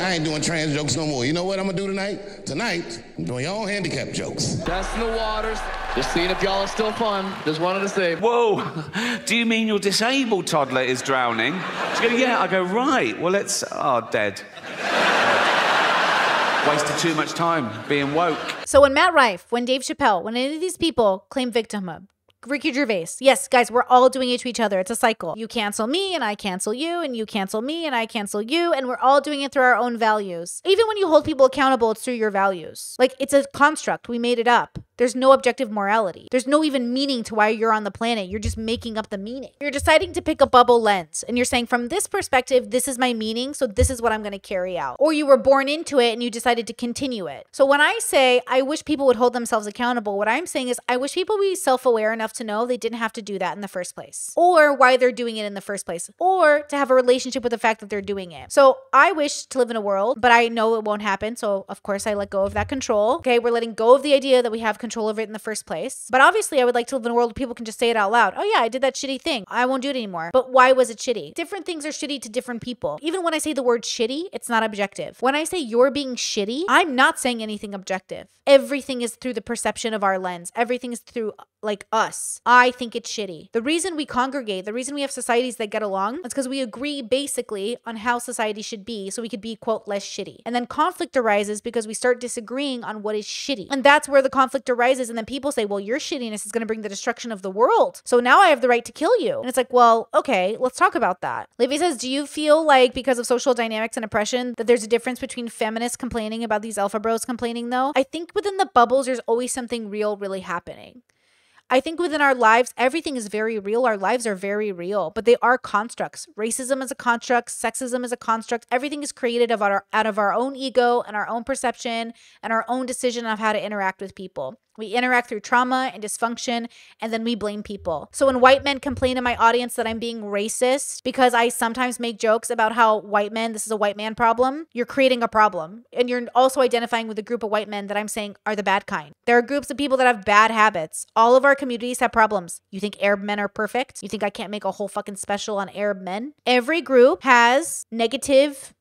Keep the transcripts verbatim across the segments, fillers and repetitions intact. I ain't doing trans jokes no more. You know what I'm gonna do tonight? Tonight, I'm doing your own handicap jokes. That's in the waters. Just seeing if y'all are still fun. Just wanted to say. Whoa, do you mean your disabled toddler is drowning? She goes, yeah. I go, right, well, let's, oh, dead. Wasted too much time being woke. So when Matt Rife, when Dave Chappelle, when any of these people claim victimhood, Ricky Gervais. Yes, guys, we're all doing it to each other. It's a cycle. You cancel me and I cancel you and you cancel me and I cancel you, and we're all doing it through our own values. Even when you hold people accountable, it's through your values. Like, it's a construct. We made it up. There's no objective morality. There's no even meaning to why you're on the planet. You're just making up the meaning. You're deciding to pick a bubble lens and you're saying, from this perspective, this is my meaning, so this is what I'm going to carry out. Or you were born into it and you decided to continue it. So when I say, I wish people would hold themselves accountable, what I'm saying is I wish people would be self-aware enough to know they didn't have to do that in the first place, or why they're doing it in the first place, or to have a relationship with the fact that they're doing it. So I wish to live in a world, but I know it won't happen. So of course I let go of that control. Okay, we're letting go of the idea that we have control over it in the first place. But obviously I would like to live in a world where people can just say it out loud. Oh yeah, I did that shitty thing. I won't do it anymore. But why was it shitty? Different things are shitty to different people. Even when I say the word shitty, it's not objective. When I say you're being shitty, I'm not saying anything objective. Everything is through the perception of our lens. Everything is through like us. I think it's shitty. The reason we congregate, the reason we have societies that get along, is because we agree basically on how society should be so we could be, quote, less shitty. And then conflict arises because we start disagreeing on what is shitty. And that's where the conflict arises. And then people say, well, your shittiness is going to bring the destruction of the world, so now I have the right to kill you. And it's like, well, okay, let's talk about that. Levy says, do you feel like because of social dynamics and oppression that there's a difference between feminists complaining about these alpha bros complaining though? I think within the bubbles, there's always something real really happening. I think within our lives, everything is very real. Our lives are very real, but they are constructs. Racism is a construct. Sexism is a construct. Everything is created out of our, out of our own ego and our own perception and our own decision of how to interact with people. We interact through trauma and dysfunction, and then we blame people. So when white men complain to my audience that I'm being racist because I sometimes make jokes about how white men, this is a white man problem, you're creating a problem. And you're also identifying with a group of white men that I'm saying are the bad kind. There are groups of people that have bad habits. All of our communities have problems. You think Arab men are perfect? You think I can't make a whole fucking special on Arab men? Every group has negative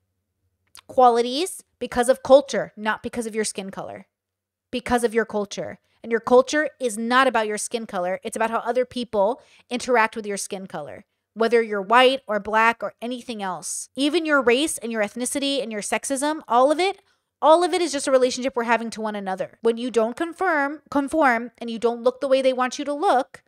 qualities because of culture, not because of your skin color. Because of your culture. And your culture is not about your skin color. It's about how other people interact with your skin color, whether you're white or black or anything else. Even your race and your ethnicity and your sexism, all of it, all of it is just a relationship we're having to one another. When you don't conform, conform and you don't look the way they want you to look,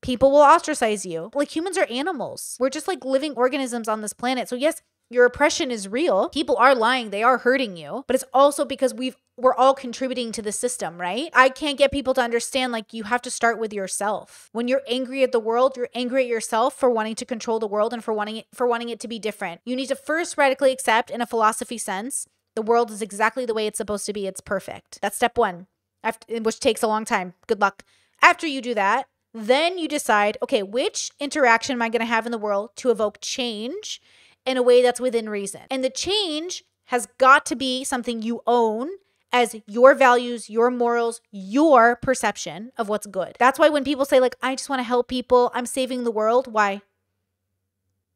people will ostracize you. Like, humans are animals. We're just like living organisms on this planet. So yes, your oppression is real. People are lying. They are hurting you. But it's also because we've, we're all contributing to the system, right? I can't get people to understand, like, you have to start with yourself. When you're angry at the world, you're angry at yourself for wanting to control the world and for wanting it, for wanting it to be different. You need to first radically accept, in a philosophy sense, the world is exactly the way it's supposed to be. It's perfect. That's step one, after, which takes a long time. Good luck. After you do that, then you decide, okay, which interaction am I going to have in the world to evoke change in a way that's within reason? And the change has got to be something you own as your values, your morals, your perception of what's good. That's why when people say, like, I just want to help people, I'm saving the world. Why?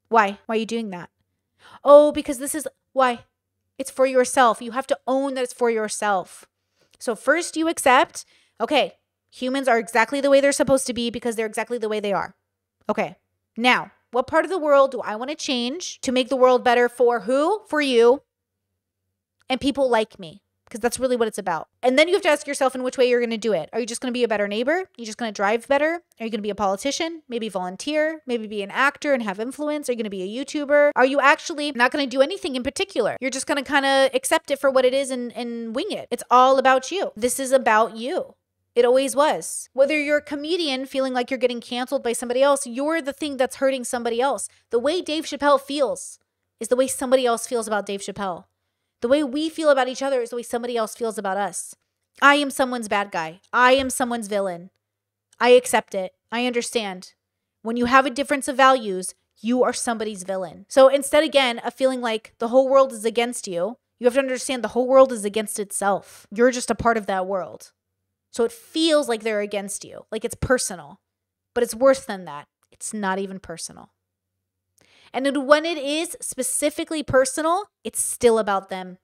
Why? Why are you doing that? Oh, because this is why. It's for yourself. You have to own that it's for yourself. So first you accept, okay, humans are exactly the way they're supposed to be because they're exactly the way they are. Okay, now, what part of the world do I want to change to make the world better for who? For you and people like me, because that's really what it's about. And then you have to ask yourself in which way you're going to do it. Are you just going to be a better neighbor? Are you just going to drive better? Are you going to be a politician? Maybe volunteer? Maybe be an actor and have influence? Are you going to be a YouTuber? Are you actually not going to do anything in particular? You're just going to kind of accept it for what it is and, and wing it. It's all about you. This is about you. It always was. Whether you're a comedian feeling like you're getting canceled by somebody else, you're the thing that's hurting somebody else. The way Dave Chappelle feels is the way somebody else feels about Dave Chappelle. The way we feel about each other is the way somebody else feels about us. I am someone's bad guy. I am someone's villain. I accept it. I understand. When you have a difference of values, you are somebody's villain. So instead, again, of feeling like the whole world is against you, you have to understand the whole world is against itself. You're just a part of that world. So it feels like they're against you, like it's personal, but it's worse than that. It's not even personal. And it, when it is specifically personal, it's still about them.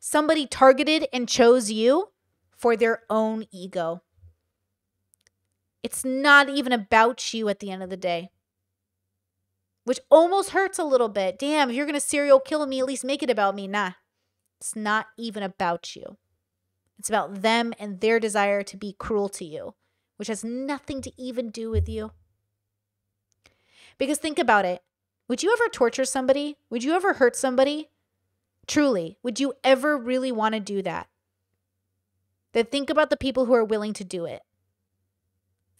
Somebody targeted and chose you for their own ego. It's not even about you at the end of the day, which almost hurts a little bit. Damn, if you're going to serial kill me, at least make it about me. Nah, it's not even about you. It's about them and their desire to be cruel to you, which has nothing to even do with you. Because think about it. Would you ever torture somebody? Would you ever hurt somebody? Truly, would you ever really want to do that? Then think about the people who are willing to do it.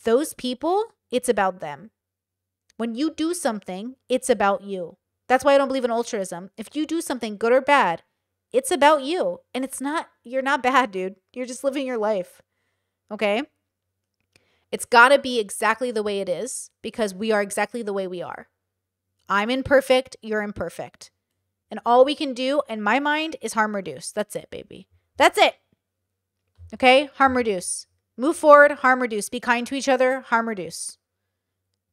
Those people, it's about them. When you do something, it's about you. That's why I don't believe in altruism. If you do something good or bad, it's about you. And it's not, you're not bad, dude. You're just living your life. Okay? It's got to be exactly the way it is because we are exactly the way we are. I'm imperfect. You're imperfect. And all we can do, in my mind, is harm reduce. That's it, baby. That's it. Okay? Harm reduce. Move forward. Harm reduce. Be kind to each other. Harm reduce.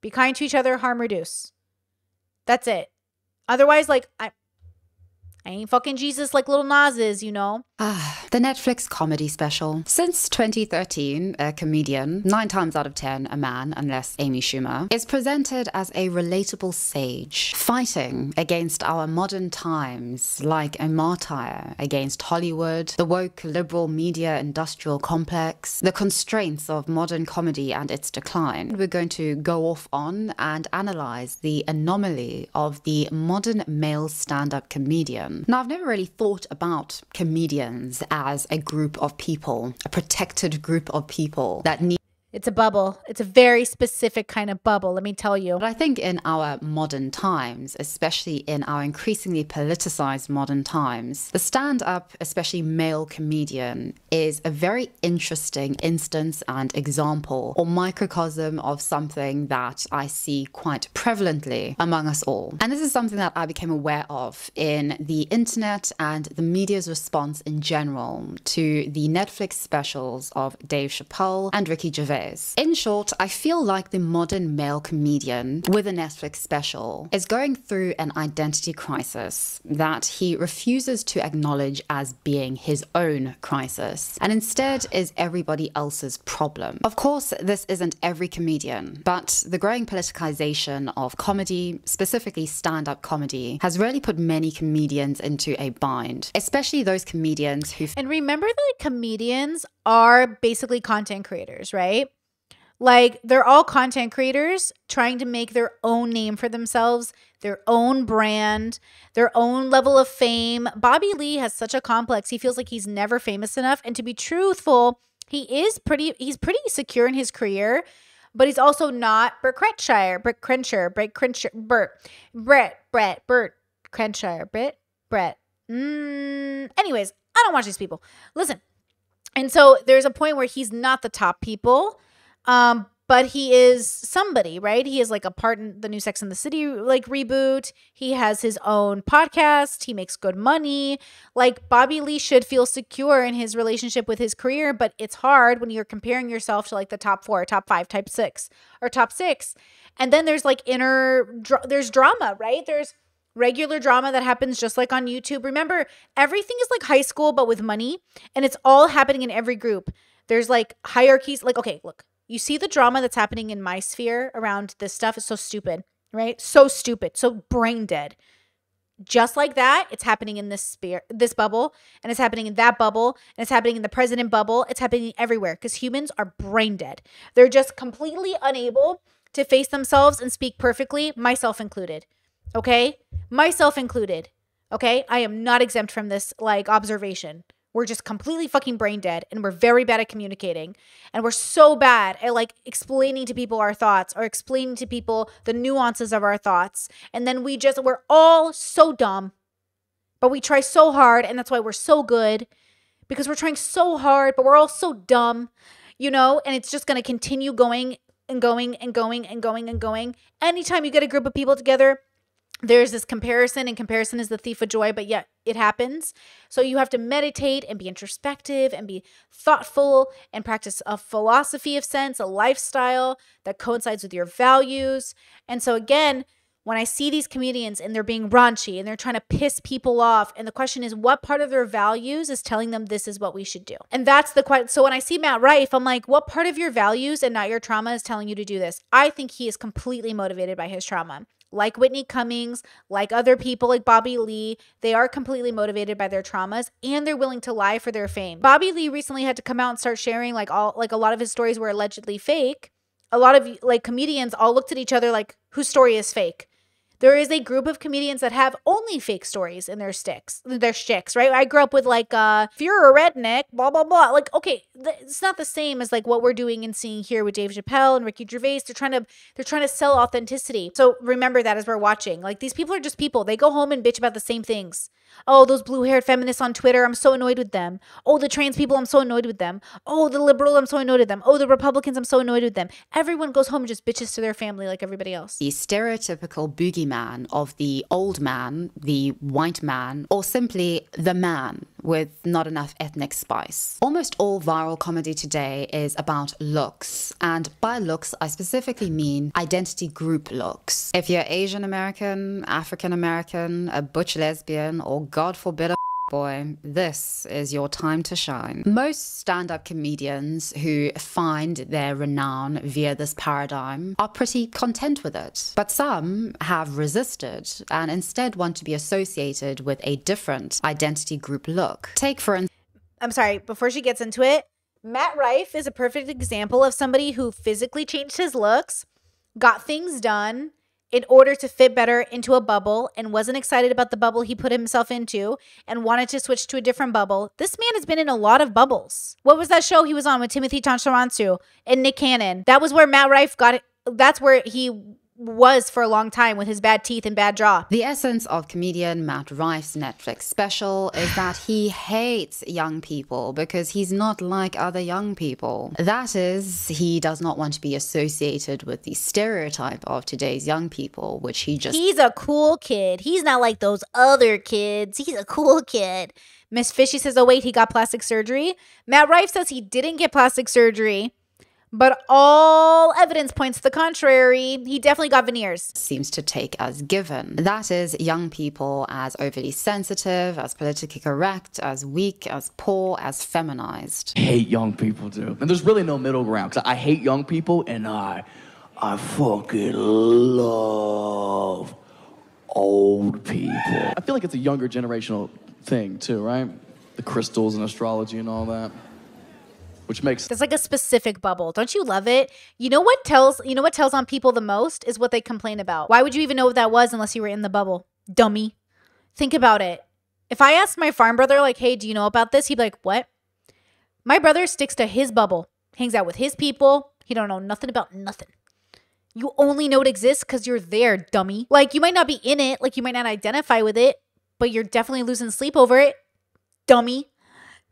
Be kind to each other. Harm reduce. That's it. Otherwise, like, I, I ain't fucking Jesus like Lil Nas is, you know. Ah, the Netflix comedy special. Since twenty thirteen, a comedian, nine times out of ten, a man, unless Amy Schumer, is presented as a relatable sage, fighting against our modern times like a martyr against Hollywood, the woke liberal media industrial complex, the constraints of modern comedy and its decline. We're going to go off on and analyze the anomaly of the modern male stand-up comedian. Now, I've never really thought about comedians as a group of people, a protected group of people that need... It's a bubble. It's a very specific kind of bubble, let me tell you. But I think in our modern times, especially in our increasingly politicized modern times, the stand-up, especially male comedian, is a very interesting instance and example or microcosm of something that I see quite prevalently among us all. And this is something that I became aware of in the internet and the media's response in general to the Netflix specials of Dave Chappelle and Ricky Gervais. In short, I feel like the modern male comedian with a Netflix special is going through an identity crisis that he refuses to acknowledge as being his own crisis and instead is everybody else's problem. Of course, this isn't every comedian, but the growing politicization of comedy, specifically stand-up comedy, has really put many comedians into a bind, especially those comedians who... And remember that comedians are basically content creators, right? Like, they're all content creators trying to make their own name for themselves, their own brand, their own level of fame. Bobby Lee has such a complex. He feels like he's never famous enough. And to be truthful, he is pretty, he's pretty secure in his career, but he's also not Bert Kreischer, Bert Kreischer, Bert Kreischer, Bert, Brett, Brett, Bert Kreischer, Brett, Brett. Mm. Anyways, I don't watch these people. Listen. And so there's a point where he's not the top people, um, but he is somebody, right? He is like a part in the new Sex and the City like reboot. He has his own podcast. He makes good money. Like, Bobby Lee should feel secure in his relationship with his career, but it's hard when you're comparing yourself to like the top four, top five, type six, or top six. And then there's like inner, dr- there's drama, right? There's regular drama that happens just like on YouTube. Remember, everything is like high school, but with money, and it's all happening in every group. There's like hierarchies. Like, okay, look, you see the drama that's happening in my sphere around this stuff. It's so stupid, right? So stupid. So brain dead. Just like that, it's happening in this sphere, this bubble, and it's happening in that bubble, and it's happening in the president bubble. It's happening everywhere because humans are brain dead. They're just completely unable to face themselves and speak perfectly, myself included. Okay? Myself included. Okay? I am not exempt from this, like, observation. We're just completely fucking brain dead, and we're very bad at communicating, and we're so bad at, like, explaining to people our thoughts or explaining to people the nuances of our thoughts, and then we just, we're all so dumb, but we try so hard, and that's why we're so good, because we're trying so hard, but we're all so dumb, you know, and it's just going to continue going and going and going and going and going. Anytime you get a group of people together, there's this comparison, and comparison is the thief of joy, but yet it happens. So you have to meditate and be introspective and be thoughtful and practice a philosophy of sense, a lifestyle that coincides with your values. And so again, when I see these comedians and they're being raunchy and they're trying to piss people off, and the question is, what part of their values is telling them this is what we should do? And that's the question. So when I see Matt Rife, I'm like, what part of your values and not your trauma is telling you to do this? I think he is completely motivated by his trauma. Like Whitney Cummings, like other people, like Bobby Lee, they are completely motivated by their traumas and they're willing to lie for their fame. Bobby Lee recently had to come out and start sharing like all, like a lot of his stories were allegedly fake. A lot of like comedians all looked at each other like, whose story is fake? There is a group of comedians that have only fake stories in their sticks, their shticks, right? I grew up with like, uh, if you're a redneck, blah, blah, blah. Like, okay, it's not the same as like what we're doing and seeing here with Dave Chappelle and Ricky Gervais. They're trying to, they're trying to sell authenticity. So remember that as we're watching, like these people are just people. They go home and bitch about the same things. Oh, those blue-haired feminists on Twitter, I'm so annoyed with them. Oh, the trans people, I'm so annoyed with them. Oh, the liberal, I'm so annoyed with them. Oh, the Republicans, I'm so annoyed with them. Everyone goes home and just bitches to their family like everybody else. The stereotypical boogeyman of the old man, the white man, or simply the man with not enough ethnic spice. Almost all viral comedy today is about looks. And by looks, I specifically mean identity group looks. If you're Asian American, African American, a butch lesbian, or God forbid a boy, this is your time to shine. Most stand-up comedians who find their renown via this paradigm are pretty content with it, but some have resisted and instead want to be associated with a different identity group look. Take for instance, I'm sorry, before she gets into it, Matt Rife is a perfect example of somebody who physically changed his looks, got things done, in order to fit better into a bubble and wasn't excited about the bubble he put himself into and wanted to switch to a different bubble. This man has been in a lot of bubbles. What was that show he was on with Timothy Chansharansu and Nick Cannon? That was where Matt Rife got it. That's where he was for a long time with his bad teeth and bad jaw. The essence of comedian Matt Rife's Netflix special is that he hates young people because he's not like other young people. That is, he does not want to be associated with the stereotype of today's young people, which he just- He's a cool kid. He's not like those other kids. He's a cool kid. Miss Fishy says, oh wait, he got plastic surgery. Matt Rife says he didn't get plastic surgery, but all evidence points to the contrary. He definitely got veneers. Seems to take as given. That is, young people as overly sensitive, as politically correct, as weak, as poor, as feminized. I hate young people too. And there's really no middle ground. Cause I hate young people and I, I fucking love old people. I feel like it's a younger generational thing too, right? The crystals and astrology and all that. Which makes that's like a specific bubble. Don't you love it? You know what tells you know what tells on people the most is what they complain about. Why would you even know what that was unless you were in the bubble? Dummy. Think about it. If I asked my farm brother, like, hey, do you know about this? He'd be like, what? My brother sticks to his bubble, hangs out with his people. He don't know nothing about nothing. You only know it exists because you're there, dummy. Like you might not be in it, like you might not identify with it, but you're definitely losing sleep over it, dummy.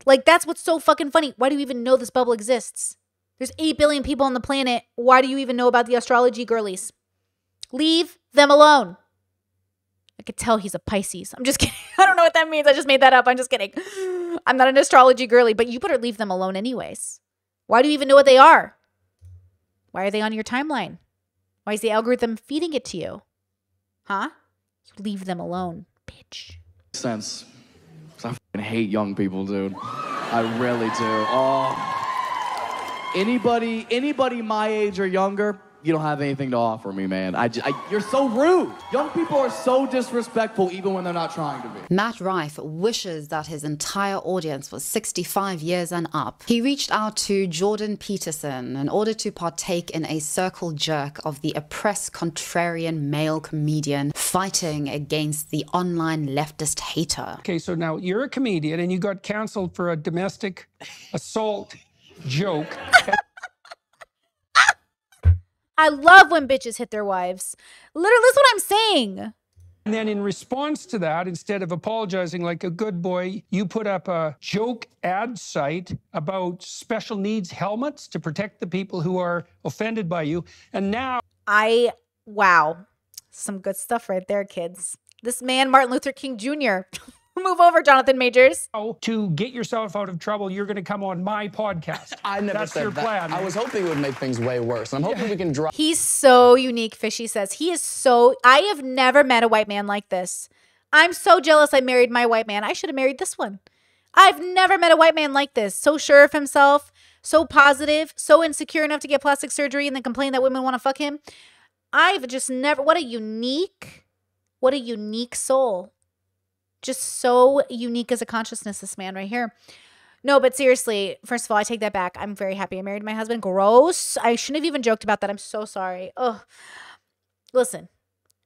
Like, that's what's so fucking funny. Why do you even know this bubble exists? There's eight billion people on the planet. Why do you even know about the astrology girlies? Leave them alone. I could tell he's a Pisces. I'm just kidding. I don't know what that means. I just made that up. I'm just kidding. I'm not an astrology girly, but you better leave them alone anyways. Why do you even know what they are? Why are they on your timeline? Why is the algorithm feeding it to you? Huh? You leave them alone, bitch. Makes sense. I fucking hate young people, dude. I really do. Oh, anybody, anybody my age or younger, you don't have anything to offer me, man. I, just, I you're so rude. Young people are so disrespectful, even when they're not trying to be. Matt Rife wishes that his entire audience was sixty-five years and up. He reached out to Jordan Peterson in order to partake in a circle jerk of the oppressed contrarian male comedian fighting against the online leftist hater. Okay, so now you're a comedian and you got canceled for a domestic assault joke. I love when bitches hit their wives. Literally, that's what I'm saying. And then in response to that, instead of apologizing like a good boy, you put up a joke ad site about special needs helmets to protect the people who are offended by you. And now... I, wow. Some good stuff right there, kids. This man, Martin Luther King Junior Move over, Jonathan Majors. Oh, to get yourself out of trouble, you're going to come on my podcast. I never That's said your that. Plan. I was hoping it would make things way worse. I'm hoping yeah. we can draw. He's so unique, Fishy says. He is so... I have never met a white man like this. I'm so jealous I married my white man. I should have married this one. I've never met a white man like this. So sure of himself, so positive, so insecure enough to get plastic surgery and then complain that women want to fuck him. I've just never... What a unique... What a unique soul. Just so unique as a consciousness, this man right here. No, but seriously, first of all, I take that back. I'm very happy I married my husband. Gross. I shouldn't have even joked about that. I'm so sorry. Ugh. Listen,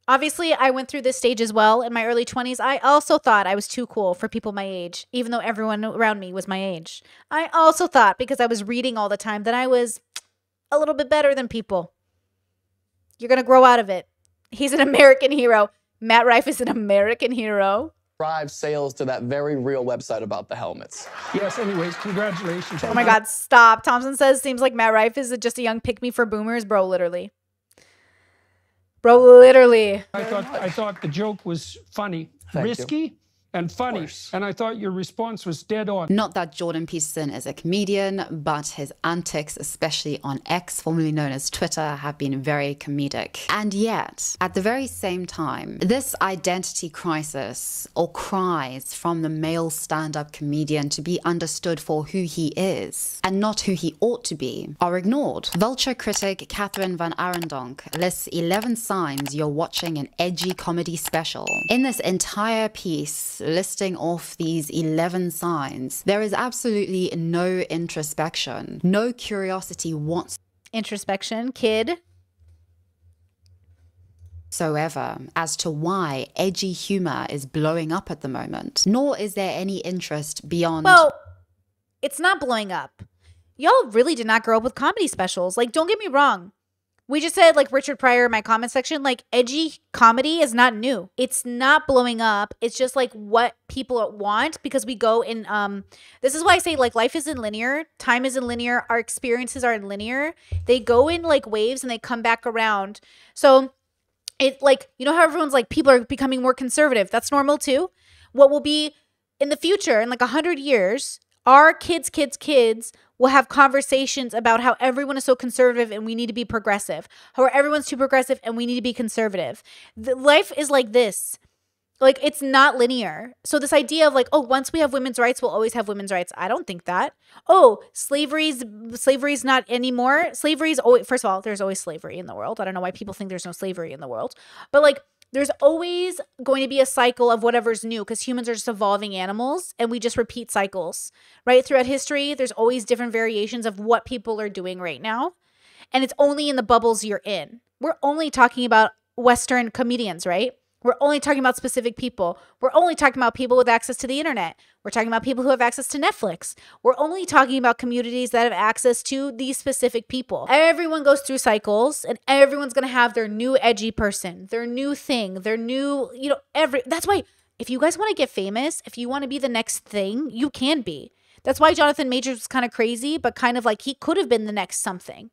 obviously, I went through this stage as well in my early twenties. I also thought I was too cool for people my age, even though everyone around me was my age. I also thought, because I was reading all the time, that I was a little bit better than people. You're going to grow out of it. He's an American hero. Matt Rife is an American hero. Drive sales to that very real website about the helmets. Yes, anyways, congratulations. Oh my God, stop. Thompson says, seems like Matt Rife is just a young pick-me for boomers. Bro, literally. Bro, literally. I thought, I thought the joke was funny. Thank Risky you. And funny. And I thought your response was dead on. Not that Jordan Peterson is a comedian, but his antics, especially on X, formerly known as Twitter, have been very comedic. And yet, at the very same time, this identity crisis or cries from the male stand-up comedian to be understood for who he is and not who he ought to be are ignored. Vulture critic Catherine Van Arendonk lists eleven signs you're watching an edgy comedy special. In this entire piece, listing off these eleven signs, there is absolutely no introspection, no curiosity whatsoever. Introspection, kid. Whatsoever as to why edgy humor is blowing up at the moment, nor is there any interest beyond. Well, it's not blowing up. Y'all really did not grow up with comedy specials. Like, don't get me wrong. We just said, like, Richard Pryor in my comment section, like, edgy comedy is not new. It's not blowing up. It's just, like, what people want, because we go in, um, this is why I say, like, life isn't linear. Time isn't linear. Our experiences aren't linear. They go in, like, waves and they come back around. So, it, like, you know how everyone's, like, people are becoming more conservative. That's normal, too. What will be in the future, in, like, a hundred years, our kids, kids, kids... We'll have conversations about how everyone is so conservative and we need to be progressive. How everyone's too progressive and we need to be conservative. The life is like this. Like, it's not linear. So this idea of like, oh, once we have women's rights, we'll always have women's rights. I don't think that. Oh, slavery's slavery's not anymore. Slavery's always, first of all, there's always slavery in the world. I don't know why people think there's no slavery in the world. But like, there's always going to be a cycle of whatever's new, because humans are just evolving animals and we just repeat cycles, right? Throughout history, there's always different variations of what people are doing right now. And it's only in the bubbles you're in. We're only talking about Western comedians, right? We're only talking about specific people. We're only talking about people with access to the internet. We're talking about people who have access to Netflix. We're only talking about communities that have access to these specific people. Everyone goes through cycles and everyone's going to have their new edgy person, their new thing, their new, you know, every, that's why if you guys want to get famous, if you want to be the next thing, you can be. That's why Jonathan Majors was kind of crazy, but kind of like he could have been the next something.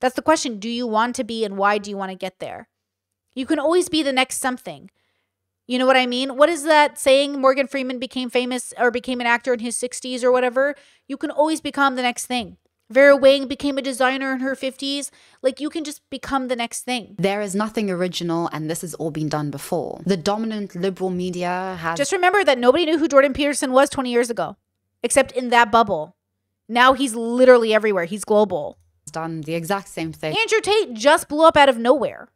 That's the question. Do you want to be, and why do you want to get there? You can always be the next something. You know what I mean? What is that saying? Morgan Freeman became famous or became an actor in his sixties or whatever. You can always become the next thing. Vera Wang became a designer in her fifties. Like, you can just become the next thing. There is nothing original, and this has all been done before. The dominant liberal media has... Just remember that nobody knew who Jordan Peterson was twenty years ago, except in that bubble. Now he's literally everywhere. He's global. Done the exact same thing. Andrew Tate just blew up out of nowhere.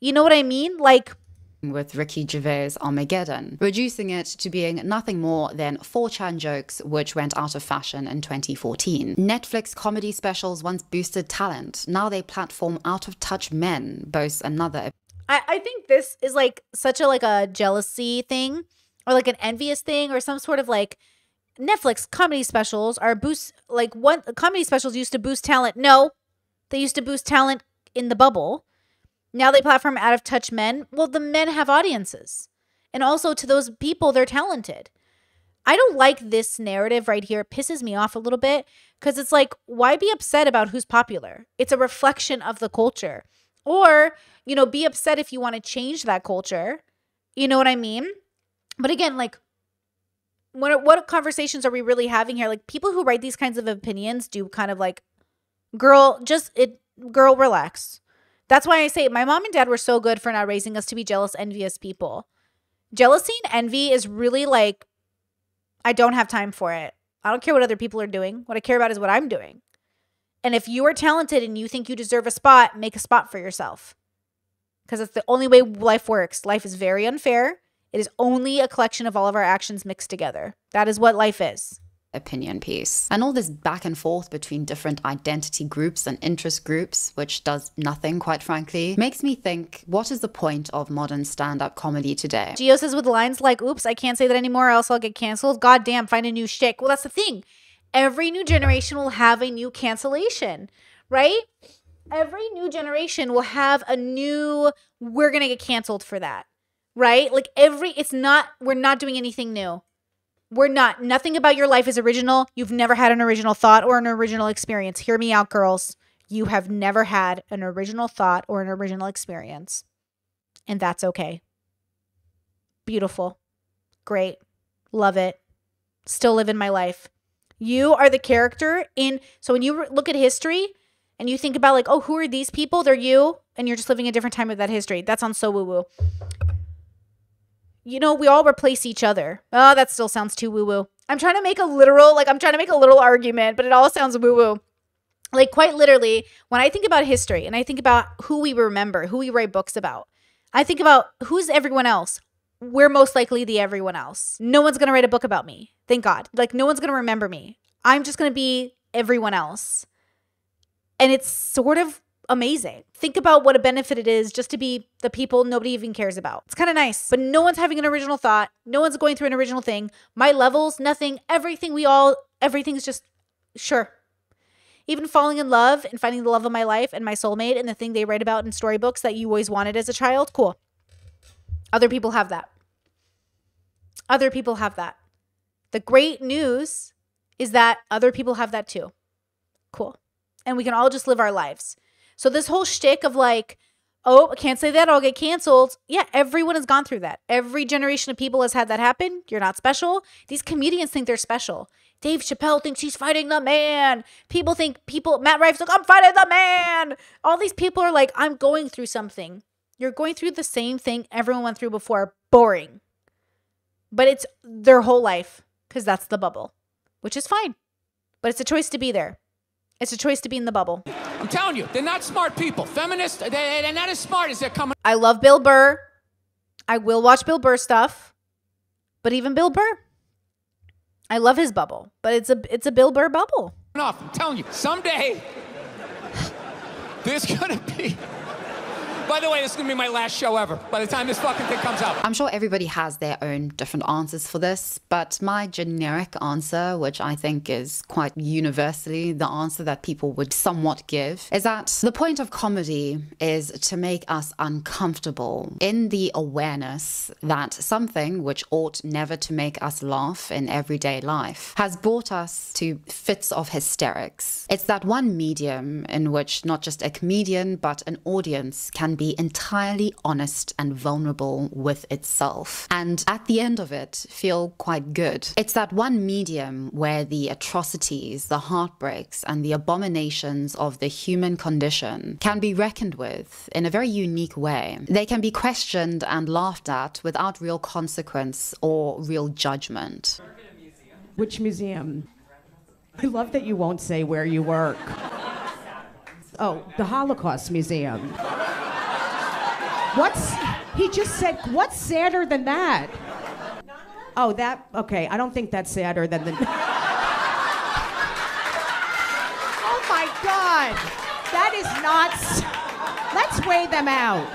You know what I mean? Like, with Ricky Gervais' Armageddon, reducing it to being nothing more than four chan jokes, which went out of fashion in twenty fourteen. Netflix comedy specials once boosted talent. Now they platform out-of-touch men, boasts another. I, I think this is like such a like a jealousy thing, or like an envious thing, or some sort of like Netflix comedy specials are boost, like one comedy specials used to boost talent. No, they used to boost talent in the bubble. Now they platform out-of-touch men. Well, the men have audiences. And also to those people, they're talented. I don't like this narrative right here. It pisses me off a little bit, because it's like, why be upset about who's popular? It's a reflection of the culture. Or, you know, be upset if you want to change that culture. You know what I mean? But again, like, what, what conversations are we really having here? Like, people who write these kinds of opinions do kind of like, girl, just it, girl, relax. That's why I say my mom and dad were so good for not raising us to be jealous, envious people. Jealousy and envy is really like, I don't have time for it. I don't care what other people are doing. What I care about is what I'm doing. And if you are talented and you think you deserve a spot, make a spot for yourself. Because it's the only way life works. Life is very unfair. It is only a collection of all of our actions mixed together. That is what life is. Opinion piece. And all this back and forth between different identity groups and interest groups, which does nothing, quite frankly, makes me think, what is the point of modern stand-up comedy today? Geo says with lines like, oops, I can't say that anymore, else I'll get canceled. God damn, find a new shtick. Well, that's the thing. Every new generation will have a new cancellation, right? Every new generation will have a new, we're going to get canceled for that, right? Like every, it's not, we're not doing anything new. We're not, nothing about your life is original. You've never had an original thought or an original experience. Hear me out, girls. You have never had an original thought or an original experience. And that's okay. Beautiful. Great. Love it. Still living my life. You are the character in, so when you look at history and you think about like, oh, who are these people? They're you. And you're just living a different time of that history. That's on So Woo Woo. You know, we all replace each other. Oh, that still sounds too woo-woo. I'm trying to make a literal, like I'm trying to make a little argument, but it all sounds woo-woo. Like quite literally, when I think about history and I think about who we remember, who we write books about, I think about who's everyone else. We're most likely the everyone else. No one's going to write a book about me. Thank God. Like no one's going to remember me. I'm just going to be everyone else. And it's sort of amazing. Think about what a benefit it is just to be the people nobody even cares about. It's kind of nice, but no one's having an original thought. No one's going through an original thing. My levels, nothing, everything we all, everything's just, sure. Even falling in love and finding the love of my life and my soulmate and the thing they write about in storybooks that you always wanted as a child, cool. Other people have that. Other people have that. The great news is that other people have that too. Cool. And we can all just live our lives. So this whole shtick of like, oh, I can't say that, I'll get canceled. Yeah, everyone has gone through that. Every generation of people has had that happen. You're not special. These comedians think they're special. Dave Chappelle thinks he's fighting the man. People think people, Matt Rife's like, I'm fighting the man. All these people are like, I'm going through something. You're going through the same thing everyone went through before. Boring. But it's their whole life because that's the bubble, which is fine. But it's a choice to be there. It's a choice to be in the bubble. I'm telling you, they're not smart people. Feminists, they, they're not as smart as they're coming. I love Bill Burr. I will watch Bill Burr stuff. But even Bill Burr, I love his bubble. But it's a it's a Bill Burr bubble. Enough, I'm telling you, someday there's gonna be... By the way, this is going to be my last show ever by the time this fucking thing comes out. I'm sure everybody has their own different answers for this, but my generic answer, which I think is quite universally the answer that people would somewhat give, is that the point of comedy is to make us uncomfortable in the awareness that something which ought never to make us laugh in everyday life has brought us to fits of hysterics. It's that one medium in which not just a comedian, but an audience can be entirely honest and vulnerable with itself, and at the end of it feel quite good. It's that one medium where the atrocities, the heartbreaks, and the abominations of the human condition can be reckoned with in a very unique way. They can be questioned and laughed at without real consequence or real judgment. Which museum? I love that you won't say where you work. Oh, the Holocaust Museum. What's, he just said, what's sadder than that? Oh, that, okay, I don't think that's sadder than the... Oh my God, that is not, let's weigh them out.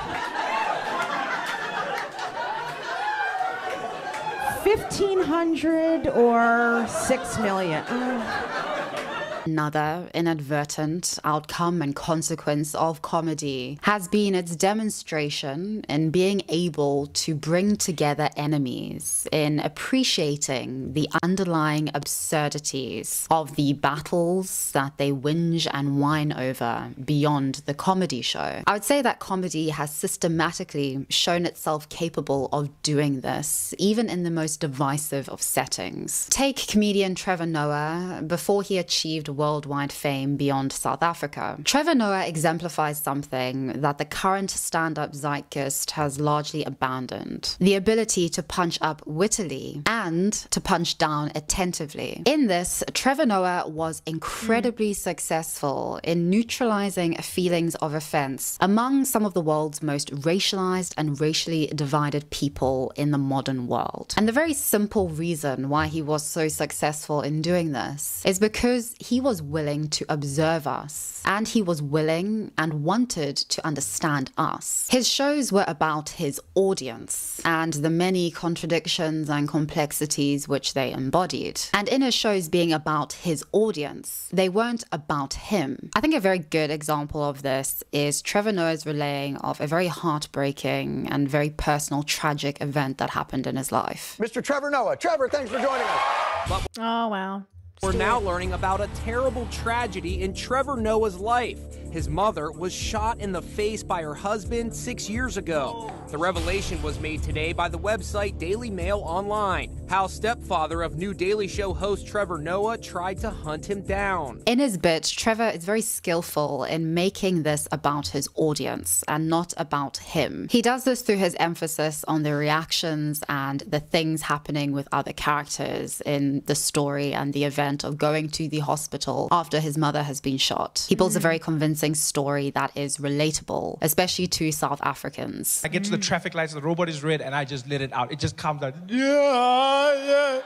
fifteen hundred or six million? Uh, Another inadvertent outcome and consequence of comedy has been its demonstration in being able to bring together enemies, in appreciating the underlying absurdities of the battles that they whinge and whine over beyond the comedy show. I would say that comedy has systematically shown itself capable of doing this, even in the most divisive of settings. Take comedian Trevor Noah before he achieved worldwide fame beyond South Africa. Trevor Noah exemplifies something that the current stand-up zeitgeist has largely abandoned: the ability to punch up wittily and to punch down attentively. In this, Trevor Noah was incredibly mm. successful in neutralizing feelings of offense among some of the world's most racialized and racially divided people in the modern world. And the very simple reason why he was so successful in doing this is because he was willing to observe us, and he was willing and wanted to understand us. His shows were about his audience and the many contradictions and complexities which they embodied. And in his shows being about his audience, they weren't about him. I think a very good example of this is Trevor Noah's relaying of a very heartbreaking and very personal, tragic event that happened in his life. Mister Trevor Noah. Trevor, thanks for joining us. Oh, wow. We're now learning about a terrible tragedy in Trevor Noah's life. His mother was shot in the face by her husband six years ago. The revelation was made today by the website Daily Mail Online, how stepfather of new Daily Show host Trevor Noah tried to hunt him down. In his bit, Trevor is very skillful in making this about his audience and not about him. He does this through his emphasis on the reactions and the things happening with other characters in the story and the event of going to the hospital after his mother has been shot. He builds a very convincing story that is relatable, especially to South Africans. I get to the traffic lights, the robot is red, and I just let it out. It just comes out. Yeah, yeah.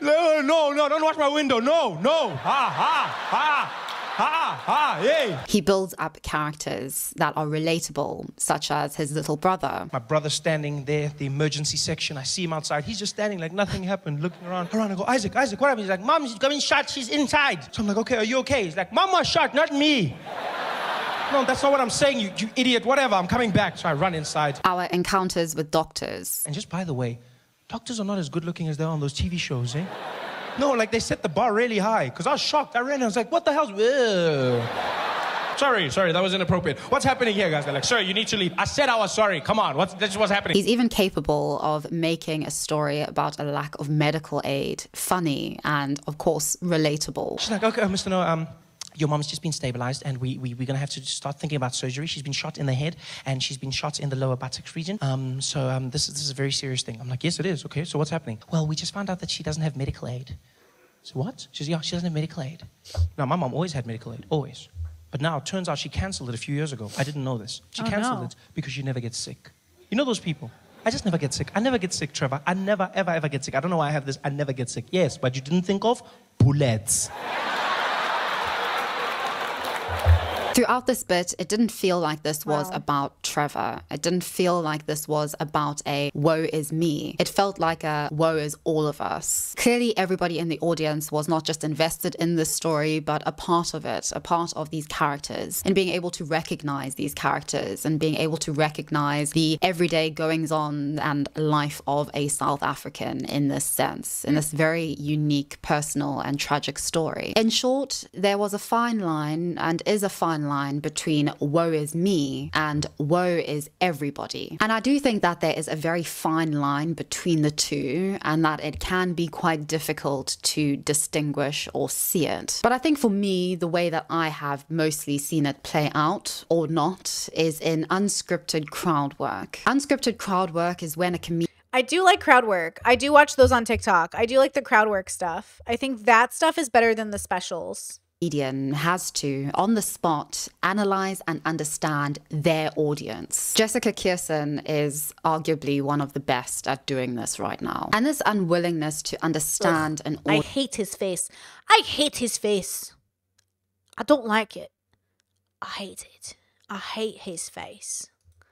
No, no, no, don't watch my window. No, no. Ha, ha, ha. Ha, ha, hey. He builds up characters that are relatable, such as his little brother. My brother standing there at the emergency section. I see him outside. He's just standing like nothing happened, looking around. around I go, Isaac, Isaac, what happened? He's like, Mom, she's getting shot. She's inside. So I'm like, okay, are you okay? He's like, Mom was shot, not me. No, that's not what I'm saying, you, you idiot, whatever. I'm coming back. So I run inside. Our encounters with doctors. And just by the way, doctors are not as good looking as they are on those T V shows, eh? No, like, they set the bar really high, because I was shocked. I ran and I was like, what the hell's... sorry, sorry, that was inappropriate. What's happening here, guys? They're like, sir, you need to leave. I said I was sorry. Come on, what's, this is what's happening. He's even capable of making a story about a lack of medical aid funny and, of course, relatable. She's like, okay, Mister Noah, um... your mom's just been stabilized, and we, we, we're going to have to start thinking about surgery. She's been shot in the head, and she's been shot in the lower buttocks region. Um, so um, this, is, this is a very serious thing. I'm like, yes, it is. Okay, so what's happening? Well, we just found out that she doesn't have medical aid. So what? She's yeah, she doesn't have medical aid. Now, my mom always had medical aid, always. But now, it turns out she cancelled it a few years ago. I didn't know this. She oh, cancelled no. it because she never gets sick. You know those people? I just never get sick. I never get sick, Trevor. I never, ever, ever get sick. I don't know why I have this. I never get sick. Yes, but you didn't think of bullets. Throughout this bit, it didn't feel like this was wow. about Trevor. It didn't feel like this was about a woe is me. It felt like a woe is all of us. Clearly, everybody in the audience was not just invested in this story, but a part of it, a part of these characters, and being able to recognize these characters and being able to recognize the everyday goings-on and life of a South African in this sense, in this very unique, personal and tragic story. In short, there was a fine line, and is a fine line, line between woe is me and woe is everybody. And I do think that there is a very fine line between the two, and that it can be quite difficult to distinguish or see it. But I think for me, the way that I have mostly seen it play out or not is in unscripted crowd work. Unscripted crowd work is when a comedian... I do like crowd work. I do watch those on TikTok. I do like the crowd work stuff. I think that stuff is better than the specials. Comedian has to, on the spot, analyze and understand their audience. Jessica Kirson is arguably one of the best at doing this right now. And this unwillingness to understand Ugh, an audience. I hate his face. I hate his face. I don't like it. I hate it. I hate his face.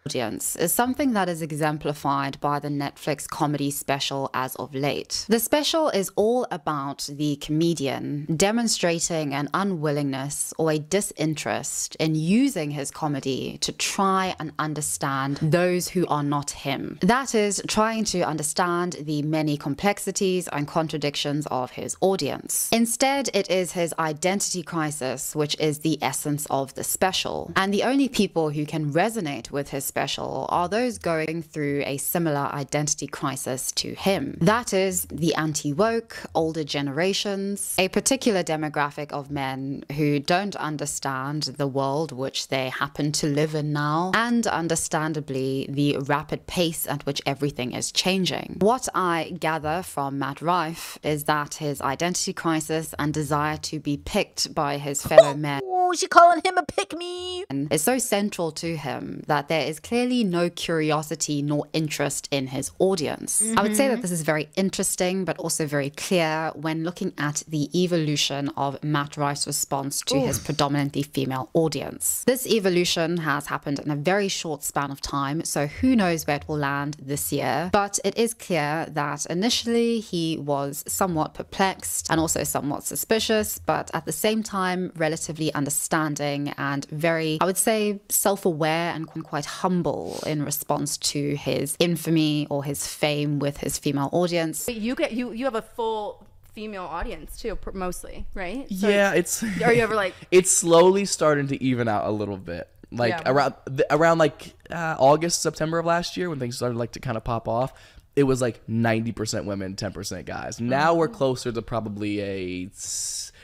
audience is something that is exemplified by the Netflix comedy special as of late. The special is all about the comedian demonstrating an unwillingness or a disinterest in using his comedy to try and understand those who are not him. That is, trying to understand the many complexities and contradictions of his audience. Instead, it is his identity crisis which is the essence of the special, and the only people who can resonate with his special are those going through a similar identity crisis to him. That is the anti-woke, older generations, a particular demographic of men who don't understand the world which they happen to live in now, and understandably the rapid pace at which everything is changing. What I gather from Matt Rife is that his identity crisis and desire to be picked by his fellow men, oh, she calling him a pick-me, is so central to him that there is clearly no curiosity nor interest in his audience. Mm-hmm. I would say that this is very interesting, but also very clear when looking at the evolution of Matt Rife's response to Ooh. his predominantly female audience. This evolution has happened in a very short span of time, so who knows where it will land this year. But it is clear that initially he was somewhat perplexed and also somewhat suspicious, but at the same time, relatively understanding and very, I would say, self-aware and quite humble in response to his infamy or his fame with his female audience. But you get you you have a full female audience too, mostly, right? So yeah, it's, it's are you ever like it's slowly starting to even out a little bit, like yeah. around around like uh, August, September of last year when things started like to kind of pop off. It was like ninety percent women, ten percent guys. Now we're closer to probably a,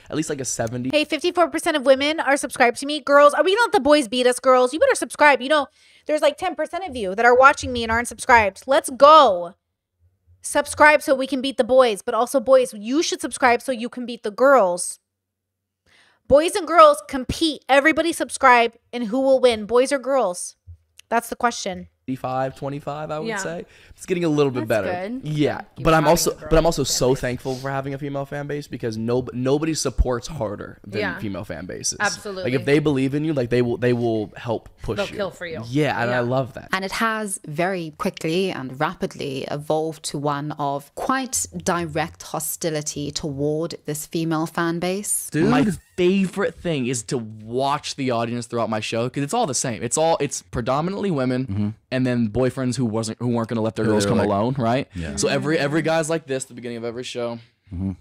at least like a seventy. Hey, fifty-four percent of women are subscribed to me. Girls, are we gonna let the boys beat us, girls? You better subscribe. You know, there's like ten percent of you that are watching me and aren't subscribed. Let's go. Subscribe so we can beat the boys. But also boys, you should subscribe so you can beat the girls. Boys and girls compete. Everybody subscribe, and who will win, boys or girls? That's the question. twenty-five, twenty-five, I would yeah. say. It's getting a little bit That's better. Good. Yeah, Keep but I'm also but I'm also so base. thankful for having a female fan base, because no nobody supports harder than yeah. female fan bases. Absolutely. Like if they believe in you, like they will they will help push They'll you. Kill for you. Yeah, and yeah. I love that. And it has very quickly and rapidly evolved to one of quite direct hostility toward this female fan base. Dude. My favorite thing is to watch the audience throughout my show, because it's all the same. It's all it's predominantly women. Mm-hmm. And then boyfriends who wasn't who weren't gonna let their girls come like, alone, right? Yeah. So every every guy's like this at the beginning of every show. Mm-hmm.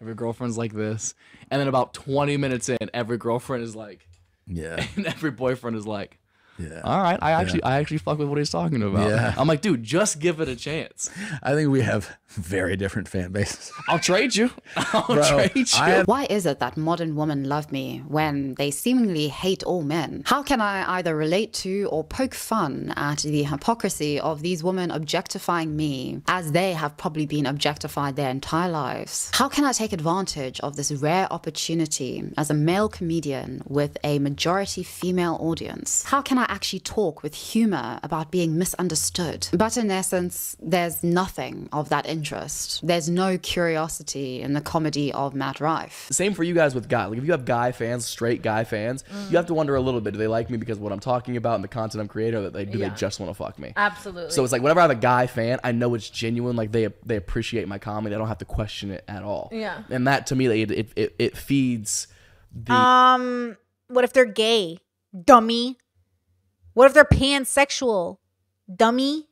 Every girlfriend's like this, and then about twenty minutes in, every girlfriend is like, yeah, and every boyfriend is like, yeah. All right, I actually yeah. I actually fuck with what he's talking about. Yeah. I'm like, dude, just give it a chance. I think we have very different fan bases. I'll trade you. I'll Bro, trade you. Why is it that modern women love me when they seemingly hate all men? How can I either relate to or poke fun at the hypocrisy of these women objectifying me, as they have probably been objectified their entire lives? How can I take advantage of this rare opportunity as a male comedian with a majority female audience? How can I actually talk with humor about being misunderstood? But in essence, there's nothing of that interest. There's no curiosity in the comedy of Matt Rife. Same for you guys with guy. Like if you have guy fans, straight guy fans, mm. you have to wonder a little bit, do they like me because of what I'm talking about and the content I'm creating, or that they do yeah. they just want to fuck me? Absolutely. So it's like whenever I have a guy fan, I know it's genuine. Like they they appreciate my comedy. I don't have to question it at all. Yeah. And that to me, it it it, it feeds the um. What if they're gay, dummy? What if they're pansexual, dummy?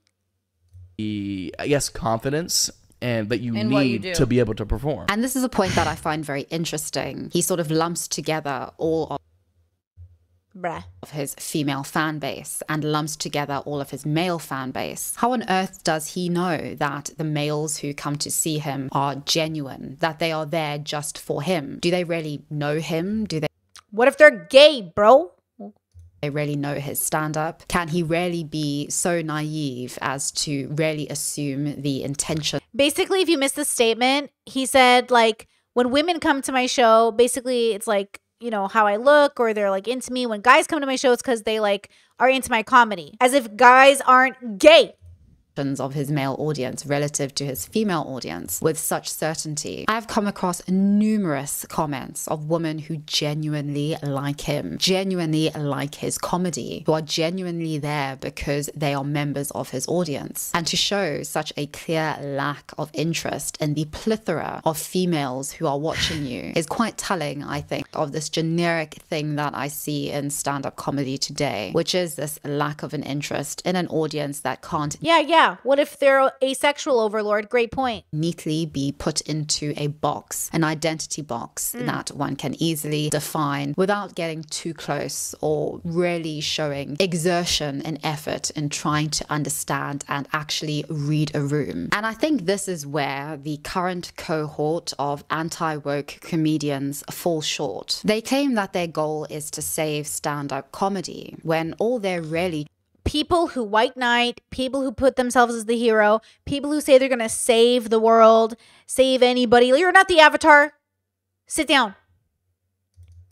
I guess confidence and that you and need you to be able to perform. And this is a point that I find very interesting. He sort of lumps together all of Bruh. of his female fan base and lumps together all of his male fan base. How on earth does he know that the males who come to see him are genuine, that they are there just for him? Do they really know him? Do they? What if they're gay, bro? They really know his stand-up? Can he really be so naive as to really assume the intention? Basically, if you missed the statement, he said, like, when women come to my show, basically it's like, you know, how I look, or they're like into me. When guys come to my show, it's because they like are into my comedy. As if guys aren't gay. of his male audience relative to his female audience with such certainty. I've come across numerous comments of women who genuinely like him, genuinely like his comedy, who are genuinely there because they are members of his audience. And to show such a clear lack of interest in the plethora of females who are watching you is quite telling, I think, of this generic thing that I see in stand-up comedy today, which is this lack of an interest in an audience that can't... Yeah, yeah. Yeah, what if they're asexual, Overlord? Great point. Neatly be put into a box, an identity box mm. that one can easily define without getting too close or really showing exertion and effort in trying to understand and actually read a room. And I think this is where the current cohort of anti-woke comedians fall short. They claim that their goal is to save stand-up comedy when all they're really... People who white knight, people who put themselves as the hero, people who say they're going to save the world, save anybody. You're not the Avatar. Sit down.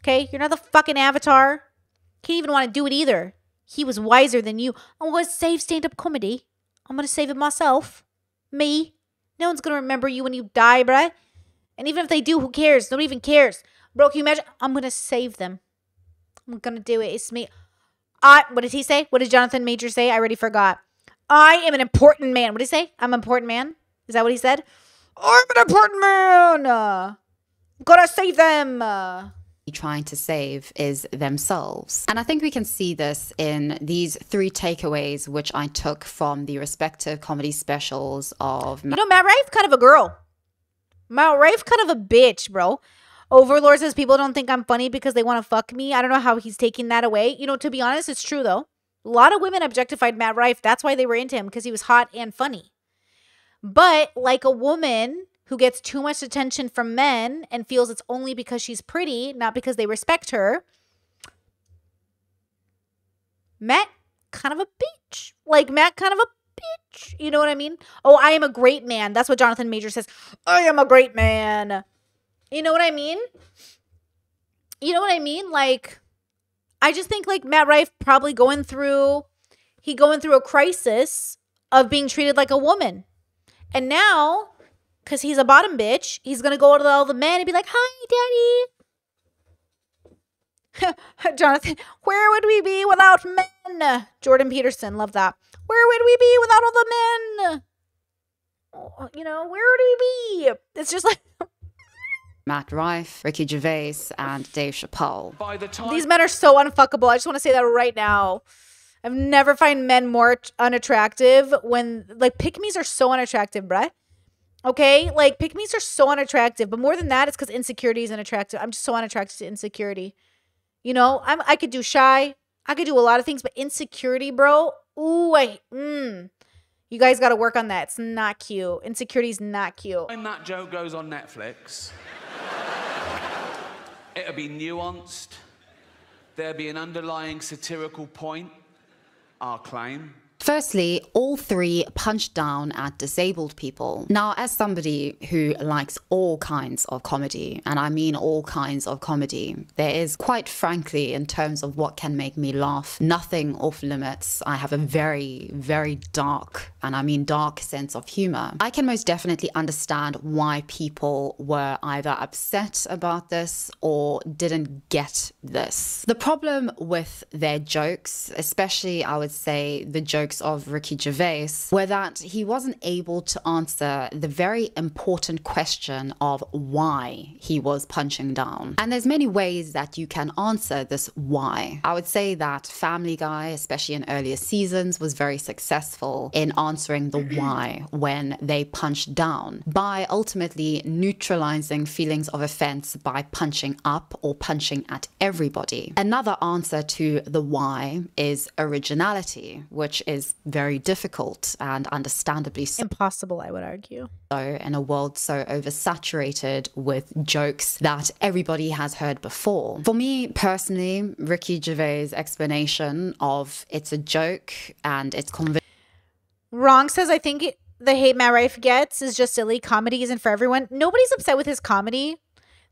Okay? You're not the fucking Avatar. Can't even want to do it either. He was wiser than you. I'm going to save stand-up comedy. I'm going to save it myself. Me. No one's going to remember you when you die, bruh. And even if they do, who cares? Nobody even cares. Bro, can you imagine? I'm going to save them. I'm going to do it. It's me. I, what did he say? What did Jonathan Majors say? I already forgot. I am an important man. What did he say? I'm an important man? Is that what he said? I'm an important man. Uh, gotta save them. Uh. Trying to save is themselves. And I think we can see this in these three takeaways, which I took from the respective comedy specials of... You know, Matt Rife, kind of a girl. Matt Rife, kind of a bitch, bro. Overlord says people don't think I'm funny because they want to fuck me. I don't know how he's taking that away. You know, to be honest, it's true, though. A lot of women objectified Matt Rife. That's why they were into him, because he was hot and funny. But like a woman who gets too much attention from men and feels it's only because she's pretty, not because they respect her, Matt, kind of a bitch. Like, Matt, kind of a bitch. You know what I mean? Oh, I am a great man. That's what Jonathan Majors says. I am a great man. You know what I mean? You know what I mean? Like, I just think like Matt Rife probably going through, he going through a crisis of being treated like a woman. And now, because he's a bottom bitch, he's going to go to all the men and be like, hi, daddy. Jonathan, where would we be without men? Jordan Peterson, love that. Where would we be without all the men? Oh, you know, where would we be? It's just like... Matt Rife, Ricky Gervais, and Dave Chappelle. By the time These men are so unfuckable. I just want to say that right now. I've never found men more unattractive when, like, pick-me's are so unattractive, bruh. Okay? Like, pick-me's are so unattractive. But more than that, it's because insecurity is unattractive. I'm just so unattracted to insecurity. You know? I'm, I could do shy. I could do a lot of things. But insecurity, bro. Ooh, I, mmm. You guys got to work on that. It's not cute. Insecurity's not cute. When that joke goes on Netflix... It'll be nuanced. There'll be an underlying satirical point, our claim. Firstly, all three punch down at disabled people. Now, as somebody who likes all kinds of comedy, and I mean all kinds of comedy, there is, quite frankly, in terms of what can make me laugh, nothing off limits. I have a very, very dark, and I mean dark, sense of humor. I can most definitely understand why people were either upset about this or didn't get this. The problem with their jokes, especially, I would say, the jokes of Ricky Gervais, were that he wasn't able to answer the very important question of why he was punching down. And there's many ways that you can answer this why. I would say that Family Guy, especially in earlier seasons, was very successful in answering the why when they punched down by ultimately neutralizing feelings of offense by punching up or punching at everybody. Another answer to the why is originality, which is is very difficult and understandably so. Impossible, I would argue. So in a world so oversaturated with jokes that everybody has heard before. For me personally, Ricky Gervais' explanation of it's a joke and it's convincing. Wrong says, I think it, the hate Matt Rife gets is just silly. Comedy isn't for everyone. Nobody's upset with his comedy.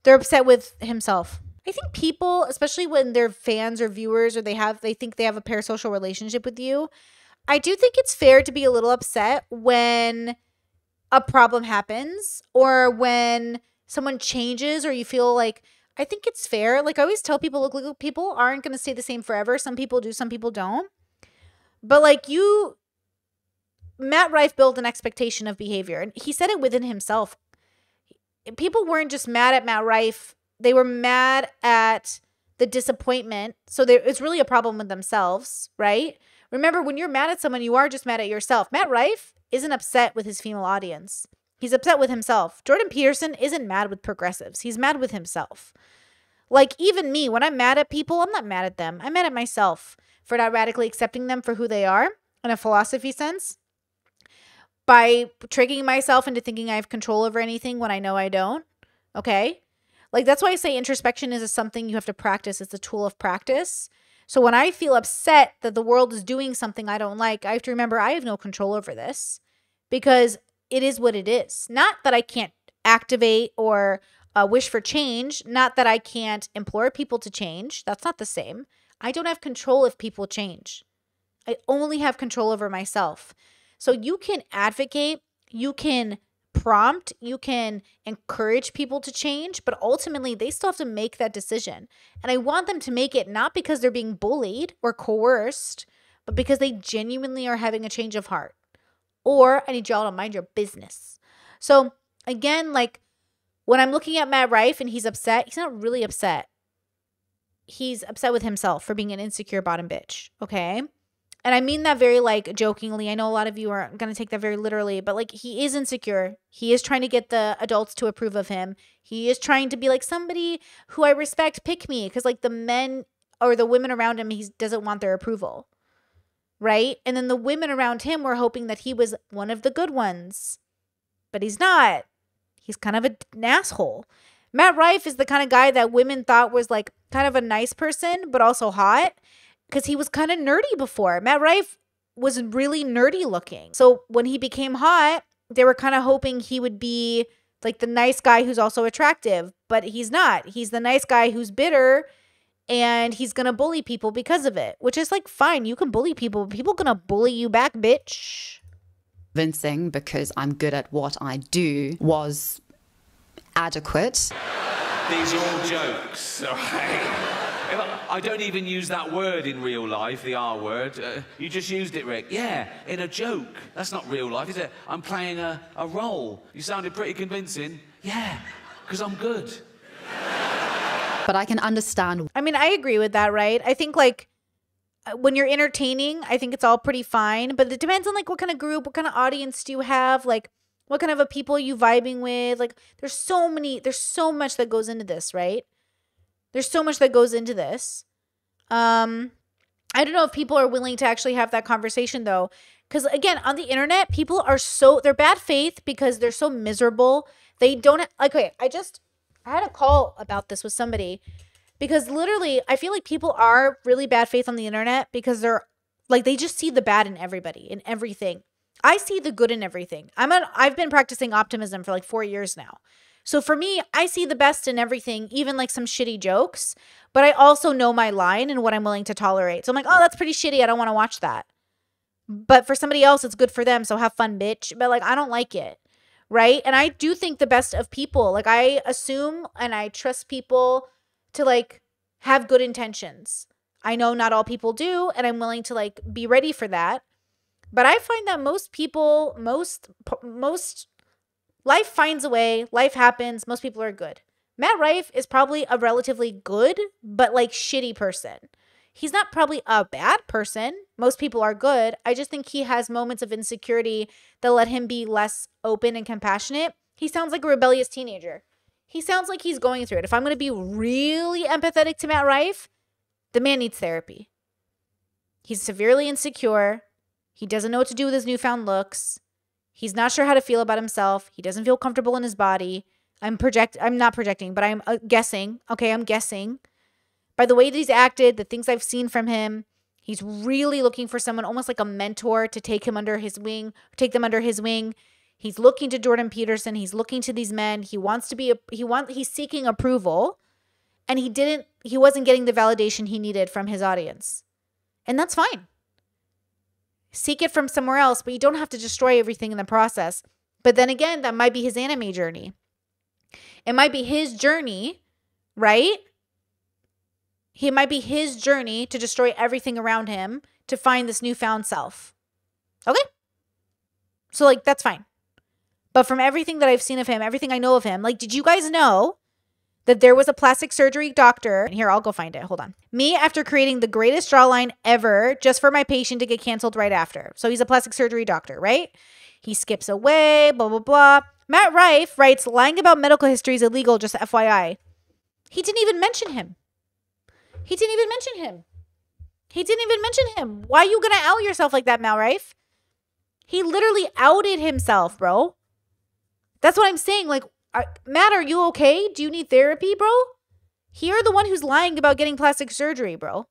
They're upset with himself. I think people, especially when they're fans or viewers or they have, they think they have a parasocial relationship with you, I do think it's fair to be a little upset when a problem happens or when someone changes or you feel like, I think it's fair. Like I always tell people, look, look people aren't going to stay the same forever. Some people do, some people don't. But like you, Matt Rife built an expectation of behavior and he said it within himself. People weren't just mad at Matt Rife. They were mad at the disappointment. So there, it's really a problem with themselves, right? Remember, when you're mad at someone, you are just mad at yourself. Matt Rife isn't upset with his female audience. He's upset with himself. Jordan Peterson isn't mad with progressives. He's mad with himself. Like even me, when I'm mad at people, I'm not mad at them. I'm mad at myself for not radically accepting them for who they are in a philosophy sense, by tricking myself into thinking I have control over anything when I know I don't. Okay? Like that's why I say introspection is something you have to practice. It's a tool of practice. So when I feel upset that the world is doing something I don't like, I have to remember I have no control over this because it is what it is. Not that I can't activate or uh, wish for change. Not that I can't implore people to change. That's not the same. I don't have control if people change. I only have control over myself. So you can advocate, you can prompt, you can encourage people to change, but ultimately they still have to make that decision. And I want them to make it not because they're being bullied or coerced, but because they genuinely are having a change of heart. Or I need y'all to mind your business. So again, like when I'm looking at Matt Rife and he's upset, he's not really upset. He's upset with himself for being an insecure bottom bitch, okay? And I mean that very like jokingly. I know a lot of you are going to take that very literally, but like he is insecure. He is trying to get the adults to approve of him. He is trying to be like somebody who I respect, pick me. Because like the men or the women around him, he doesn't want their approval, right? And then the women around him were hoping that he was one of the good ones, but he's not. He's kind of an asshole. Matt Rife is the kind of guy that women thought was like kind of a nice person, but also hot. Because he was kind of nerdy before. Matt Rife was really nerdy looking. So when he became hot, they were kind of hoping he would be like the nice guy who's also attractive. But he's not. He's the nice guy who's bitter and he's going to bully people because of it. Which is like, fine, you can bully people. People going to bully you back, bitch. Convincing because I'm good at what I do was adequate. These are all jokes, sorry. I don't even use that word in real life, the R word. Uh, you just used it, Rick. Yeah, in a joke. That's not real life, is it? I'm playing a, a role. You sounded pretty convincing. Yeah, because I'm good. But I can understand. I mean, I agree with that, right? I think, like, when you're entertaining, I think it's all pretty fine. But it depends on, like, what kind of group, what kind of audience do you have, like, what kind of a people are you vibing with? Like, there's so many, there's so much that goes into this, right? There's so much that goes into this. Um, I don't know if people are willing to actually have that conversation, though. Because, again, on the internet, people are so... They're bad faith because they're so miserable. They don't... Like, okay, I just... I had a call about this with somebody. Because, literally, I feel like people are really bad faith on the internet because they're... Like, they just see the bad in everybody, in everything. I see the good in everything. I'm an, I've been practicing optimism for, like, four years now. So for me, I see the best in everything, even like some shitty jokes, but I also know my line and what I'm willing to tolerate. So I'm like, oh, that's pretty shitty. I don't want to watch that. But for somebody else, it's good for them. So have fun, bitch. But like, I don't like it. Right. And I do think the best of people. Like I assume and I trust people to like have good intentions. I know not all people do. And I'm willing to like be ready for that. But I find that most people, most, most, life finds a way. Life happens. Most people are good. Matt Rife is probably a relatively good, but like shitty person. He's not probably a bad person. Most people are good. I just think he has moments of insecurity that let him be less open and compassionate. He sounds like a rebellious teenager. He sounds like he's going through it. If I'm going to be really empathetic to Matt Rife, the man needs therapy. He's severely insecure. He doesn't know what to do with his newfound looks. He's not sure how to feel about himself. He doesn't feel comfortable in his body. I'm project. I'm not projecting, but I'm uh, guessing. Okay, I'm guessing. By the way that he's acted, the things I've seen from him, he's really looking for someone, almost like a mentor, to take him under his wing, take them under his wing. He's looking to Jordan Peterson. He's looking to these men. He wants to be. A, he want. He's seeking approval, and he didn't. He wasn't getting the validation he needed from his audience, and that's fine. seek it from somewhere else, but you don't have to destroy everything in the process. But then again, that might be his anime journey. It might be his journey, right? It might be his journey to destroy everything around him to find this newfound self. Okay? So, like, that's fine. But from everything that I've seen of him, everything I know of him, like, did you guys know that there was a plastic surgery doctor? And here, I'll go find it. Hold on. Me, after creating the greatest jawline ever just for my patient to get canceled right after. So he's a plastic surgery doctor, right? He skips away, blah, blah, blah. Matt Rife writes, lying about medical history is illegal, just F Y I. He didn't even mention him. He didn't even mention him. He didn't even mention him. Why are you going to out yourself like that, Matt Rife? He literally outed himself, bro. That's what I'm saying. Like, are, Matt, are you okay? Do you need therapy, bro? You're the one who's lying about getting plastic surgery, bro.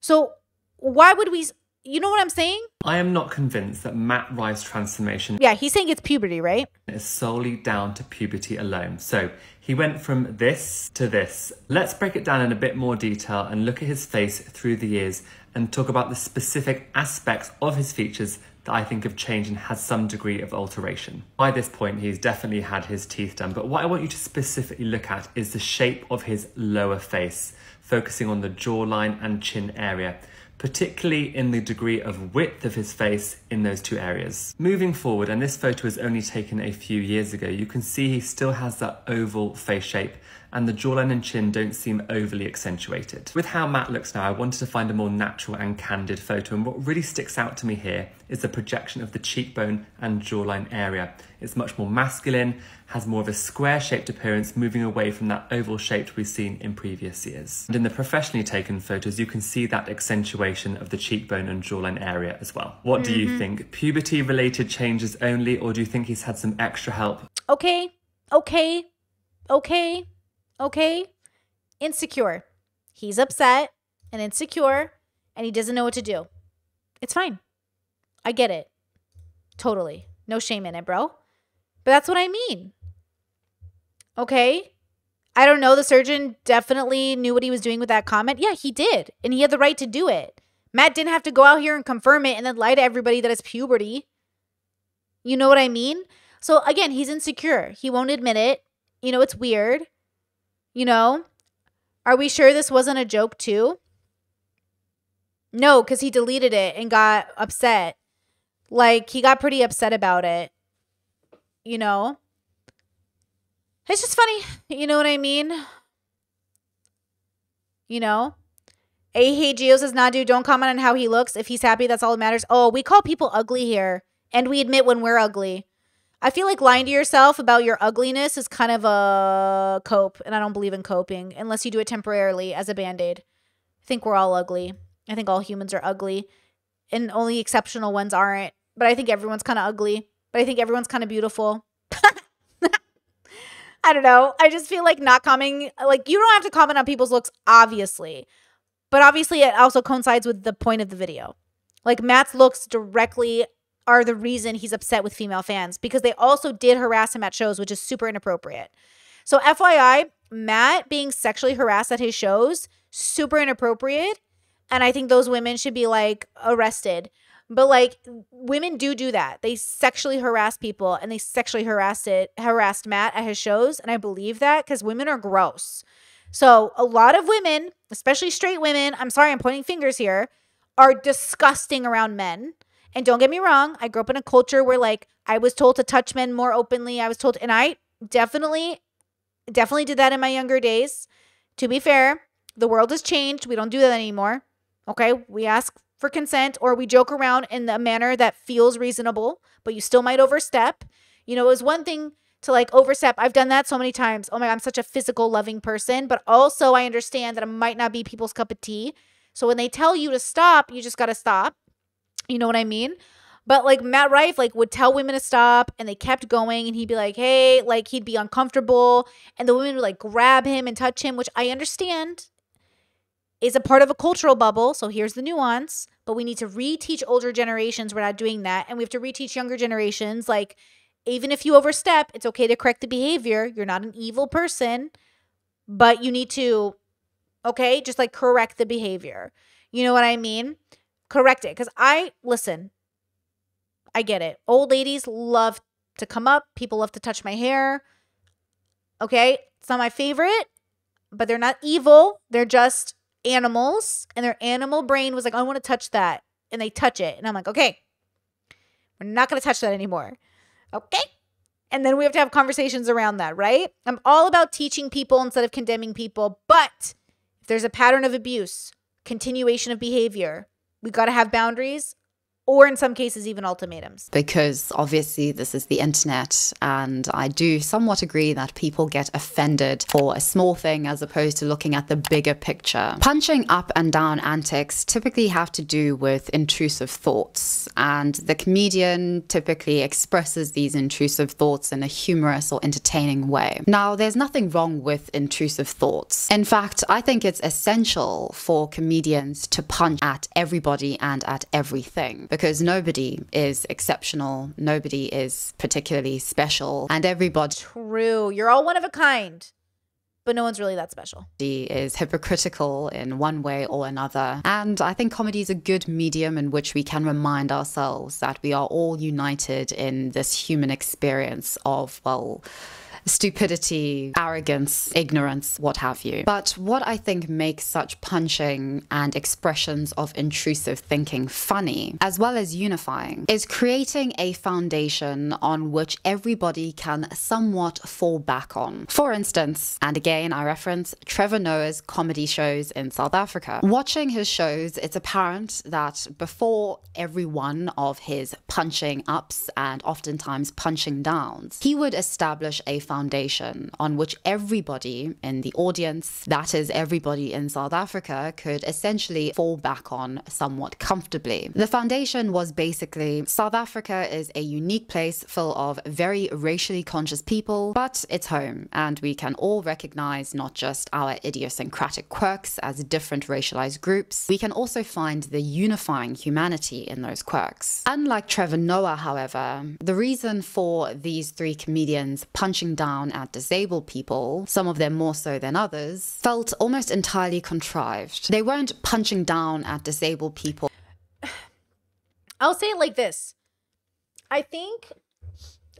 So why would we... You know what I'm saying? I am not convinced that Matt Rife's transformation... Yeah, he's saying it's puberty, right? ...is solely down to puberty alone. So he went from this to this. Let's break it down in a bit more detail and look at his face through the years and talk about the specific aspects of his features that I think have changed and had some degree of alteration. By this point, he's definitely had his teeth done, but what I want you to specifically look at is the shape of his lower face, focusing on the jawline and chin area, particularly in the degree of width of his face in those two areas. Moving forward, and this photo was only taken a few years ago, you can see he still has that oval face shape and the jawline and chin don't seem overly accentuated. With how Matt looks now, I wanted to find a more natural and candid photo, and what really sticks out to me here is the projection of the cheekbone and jawline area. It's much more masculine, has more of a square-shaped appearance, moving away from that oval shape we've seen in previous years. And in the professionally taken photos, you can see that accentuation of the cheekbone and jawline area as well. What mm-hmm. do you think? Puberty-related changes only, or do you think he's had some extra help? Okay, okay, okay, okay. Insecure. He's upset and insecure, and he doesn't know what to do. It's fine. I get it. Totally. No shame in it, bro. But that's what I mean. Okay? I don't know. The surgeon definitely knew what he was doing with that comment. Yeah, he did. And he had the right to do it. Matt didn't have to go out here and confirm it and then lie to everybody that it's puberty. You know what I mean? So, again, he's insecure. He won't admit it. You know, it's weird. You know? Are we sure this wasn't a joke, too? No, because he deleted it and got upset. Like, he got pretty upset about it. You know? It's just funny. You know what I mean? You know? A Hey Geo says, nah, dude, don't comment on how he looks. If he's happy, that's all that matters. Oh, we call people ugly here. And we admit when we're ugly. I feel like lying to yourself about your ugliness is kind of a cope. And I don't believe in coping. Unless you do it temporarily as a band-aid. I think we're all ugly. I think all humans are ugly. And only exceptional ones aren't. But I think everyone's kind of ugly. But I think everyone's kind of beautiful. I don't know. I just feel like not commenting. Like, you don't have to comment on people's looks, obviously. But obviously, it also coincides with the point of the video. Like, Matt's looks directly are the reason he's upset with female fans. Because they also did harass him at shows, which is super inappropriate. So, F Y I, Matt being sexually harassed at his shows, super inappropriate. And I think those women should be, like, arrested. But, like, women do do that. They sexually harass people, and they sexually harassed it, harassed Matt at his shows. And I believe that because women are gross. So a lot of women, especially straight women, I'm sorry, I'm pointing fingers here, are disgusting around men. And don't get me wrong. I grew up in a culture where, like, I was told to touch men more openly. I was told, and I definitely, definitely did that in my younger days. To be fair, the world has changed. We don't do that anymore. Okay? We ask for consent, or we joke around in a manner that feels reasonable, but you still might overstep. You know, it was one thing to, like, overstep. I've done that so many times. Oh my God, I'm such a physical loving person, but also I understand that it might not be people's cup of tea. So when they tell you to stop, you just got to stop. You know what I mean? But, like, Matt Rife, like, would tell women to stop, and they kept going, and he'd be like, hey, like, he'd be uncomfortable, and the women would, like, grab him and touch him, which I understand is a part of a cultural bubble. So here's the nuance. But we need to reteach older generations we're not doing that. And we have to reteach younger generations. Like, even if you overstep, it's okay to correct the behavior. You're not an evil person. But you need to, okay, just, like, correct the behavior. You know what I mean? correct it. Because I, listen, I get it. Old ladies love to come up. People love to touch my hair. Okay, it's not my favorite, but they're not evil. They're just animals. And their animal brain was like, I want to touch that. And they touch it. And I'm like, okay, we're not going to touch that anymore. Okay. And then we have to have conversations around that, right? I'm all about teaching people instead of condemning people. But if there's a pattern of abuse, continuation of behavior, we got to have boundaries, or in some cases, even ultimatums. Because obviously this is the internet, and I do somewhat agree that people get offended for a small thing as opposed to looking at the bigger picture. Punching up and down antics typically have to do with intrusive thoughts, and the comedian typically expresses these intrusive thoughts in a humorous or entertaining way. Now, there's nothing wrong with intrusive thoughts. In fact, I think it's essential for comedians to punch at everybody and at everything. Because nobody is exceptional, nobody is particularly special, and everybody... True. You're all one of a kind, but no one's really that special. She is hypocritical in one way or another, and I think comedy is a good medium in which we can remind ourselves that we are all united in this human experience of, well... stupidity, arrogance, ignorance, what have you. But what I think makes such punching and expressions of intrusive thinking funny, as well as unifying, is creating a foundation on which everybody can somewhat fall back on. For instance, and again I reference Trevor Noah's comedy shows in South Africa. Watching his shows, it's apparent that before every one of his punching ups and oftentimes punching downs, he would establish a foundation on which everybody in the audience, that is everybody in South Africa, could essentially fall back on somewhat comfortably. The foundation was basically, South Africa is a unique place full of very racially conscious people, but it's home, and we can all recognize not just our idiosyncratic quirks as different racialized groups, we can also find the unifying humanity in those quirks. Unlike Trevor Noah, however, the reason for these three comedians punching down at disabled people, some of them more so than others, felt almost entirely contrived. They weren't punching down at disabled people. I'll say it like this. I think,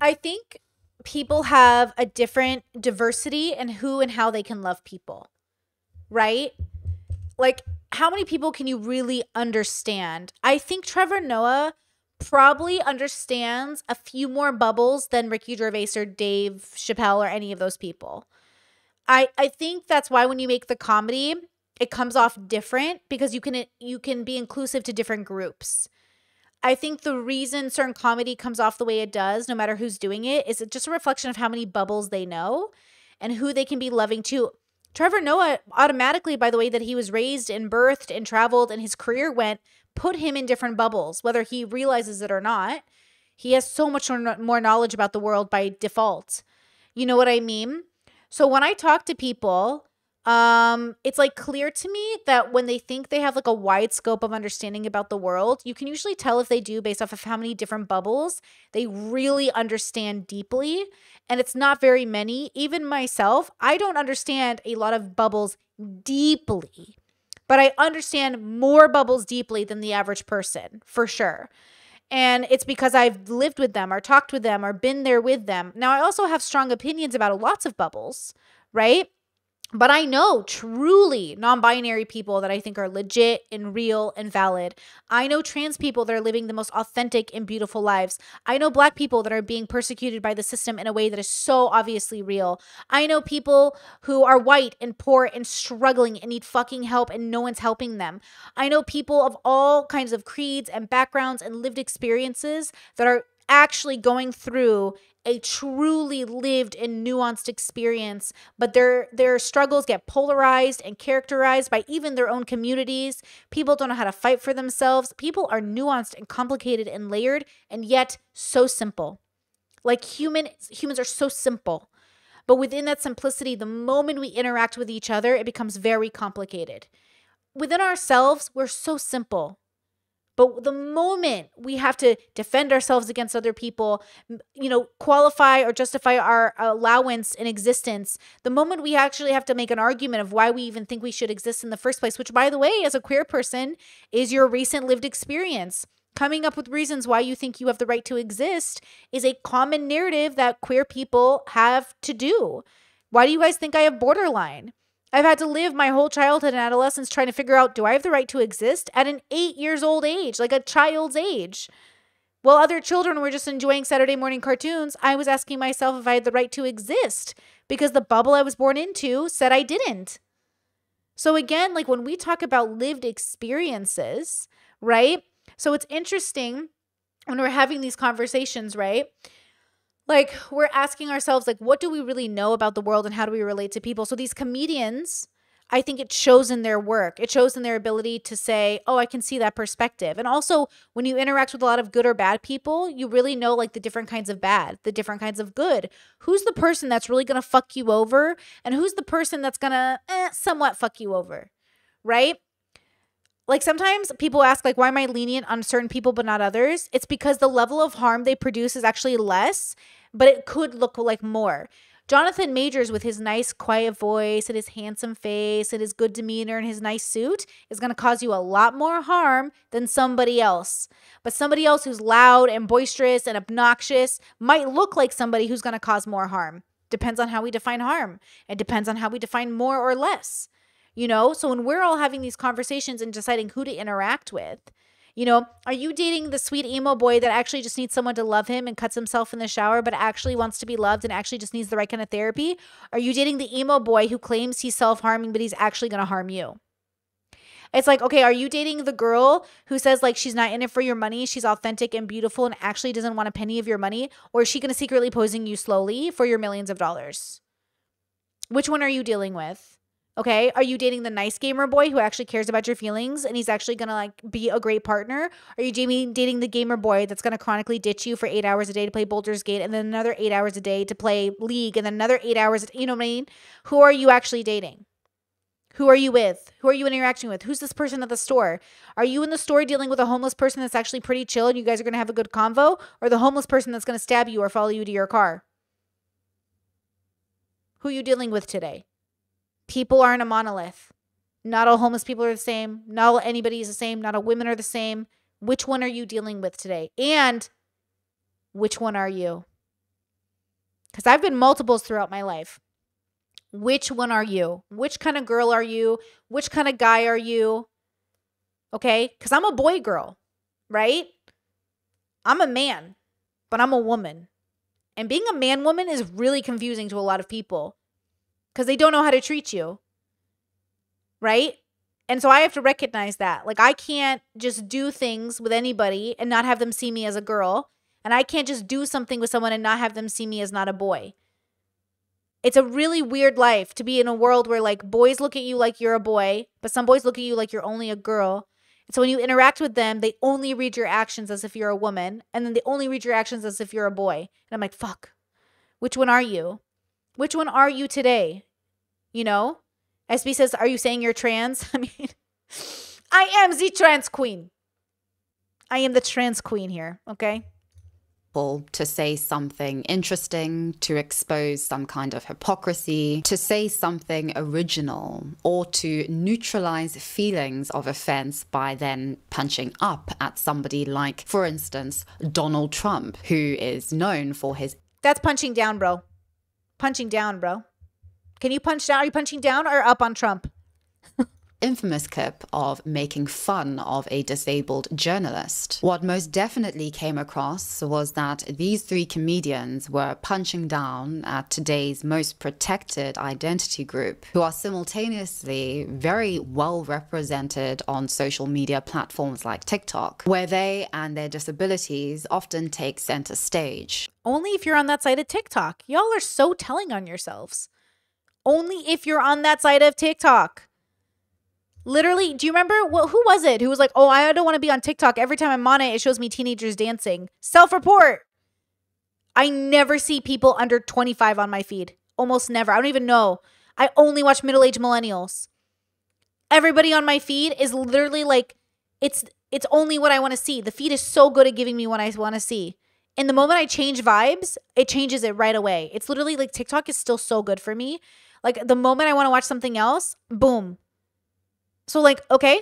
I think people have a different diversity in who and how they can love people, right? Like, how many people can you really understand? I think Trevor Noah probably understands a few more bubbles than Ricky Gervais or Dave Chappelle or any of those people. I I think that's why when you make the comedy, it comes off different, because you can you can be inclusive to different groups. I think the reason certain comedy comes off the way it does, no matter who's doing it, is just a reflection of how many bubbles they know and who they can be loving to. Trevor Noah, automatically, by the way that he was raised and birthed and traveled and his career went, put him in different bubbles, whether he realizes it or not. He has so much more knowledge about the world by default. You know what I mean? So when I talk to people, um, it's like clear to me that when they think they have like a wide scope of understanding about the world, you can usually tell if they do based off of how many different bubbles they really understand deeply. And it's not very many. Even myself, I don't understand a lot of bubbles deeply. But I understand more bubbles deeply than the average person, for sure. And it's because I've lived with them or talked with them or been there with them. Now, I also have strong opinions about lots of bubbles, right? But I know truly non-binary people that I think are legit and real and valid. I know trans people that are living the most authentic and beautiful lives. I know Black people that are being persecuted by the system in a way that is so obviously real. I know people who are white and poor and struggling and need fucking help and no one's helping them. I know people of all kinds of creeds and backgrounds and lived experiences that are actually going through a truly lived and nuanced experience, but their their struggles get polarized and characterized by even their own communities. People don't know how to fight for themselves. People are nuanced and complicated and layered, and yet so simple. Like human, humans are so simple. But within that simplicity, the moment we interact with each other, it becomes very complicated. Within ourselves, we're so simple. But the moment we have to defend ourselves against other people, you know, qualify or justify our allowance in existence, the moment we actually have to make an argument of why we even think we should exist in the first place, which, by the way, as a queer person, is your recent lived experience. Coming up with reasons why you think you have the right to exist is a common narrative that queer people have to do. Why do you guys think I have borderline? I've had to live my whole childhood and adolescence trying to figure out, do I have the right to exist at an eight years old age, like a child's age? While other children were just enjoying Saturday morning cartoons, I was asking myself if I had the right to exist because the bubble I was born into said I didn't. So again, like when we talk about lived experiences, right? So it's interesting when we're having these conversations, right? Like we're asking ourselves, like, what do we really know about the world and how do we relate to people? So these comedians, I think it shows in their work. It shows in their ability to say, oh, I can see that perspective. And also when you interact with a lot of good or bad people, you really know like the different kinds of bad, the different kinds of good. Who's the person that's really going to fuck you over? And who's the person that's going to eh, somewhat fuck you over, right? Like sometimes people ask, like, why am I lenient on certain people but not others? It's because the level of harm they produce is actually less, but it could look like more. Jonathan Majors, with his nice quiet voice and his handsome face and his good demeanor and his nice suit, is going to cause you a lot more harm than somebody else. But somebody else who's loud and boisterous and obnoxious might look like somebody who's going to cause more harm. Depends on how we define harm. It depends on how we define more or less. You know, so when we're all having these conversations and deciding who to interact with, you know, are you dating the sweet emo boy that actually just needs someone to love him and cuts himself in the shower but actually wants to be loved and actually just needs the right kind of therapy? Are you dating the emo boy who claims he's self-harming but he's actually going to harm you? It's like, okay, are you dating the girl who says like she's not in it for your money, she's authentic and beautiful and actually doesn't want a penny of your money? Or is she going to secretly poison you slowly for your millions of dollars? Which one are you dealing with? Okay, are you dating the nice gamer boy who actually cares about your feelings and he's actually going to like be a great partner? Are you dating the gamer boy that's going to chronically ditch you for eight hours a day to play Baldur's Gate and then another eight hours a day to play League and then another eight hours, you know what I mean? Who are you actually dating? Who are you with? Who are you interacting with? Who's this person at the store? Are you in the store dealing with a homeless person that's actually pretty chill and you guys are going to have a good convo, or the homeless person that's going to stab you or follow you to your car? Who are you dealing with today? People aren't a monolith. Not all homeless people are the same. Not all anybody is the same. Not all women are the same. Which one are you dealing with today? And which one are you? Because I've been multiples throughout my life. Which one are you? Which kind of girl are you? Which kind of guy are you? Okay? Because I'm a boy girl, right? I'm a man, but I'm a woman. And being a man-woman is really confusing to a lot of people, because they don't know how to treat you, right? And so I have to recognize that. Like I can't just do things with anybody and not have them see me as a girl. And I can't just do something with someone and not have them see me as not a boy. It's a really weird life to be in a world where like boys look at you like you're a boy, but some boys look at you like you're only a girl. And so when you interact with them, they only read your actions as if you're a woman. And then they only read your actions as if you're a boy. And I'm like, fuck, which one are you? Which one are you today? You know, S B says, are you saying you're trans? I mean, I am the trans queen. I am the trans queen here, okay? To say something interesting, to expose some kind of hypocrisy, to say something original, or to neutralize feelings of offense by then punching up at somebody like, for instance, Donald Trump, who is known for his... That's punching down, bro. Punching down, bro. Can you punch down? Are you punching down or up on Trump? Infamous clip of making fun of a disabled journalist. What most definitely came across was that these three comedians were punching down at today's most protected identity group, who are simultaneously very well represented on social media platforms like TikTok, where they and their disabilities often take center stage. Only if you're on that side of TikTok. Y'all are so telling on yourselves. Only if you're on that side of TikTok. Literally, do you remember? Well, who was it who was like, oh, I don't want to be on TikTok. Every time I'm on it, it shows me teenagers dancing. Self-report. I never see people under twenty-five on my feed. Almost never. I don't even know. I only watch middle-aged millennials. Everybody on my feed is literally like It's it's only what I want to see. The feed is so good at giving me what I want to see. And the moment I change vibes, it changes it right away. It's literally like TikTok is still so good for me. Like the moment I want to watch something else, boom. So like, okay.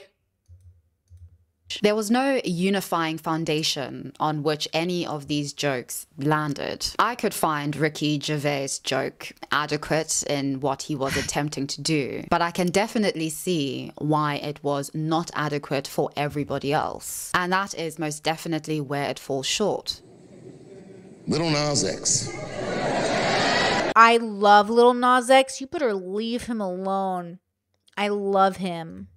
There was no unifying foundation on which any of these jokes landed. I could find Ricky Gervais' joke adequate in what he was attempting to do, but I can definitely see why it was not adequate for everybody else. And that is most definitely where it falls short. Lil Nas X. I love Lil Nas X. You better leave him alone. I love him.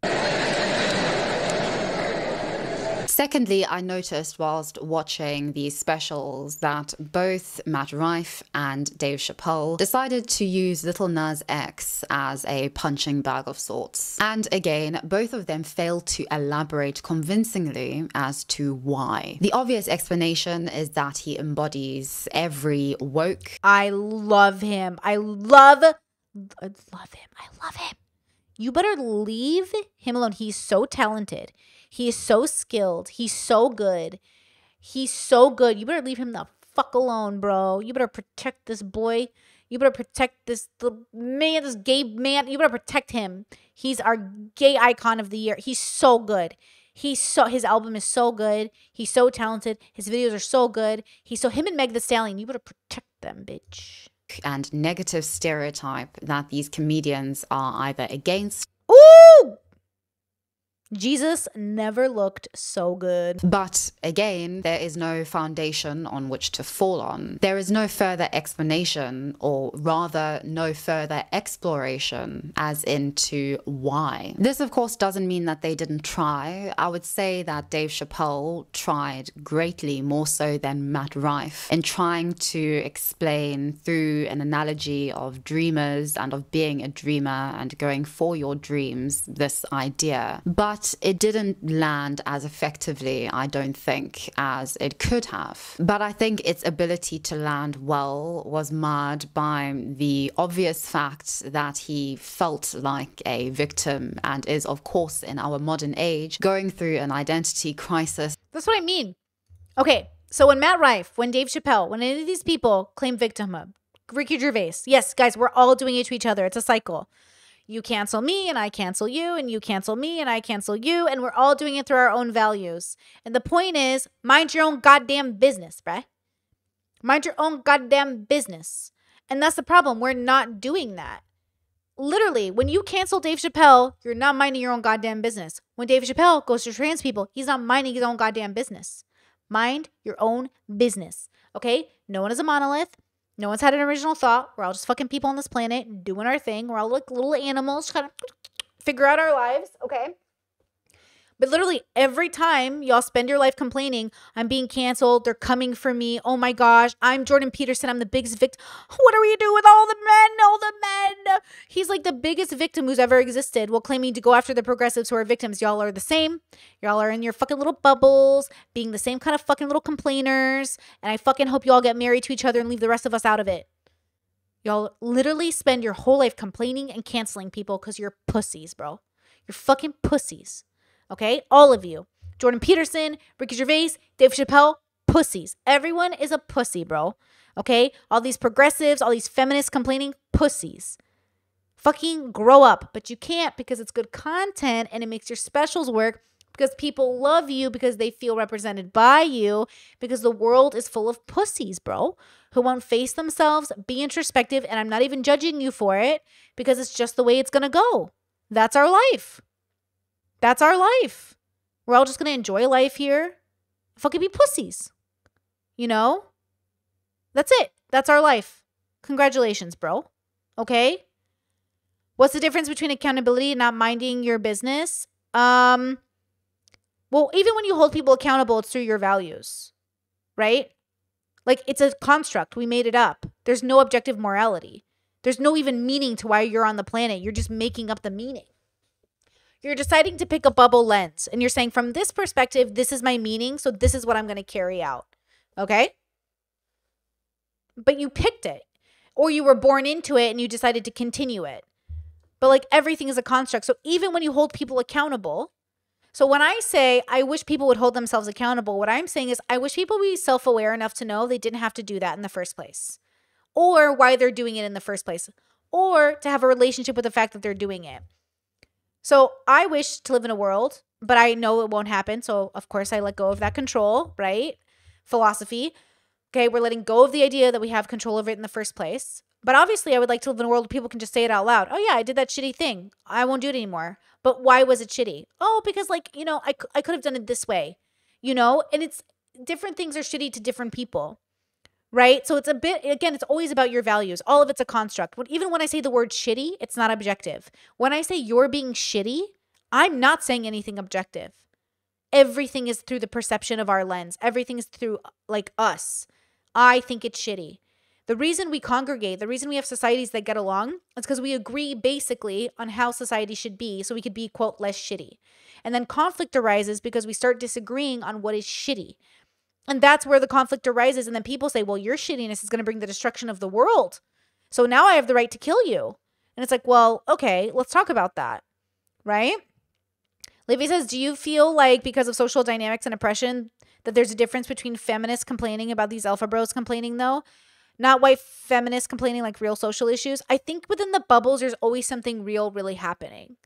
Secondly, I noticed whilst watching these specials that both Matt Rife and Dave Chappelle decided to use Lil Nas X as a punching bag of sorts. And again, both of them failed to elaborate convincingly as to why. The obvious explanation is that he embodies every woke. I love him. I love, I love him. I love him. You better leave him alone. He's so talented. He is so skilled. He's so good. He's so good. You better leave him the fuck alone, bro. You better protect this boy. You better protect this little man, this gay man. You better protect him. He's our gay icon of the year. He's so good. He's so his album is so good. He's so talented. His videos are so good. He's so him and Meg Thee Stallion. You better protect them, bitch. And negative stereotype that these comedians are either against. Ooh! Jesus never looked so good. But again, there is no foundation on which to fall on. There is no further explanation, or rather no further exploration as into why. This of course doesn't mean that they didn't try. I would say that Dave Chappelle tried greatly more so than Matt Rife in trying to explain through an analogy of dreamers and of being a dreamer and going for your dreams this idea. But it didn't land as effectively, I don't think, as it could have. But I think its ability to land well was marred by the obvious fact that he felt like a victim and is, of course, in our modern age, going through an identity crisis. That's what I mean. Okay, so when Matt Rife, when Dave Chappelle, when any of these people claim victimhood, Ricky Gervais, yes, guys, we're all doing it to each other. It's a cycle. You cancel me and I cancel you and you cancel me and I cancel you, and we're all doing it through our own values. And the point is, mind your own goddamn business, bruh. Mind your own goddamn business. And that's the problem. We're not doing that. Literally, when you cancel Dave Chappelle, you're not minding your own goddamn business. When Dave Chappelle goes to trans people, he's not minding his own goddamn business. Mind your own business, okay? No one is a monolith. No one's had an original thought. We're all just fucking people on this planet doing our thing. We're all like little animals trying to figure out our lives, okay? But literally every time y'all spend your life complaining, I'm being canceled, they're coming for me, oh my gosh, I'm Jordan Peterson, I'm the biggest victim. What are we doing with all the men, all the men? He's like the biggest victim who's ever existed while claiming to go after the progressives who are victims. Y'all are the same. Y'all are in your fucking little bubbles, being the same kind of fucking little complainers. And I fucking hope y'all get married to each other and leave the rest of us out of it. Y'all literally spend your whole life complaining and canceling people because you're pussies, bro. You're fucking pussies. Okay, all of you. Jordan Peterson, Ricky Gervais, Dave Chappelle, pussies. Everyone is a pussy, bro. Okay, all these progressives, all these feminists complaining, pussies. Fucking grow up. But you can't because it's good content and it makes your specials work because people love you, because they feel represented by you, because the world is full of pussies, bro, who won't face themselves, be introspective, and I'm not even judging you for it because it's just the way it's going to go. That's our life. That's our life. We're all just going to enjoy life here. Fucking be pussies. You know? That's it. That's our life. Congratulations, bro. Okay? What's the difference between accountability and not minding your business? Um, well, even when you hold people accountable, it's through your values. Right? Like, it's a construct. We made it up. There's no objective morality. There's no even meaning to why you're on the planet. You're just making up the meaning. You're deciding to pick a bubble lens and you're saying, from this perspective, this is my meaning. So this is what I'm going to carry out. Okay. But you picked it, or you were born into it and you decided to continue it. But like, everything is a construct. So even when you hold people accountable, So when I say I wish people would hold themselves accountable, what I'm saying is I wish people would be self-aware enough to know they didn't have to do that in the first place, or why they're doing it in the first place, or to have a relationship with the fact that they're doing it. So I wish to live in a world, but I know it won't happen. So of course I let go of that control, right? Philosophy. Okay, we're letting go of the idea that we have control over it in the first place. But obviously I would like to live in a world where people can just say it out loud. Oh yeah, I did that shitty thing. I won't do it anymore. But why was it shitty? Oh, because like, you know, I, I could have done it this way, you know? And it's different things are shitty to different people, right? So it's a bit, again, it's always about your values. All of it's a construct. When, even when I say the word shitty, it's not objective. When I say you're being shitty, I'm not saying anything objective. Everything is through the perception of our lens. Everything is through like us. I think it's shitty. The reason we congregate, the reason we have societies that get along, is because we agree basically on how society should be so we could be, quote, less shitty. And then conflict arises because we start disagreeing on what is shitty. And that's where the conflict arises. And then people say, well, your shittiness is going to bring the destruction of the world. So now I have the right to kill you. And it's like, well, okay, let's talk about that, right? Livy says, do you feel like because of social dynamics and oppression that there's a difference between feminists complaining about these alpha bros complaining though? Not white feminists complaining like real social issues. I think within the bubbles, there's always something real really happening.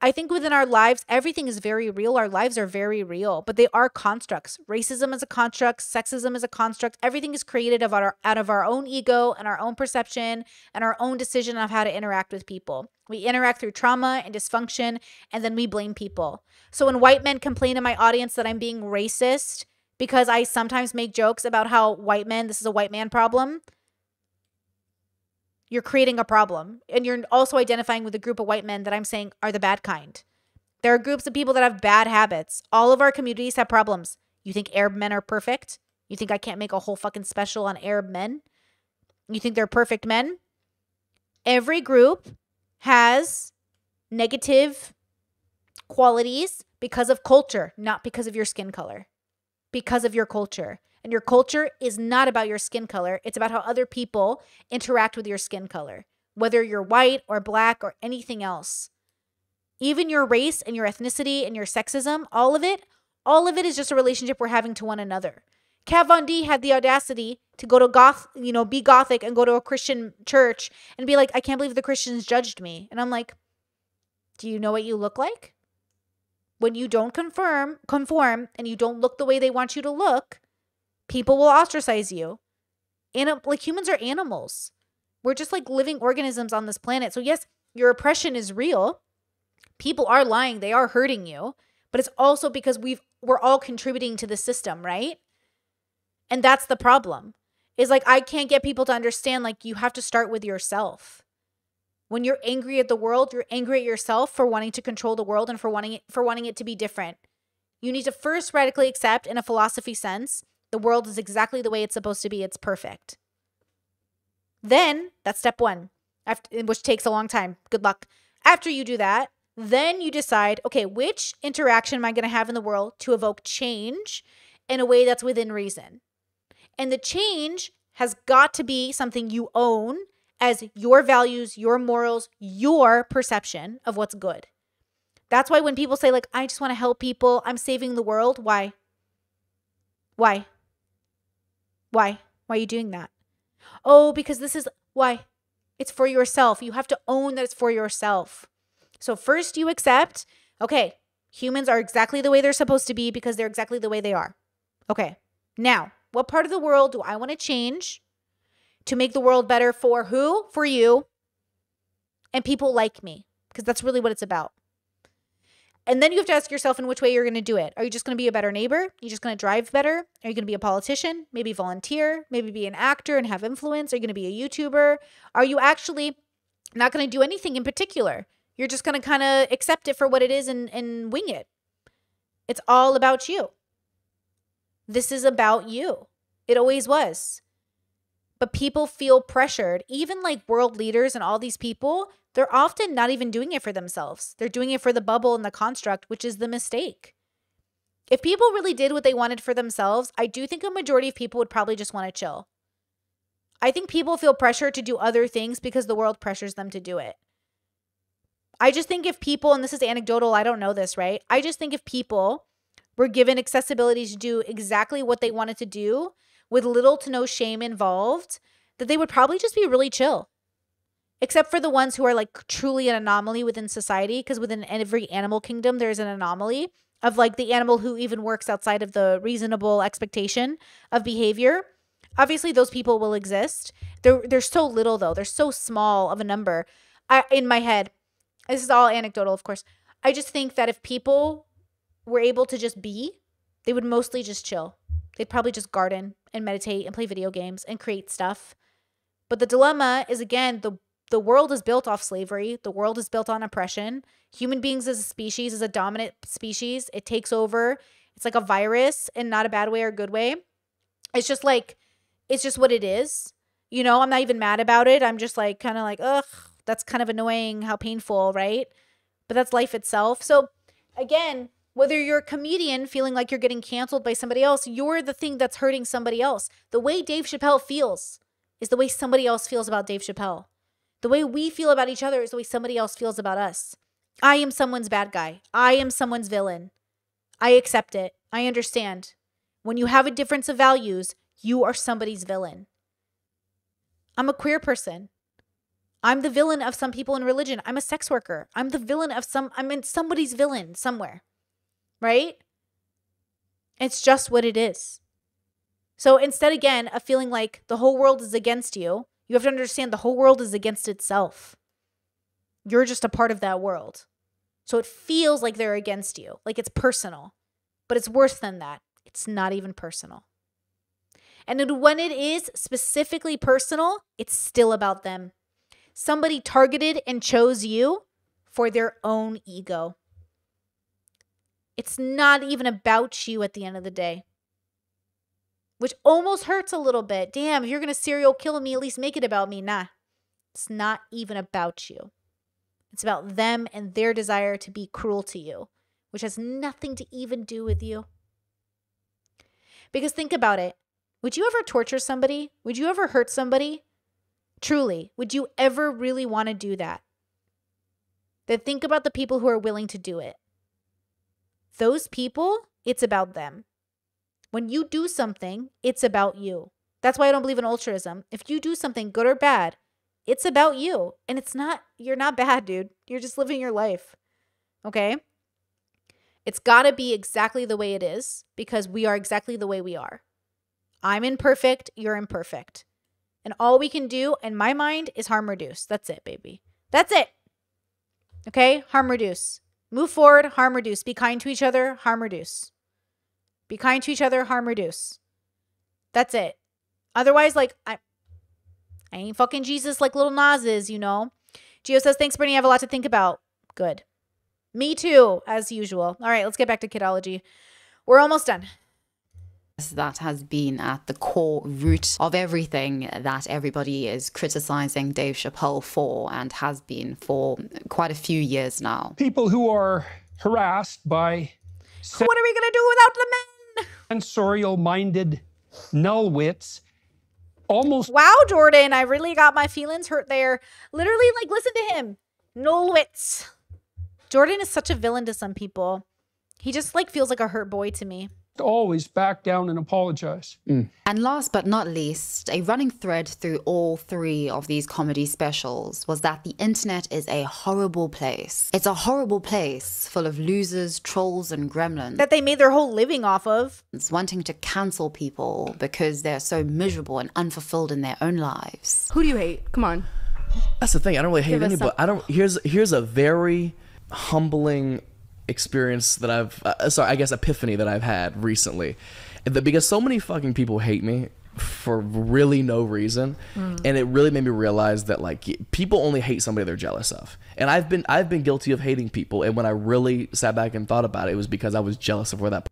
I think within our lives, everything is very real. Our lives are very real, but they are constructs. Racism is a construct. Sexism is a construct. Everything is created of our, out of our own ego and our own perception and our own decision of how to interact with people. We interact through trauma and dysfunction, and then we blame people. So when white men complain in my audience that I'm being racist because I sometimes make jokes about how white men, this is a white man problem, you're creating a problem. And you're also identifying with a group of white men that I'm saying are the bad kind. There are groups of people that have bad habits. All of our communities have problems. You think Arab men are perfect? You think I can't make a whole fucking special on Arab men? You think they're perfect men? Every group has negative qualities because of culture, not because of your skin color, because of your culture. And your culture is not about your skin color. It's about how other people interact with your skin color, whether you're white or black or anything else. Even your race and your ethnicity and your sexism, all of it, all of it is just a relationship we're having to one another. Kat Von D had the audacity to go to goth, you know, be Gothic and go to a Christian church and be like, I can't believe the Christians judged me. And I'm like, do you know what you look like? When you don't confirm, conform and you don't look the way they want you to look, people will ostracize you. And like humans are animals. We're just like living organisms on this planet. So yes, your oppression is real. People are lying. They are hurting you. But it's also because we've, we're all contributing to the system, right? And that's the problem. Is like I can't get people to understand like you have to start with yourself. When you're angry at the world, you're angry at yourself for wanting to control the world and for wanting it, for wanting it to be different. You need to first radically accept in a philosophy sense the world is exactly the way it's supposed to be. It's perfect. Then that's step one, after, which takes a long time. Good luck. After you do that, then you decide, okay, which interaction am I going to have in the world to evoke change in a way that's within reason? And the change has got to be something you own as your values, your morals, your perception of what's good. That's why when people say like, I just want to help people, I'm saving the world. Why? Why? Why? Why are you doing that? Oh, because this is why. It's for yourself. You have to own that it's for yourself. So first you accept, okay, humans are exactly the way they're supposed to be because they're exactly the way they are. Okay, now what part of the world do I want to change to make the world better for who? For you and people like me, because that's really what it's about. And then you have to ask yourself in which way you're going to do it. Are you just going to be a better neighbor? Are you just going to drive better? Are you going to be a politician? Maybe volunteer? Maybe be an actor and have influence? Are you going to be a YouTuber? Are you actually not going to do anything in particular? You're just going to kind of accept it for what it is and, and wing it. It's all about you. This is about you. It always was. But people feel pressured. Even like world leaders and all these people, they're often not even doing it for themselves. They're doing it for the bubble and the construct, which is the mistake. If people really did what they wanted for themselves, I do think a majority of people would probably just want to chill. I think people feel pressure to do other things because the world pressures them to do it. I just think if people, and this is anecdotal, I don't know this, right? I just think if people were given accessibility to do exactly what they wanted to do with little to no shame involved, that they would probably just be really chill. Except for the ones who are like truly an anomaly within society, because within every animal kingdom, there's an anomaly of like the animal who even works outside of the reasonable expectation of behavior. Obviously, those people will exist. They're, they're so little, though. They're so small of a number. I, in my head, this is all anecdotal, of course. I just think that if people were able to just be, they would mostly just chill. They'd probably just garden and meditate and play video games and create stuff. But the dilemma is, again, the The world is built off slavery. The world is built on oppression. Human beings as a species is a dominant species. It takes over. It's like a virus, in not a bad way or a good way. It's just like, it's just what it is. You know, I'm not even mad about it. I'm just like, kind of like, ugh, that's kind of annoying, how painful, right? But that's life itself. So again, whether you're a comedian feeling like you're getting canceled by somebody else, you're the thing that's hurting somebody else. The way Dave Chappelle feels is the way somebody else feels about Dave Chappelle. The way we feel about each other is the way somebody else feels about us. I am someone's bad guy. I am someone's villain. I accept it. I understand. When you have a difference of values, you are somebody's villain. I'm a queer person. I'm the villain of some people in religion. I'm a sex worker. I'm the villain of some, I'm in somebody's villain somewhere, right? It's just what it is. So instead, again, of feeling like the whole world is against you, you have to understand the whole world is against itself. You're just a part of that world. So it feels like they're against you, like it's personal, but it's worse than that. It's not even personal. And when it is specifically personal, it's still about them. Somebody targeted and chose you for their own ego. It's not even about you at the end of the day. Which almost hurts a little bit. Damn, if you're going to serial kill me, at least make it about me. Nah, it's not even about you. It's about them and their desire to be cruel to you, which has nothing to even do with you. Because think about it. Would you ever torture somebody? Would you ever hurt somebody? Truly, would you ever really want to do that? Then think about the people who are willing to do it. Those people, it's about them. When you do something, it's about you. That's why I don't believe in altruism. If you do something good or bad, it's about you. And it's not, you're not bad, dude. You're just living your life. Okay? It's got to be exactly the way it is because we are exactly the way we are. I'm imperfect. You're imperfect. And all we can do, in my mind, is harm reduce. That's it, baby. That's it. Okay? Harm reduce. Move forward. Harm reduce. Be kind to each other. Harm reduce. Be kind to each other, harm reduce. That's it. Otherwise, like, I I ain't fucking Jesus like Lil Nas is, you know. Geo says, thanks, Brittany. I have a lot to think about. Good. Me too, as usual. All right, let's get back to Kidology. We're almost done. That has been at the core root of everything that everybody is criticizing Dave Chappelle for and has been for quite a few years now. People who are harassed by... What are we going to do without the men? Sensorial-minded nullwits, almost... Wow, Jordan, I really got my feelings hurt there. Literally, like, listen to him. Nullwits. Jordan is such a villain to some people. He just, like, feels like a hurt boy to me. Always back down and apologize. Mm. And last but not least, a running thread through all three of these comedy specials was that the internet is a horrible place. It's a horrible place full of losers, trolls, and gremlins. That they made their whole living off of. It's wanting to cancel people because they're so miserable and unfulfilled in their own lives. Who do you hate? Come on. That's the thing. I don't really hate anybody. I don't. Here's here's a very humbling experience that I've uh, sorry I guess epiphany that I've had recently, the, because so many fucking people hate me for really no reason. Mm. And it really made me realize that, like, people only hate somebody they're jealous of. And I've been I've been guilty of hating people, and when I really sat back and thought about it, it was because I was jealous of where that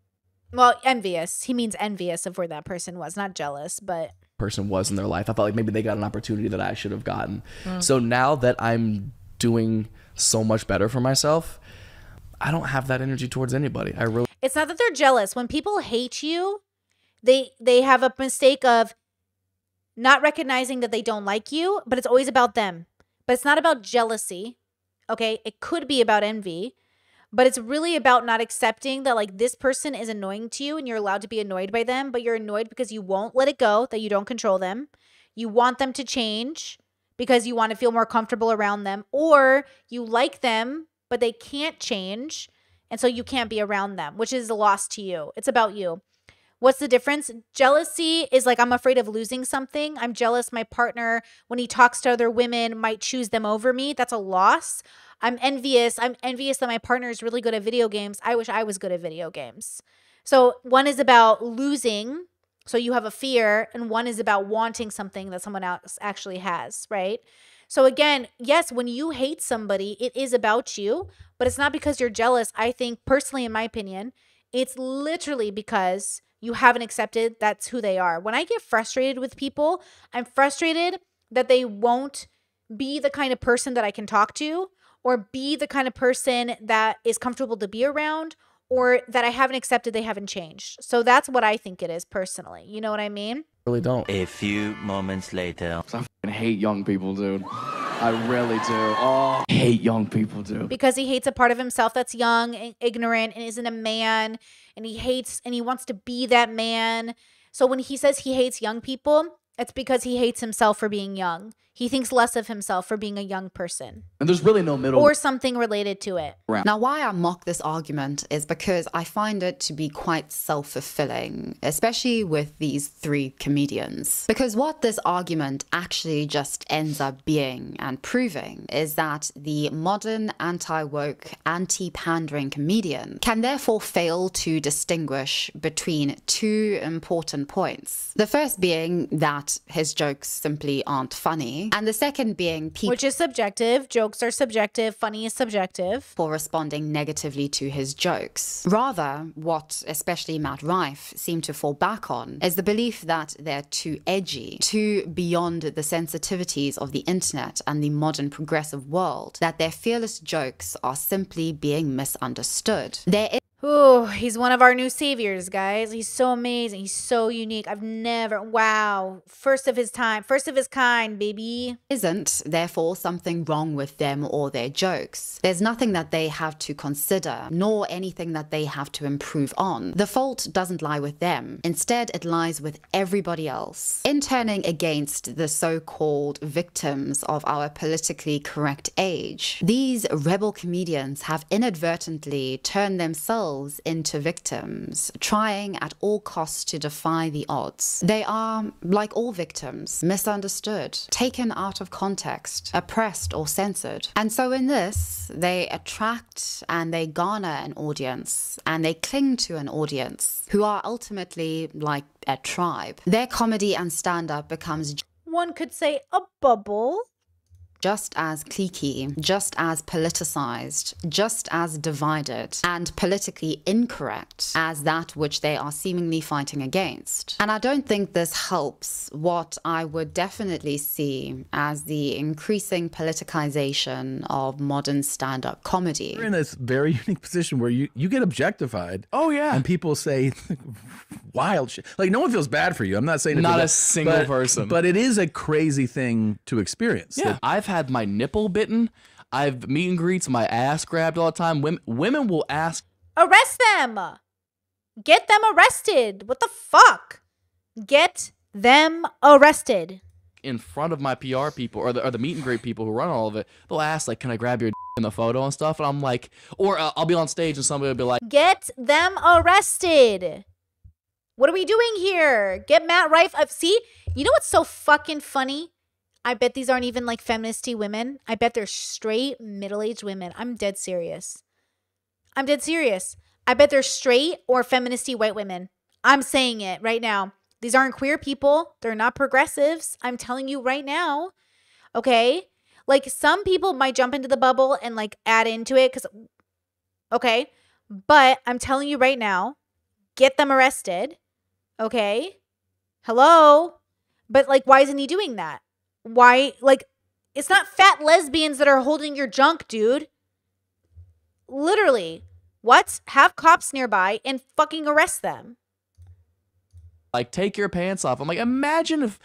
well envious he means envious of where that person was, not jealous, but person was in their life. I felt like maybe they got an opportunity that I should have gotten. Mm. So now that I'm doing so much better for myself, I don't have that energy towards anybody. I really. It's not that they're jealous. When people hate you, they they have a mistake of not recognizing that they don't like you, but it's always about them. But it's not about jealousy. Okay, it could be about envy, but it's really about not accepting that like this person is annoying to you and you're allowed to be annoyed by them, but you're annoyed because you won't let it go, that you don't control them. You want them to change because you want to feel more comfortable around them, or you like them, but they can't change and so you can't be around them, which is a loss to you. It's about you. What's the difference? Jealousy is like, I'm afraid of losing something. I'm jealous my partner, when he talks to other women, might choose them over me. That's a loss. I'm envious. I'm envious that my partner is really good at video games. I wish I was good at video games. So one is about losing, so you have a fear, and one is about wanting something that someone else actually has, right? So again, yes, when you hate somebody, it is about you, but it's not because you're jealous. I think personally, in my opinion, it's literally because you haven't accepted that's who they are. When I get frustrated with people, I'm frustrated that they won't be the kind of person that I can talk to, or be the kind of person that is comfortable to be around, or that I haven't accepted they haven't changed. So that's what I think it is personally. You know what I mean? Really don't. A few moments later. I fucking hate young people, dude. I really do. Oh, I hate young people, dude. Because he hates a part of himself that's young and ignorant and isn't a man, and he hates and he wants to be that man. So when he says he hates young people, it's because he hates himself for being young. He thinks less of himself for being a young person. And there's really no middle. Or something related to it. Now, why I mock this argument is because I find it to be quite self-fulfilling, especially with these three comedians. Because what this argument actually just ends up being and proving is that the modern anti-woke, anti-pandering comedian can therefore fail to distinguish between two important points. The first being that his jokes simply aren't funny. And the second being people, which is subjective. Jokes are subjective. Funny is subjective. For responding negatively to his jokes. Rather, what especially Matt Rife seemed to fall back on is the belief that they're too edgy, too beyond the sensitivities of the internet and the modern progressive world, that their fearless jokes are simply being misunderstood. There is Ooh, he's one of our new saviors, guys. He's so amazing. He's so unique. I've never, wow. First of his time, first of his kind, baby. Isn't, therefore, something wrong with them or their jokes. There's nothing that they have to consider, nor anything that they have to improve on. The fault doesn't lie with them. Instead, it lies with everybody else. In turning against the so-called victims of our politically correct age, these rebel comedians have inadvertently turned themselves into victims, trying at all costs to defy the odds. They are, like all victims, misunderstood, taken out of context, oppressed or censored. And so in this, they attract and they garner an audience, and they cling to an audience who are ultimately like a tribe. Their comedy and stand-up becomes, one could say, a bubble. Just as cliquey, just as politicized, just as divided and politically incorrect as that which they are seemingly fighting against. And I don't think this helps what I would definitely see as the increasing politicization of modern stand-up comedy. You're in this very unique position where you, you get objectified. Oh, yeah. And people say wild shit. Like, no one feels bad for you. I'm not saying not a single person. But it is a crazy thing to experience. Yeah. I've I've had my nipple bitten. I've meet and greets, my ass grabbed all the time. Women, women will ask, arrest them. Get them arrested. What the fuck? Get them arrested. In front of my P R people or the, or the meet and greet people who run all of it, they'll ask, like, can I grab your d in the photo and stuff? And I'm like, or uh, I'll be on stage and somebody will be like, get them arrested. What are we doing here? Get Matt Rife up. See, you know what's so fucking funny? I bet these aren't even like feministy women. I bet they're straight middle-aged women. I'm dead serious. I'm dead serious. I bet they're straight or feministy white women. I'm saying it right now. These aren't queer people. They're not progressives. I'm telling you right now. Okay? Like, some people might jump into the bubble and like add into it because, okay? But I'm telling you right now, get them arrested. Okay? Hello? But like, why isn't he doing that? Why, like, it's not fat lesbians that are holding your junk, dude. Literally. What? Have cops nearby and fucking arrest them. Like, take your pants off. I'm like, imagine if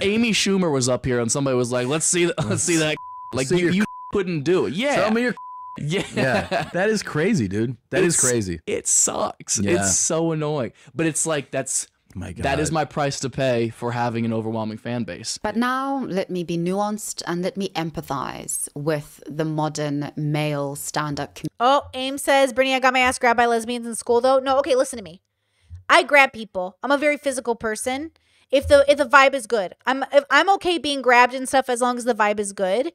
Amy Schumer was up here and somebody was like, let's see, let's see that. Like, you couldn't do it. Yeah. Tell me your yeah. yeah. That is crazy, dude. That it's, is crazy. It sucks. Yeah. It's so annoying. But it's like, that's my God. That is my price to pay for having an overwhelming fan base. But now let me be nuanced and let me empathize with the modern male stand-up community. Oh, Aim says, Brittany, I got my ass grabbed by lesbians in school though. No, okay, listen to me. I grab people. I'm a very physical person. If the if the vibe is good, I'm if I'm okay being grabbed and stuff as long as the vibe is good.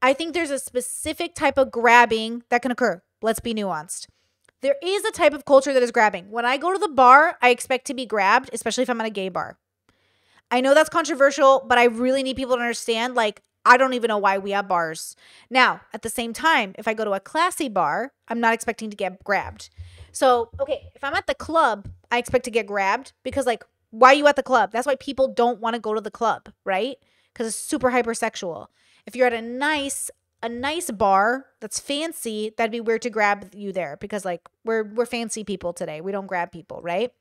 I think there's a specific type of grabbing that can occur. Let's be nuanced. There is a type of culture that is grabbing. When I go to the bar, I expect to be grabbed, especially if I'm at a gay bar. I know that's controversial, but I really need people to understand, like, I don't even know why we have bars. Now, at the same time, if I go to a classy bar, I'm not expecting to get grabbed. So, okay, if I'm at the club, I expect to get grabbed because, like, why are you at the club? That's why people don't want to go to the club, right? Because it's super hypersexual. If you're at a nice a nice bar that's fancy, that'd be weird to grab you there because, like, we're we're fancy people today. We don't grab people, right?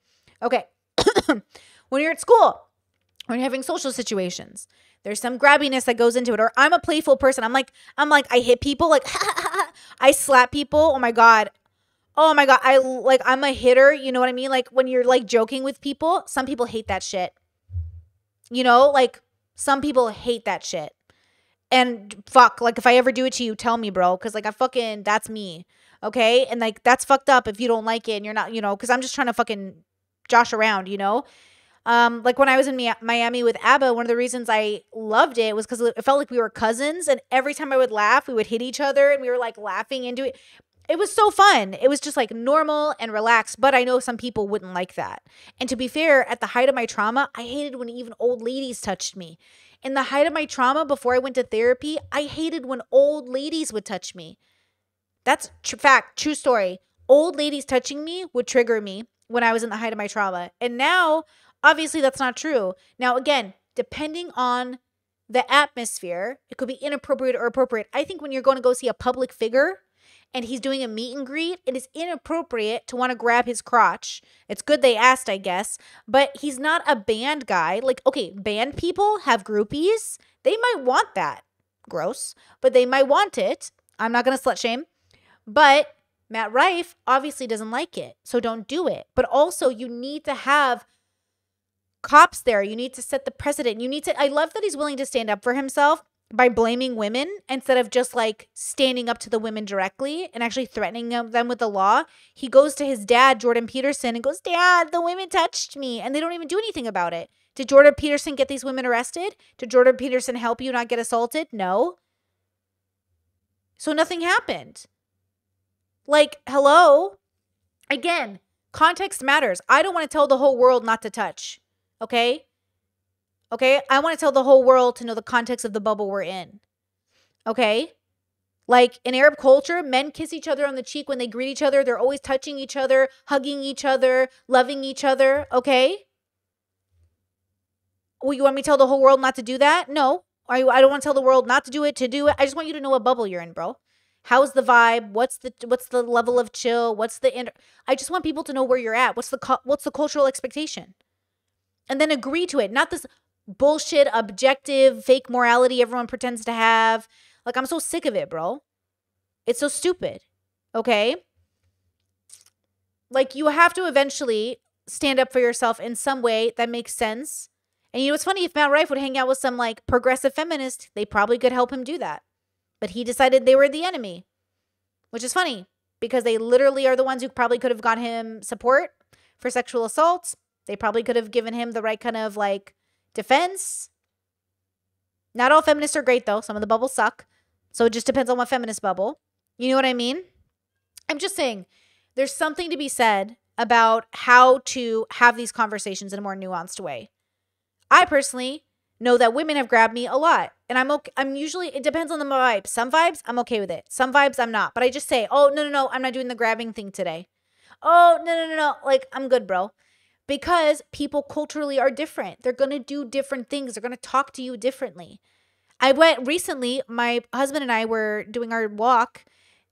Okay. When you're at school, when you're having social situations, there's some grabbiness that goes into it. Or I'm a playful person. I'm like, I'm like, I hit people, like I slap people. Oh my God. Oh my God. I like, I'm a hitter. You know what I mean? Like, when you're like joking with people, some people hate that shit. You know, like, some people hate that shit. And fuck, like, if I ever do it to you, tell me, bro. Cause like I fucking, that's me. Okay. And like, that's fucked up if you don't like it and you're not, you know, cause I'm just trying to fucking josh around, you know? Um, like when I was in Miami with ABBA, one of the reasons I loved it was cause it felt like we were cousins, and every time I would laugh, we would hit each other and we were like laughing into it. It was so fun. It was just like normal and relaxed, but I know some people wouldn't like that. And to be fair, at the height of my trauma, I hated when even old ladies touched me. In the height of my trauma, before I went to therapy, I hated when old ladies would touch me. That's tr- fact, true story. Old ladies touching me would trigger me when I was in the height of my trauma. And now, obviously that's not true. Now, again, depending on the atmosphere, it could be inappropriate or appropriate. I think when you're going to go see a public figure, and he's doing a meet and greet, it is inappropriate to want to grab his crotch. It's good they asked, I guess. But he's not a band guy. Like, okay, band people have groupies. They might want that. Gross. But they might want it. I'm not going to slut shame. But Matt Rife obviously doesn't like it. So don't do it. But also, you need to have cops there. You need to set the precedent. You need to, I love that he's willing to stand up for himself by blaming women instead of just like standing up to the women directly and actually threatening them with the law. He goes to his dad, Jordan Peterson, and goes, Dad, the women touched me, and they don't even do anything about it. Did Jordan Peterson get these women arrested? Did Jordan Peterson help you not get assaulted? No. So nothing happened. Like, hello? Again, context matters. I don't want to tell the whole world not to touch, okay? Okay, I want to tell the whole world to know the context of the bubble we're in. Okay, like in Arab culture, men kiss each other on the cheek when they greet each other. They're always touching each other, hugging each other, loving each other. Okay, well, you want me to tell the whole world not to do that? No, I don't want to tell the world not to do it, to do it. I just want you to know what bubble you're in, bro. How's the vibe? What's the what's the level of chill? What's the inter- I just want people to know where you're at. What's the what's the cultural expectation? And then agree to it. Not this bullshit, objective, fake morality everyone pretends to have. Like, I'm so sick of it, bro. It's so stupid, okay? Like, you have to eventually stand up for yourself in some way that makes sense. And you know, it's funny, if Matt Rife would hang out with some, like, progressive feminist, they probably could help him do that. But he decided they were the enemy, which is funny because they literally are the ones who probably could have got him support for sexual assault. They probably could have given him the right kind of, like, defense. Not all feminists are great, though. Some of the bubbles suck. So it just depends on what feminist bubble. You know what I mean? I'm just saying there's something to be said about how to have these conversations in a more nuanced way. I personally know that women have grabbed me a lot. And I'm okay. I'm usually, it depends on the vibe. Some vibes, I'm okay with it. Some vibes, I'm not. But I just say, oh, no, no, no, I'm not doing the grabbing thing today. Oh, no, no, no, no. Like, I'm good, bro. Because people culturally are different. They're going to do different things. They're going to talk to you differently. I went recently, my husband and I were doing our walk,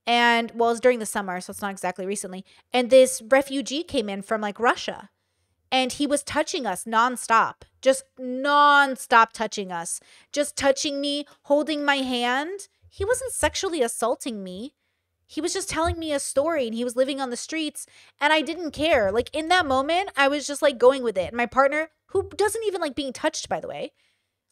and well, it was during the summer, so it's not exactly recently. And this refugee came in from like Russia, and he was touching us nonstop, just nonstop touching us, just touching me, holding my hand. he wasn't sexually assaulting me. He was just telling me a story, and he was living on the streets, and I didn't care. Like, in that moment, I was just like going with it. And my partner, who doesn't even like being touched, by the way,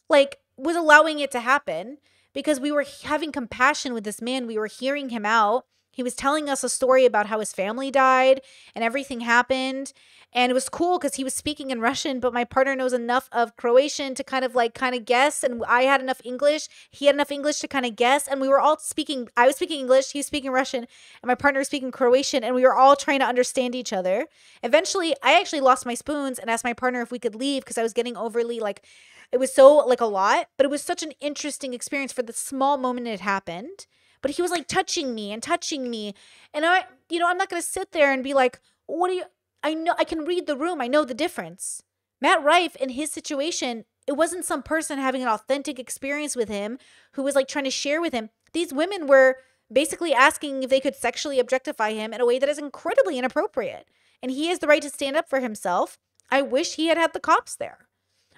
like was allowing it to happen because we were having compassion with this man. We were hearing him out. He was telling us a story about how his family died and everything happened. And it was cool because he was speaking in Russian, but my partner knows enough of Croatian to kind of like kind of guess. And I had enough English. He had enough English to kind of guess. And we were all speaking. I was speaking English. He was speaking Russian. And my partner was speaking Croatian. And we were all trying to understand each other. Eventually, I actually lost my spoons and asked my partner if we could leave because I was getting overly like, it was so like a lot. But it was such an interesting experience for the small moment it happened. But he was like touching me and touching me. And I, you know, I'm not going to sit there and be like, what are you? I know I can read the room. I know the difference. Matt Rife, in his situation, it wasn't some person having an authentic experience with him who was like trying to share with him. These women were basically asking if they could sexually objectify him in a way that is incredibly inappropriate. And he has the right to stand up for himself. I wish he had had the cops there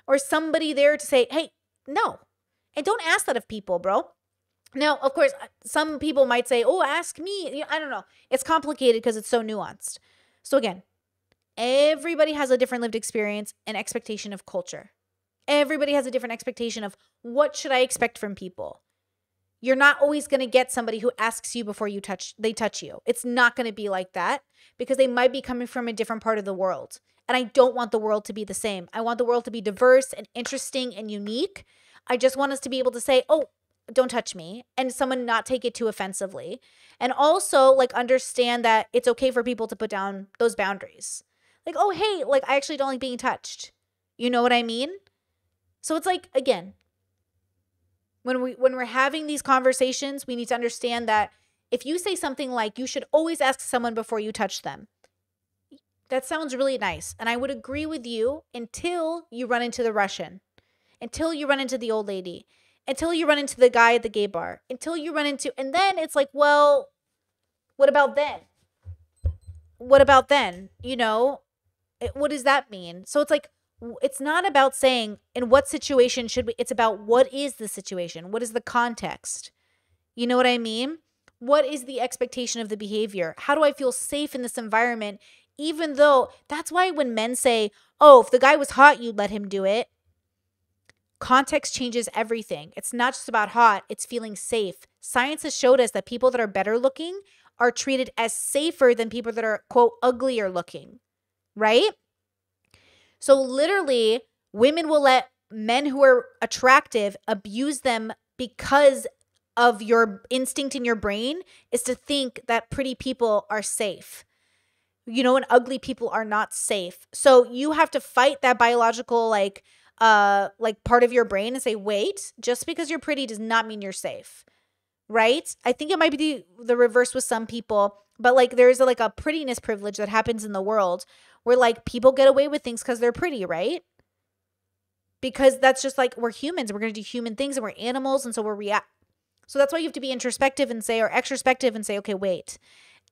or somebody there to say, hey, no. And don't ask that of people, bro. Now, of course, some people might say, oh, ask me. I don't know. It's complicated because it's so nuanced. So again, everybody has a different lived experience and expectation of culture. Everybody has a different expectation of what should I expect from people. You're not always going to get somebody who asks you before you touch, they touch you. It's not going to be like that because they might be coming from a different part of the world. And I don't want the world to be the same. I want the world to be diverse and interesting and unique. I just want us to be able to say, oh, don't touch me, and someone not take it too offensively. And also like understand that it's okay for people to put down those boundaries. Like, oh, hey, like I actually don't like being touched. You know what I mean? So it's like, again, when, we, when we're having these conversations, we need to understand that if you say something like you should always ask someone before you touch them, that sounds really nice. And I would agree with you until you run into the Russian, until you run into the old lady, until you run into the guy at the gay bar, until you run into, and then it's like, well, what about then? What about then? You know, what does that mean? So it's like, it's not about saying in what situation should we, it's about what is the situation? What is the context? You know what I mean? What is the expectation of the behavior? How do I feel safe in this environment? Even though that's why when men say, oh, if the guy was hot, you'd let him do it. Context changes everything. It's not just about hot, it's feeling safe. Science has showed us that people that are better looking are treated as safer than people that are, quote, uglier looking, right? So literally, women will let men who are attractive abuse them because of your instinct in your brain is to think that pretty people are safe. You know, and ugly people are not safe. So you have to fight that biological, like, Uh, like part of your brain and say, wait, just because you're pretty does not mean you're safe, right? I think it might be the, the reverse with some people, but like there's a, like a prettiness privilege that happens in the world where like people get away with things because they're pretty, right? Because that's just like we're humans, we're going to do human things and we're animals and so we're react. So that's why you have to be introspective and say, or extrospective and say, okay, wait,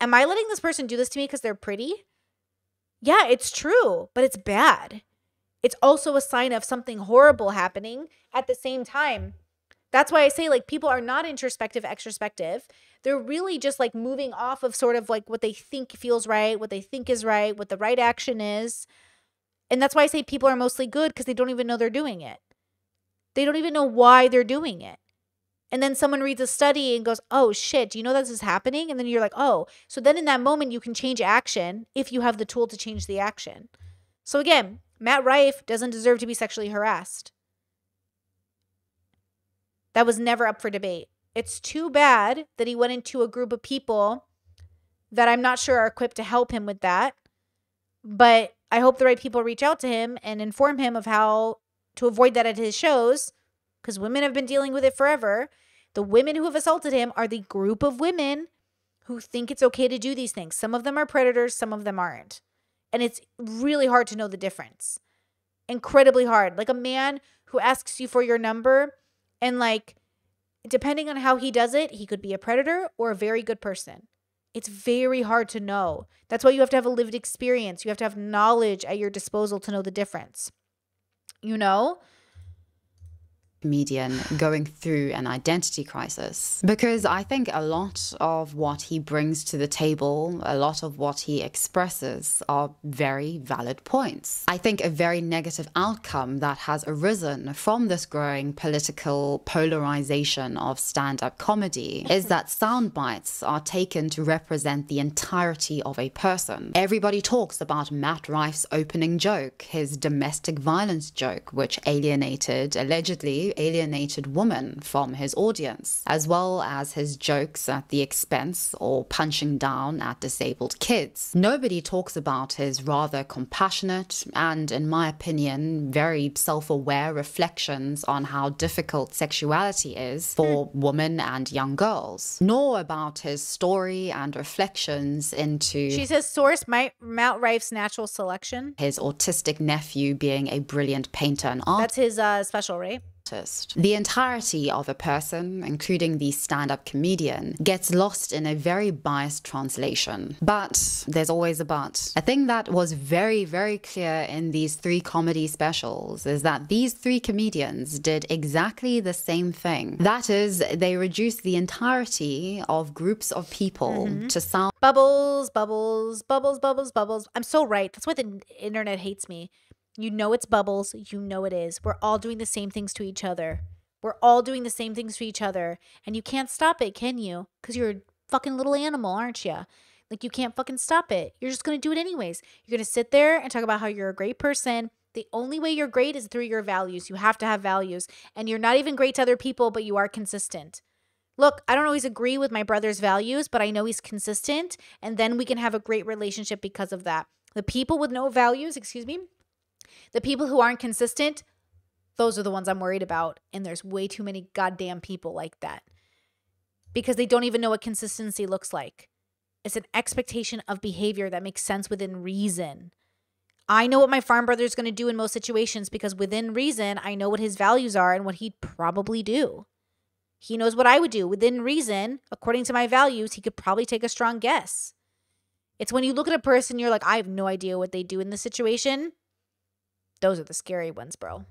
am I letting this person do this to me because they're pretty? Yeah, it's true, but it's bad. It's also a sign of something horrible happening at the same time. That's why I say like people are not introspective, extrospective. They're really just like moving off of sort of like what they think feels right, what they think is right, what the right action is. And that's why I say people are mostly good because they don't even know they're doing it. They don't even know why they're doing it. And then someone reads a study and goes, oh shit, do you know this is happening? And then you're like, oh, so then in that moment you can change action if you have the tool to change the action. So again, Matt Rife doesn't deserve to be sexually harassed. That was never up for debate. It's too bad that he went into a group of people that I'm not sure are equipped to help him with that. But I hope the right people reach out to him and inform him of how to avoid that at his shows, because women have been dealing with it forever. The women who have assaulted him are the group of women who think it's okay to do these things. Some of them are predators, some of them aren't. And it's really hard to know the difference. Incredibly hard. Like a man who asks you for your number and like, depending on how he does it, he could be a predator or a very good person. It's very hard to know. That's why you have to have a lived experience. You have to have knowledge at your disposal to know the difference. You know? comedian going through an identity crisis, because I think a lot of what he brings to the table, a lot of what he expresses are very valid points. I think a very negative outcome that has arisen from this growing political polarization of stand-up comedy is that sound bites are taken to represent the entirety of a person. Everybody talks about Matt Rife's opening joke, his domestic violence joke, which alienated, allegedly alienated woman from his audience, as well as his jokes at the expense or punching down at disabled kids. Nobody talks about his rather compassionate and, in my opinion, very self-aware reflections on how difficult sexuality is for women and young girls, nor about his story and reflections into... She says, source, my, Matt Rife's natural selection. His autistic nephew being a brilliant painter and artist. That's his uh, special, right? The entirety of a person, including the stand-up comedian, gets lost in a very biased translation. But there's always a but. A thing that was very, very clear in these three comedy specials is that these three comedians did exactly the same thing. That is, they reduced the entirety of groups of people mm-hmm. to sound bubbles, bubbles, bubbles, bubbles, bubbles. I'm so right. That's why the internet hates me. You know it's bubbles. You know it is. We're all doing the same things to each other. We're all doing the same things to each other. And you can't stop it, can you? Because you're a fucking little animal, aren't you? Like, you can't fucking stop it. You're just going to do it anyways. You're going to sit there and talk about how you're a great person. The only way you're great is through your values. You have to have values. And you're not even great to other people, but you are consistent. Look, I don't always agree with my brother's values, but I know he's consistent. And then we can have a great relationship because of that. The people with no values, excuse me, the people who aren't consistent, those are the ones I'm worried about. And there's way too many goddamn people like that, because they don't even know what consistency looks like. It's an expectation of behavior that makes sense within reason. I know what my farm brother is going to do in most situations, because within reason, I know what his values are and what he'd probably do. He knows what I would do. Within reason, according to my values, he could probably take a strong guess. It's when you look at a person, you're like, I have no idea what they do in this situation. Those are the scary ones, bro.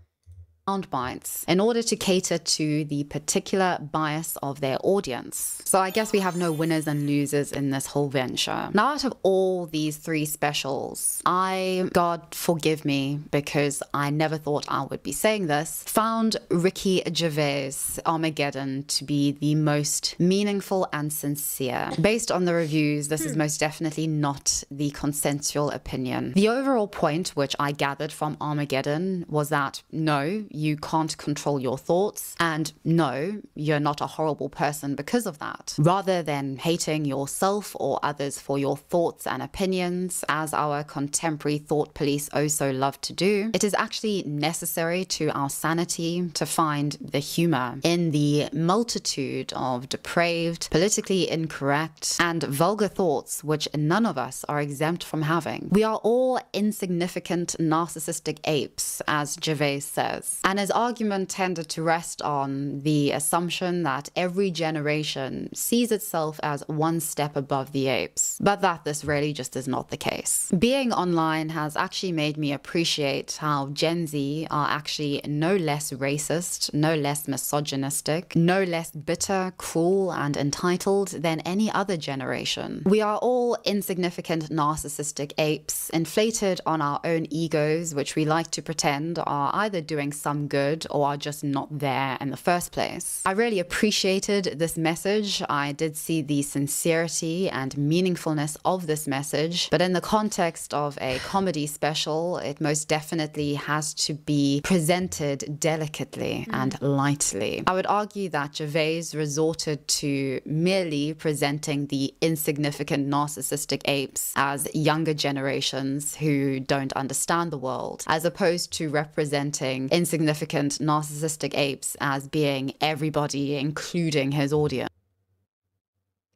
Sound bites in order to cater to the particular bias of their audience. So I guess we have no winners and losers in this whole venture. Now, out of all these three specials, I, God forgive me, because I never thought I would be saying this, found Ricky Gervais' Armageddon to be the most meaningful and sincere. Based on the reviews, this is most definitely not the consensual opinion. The overall point which I gathered from Armageddon was that no, you can't control your thoughts, and no, you're not a horrible person because of that. Rather than hating yourself or others for your thoughts and opinions, as our contemporary thought police oh so love to do, it is actually necessary to our sanity to find the humor in the multitude of depraved, politically incorrect, and vulgar thoughts which none of us are exempt from having. We are all insignificant narcissistic apes, as Gervais says. And his argument tended to rest on the assumption that every generation sees itself as one step above the apes, but that this really just is not the case. Being online has actually made me appreciate how Gen Z are actually no less racist, no less misogynistic, no less bitter, cruel, and entitled than any other generation. We are all insignificant narcissistic apes, inflated on our own egos, which we like to pretend are either doing some good or are just not there in the first place. I really appreciated this message. I did see the sincerity and meaningfulness of this message, but in the context of a comedy special, it most definitely has to be presented delicately mm. and lightly. I would argue that Gervais resorted to merely presenting the insignificant narcissistic apes as younger generations who don't understand the world, as opposed to representing insignificant narcissistic apes as being everybody, including his audience.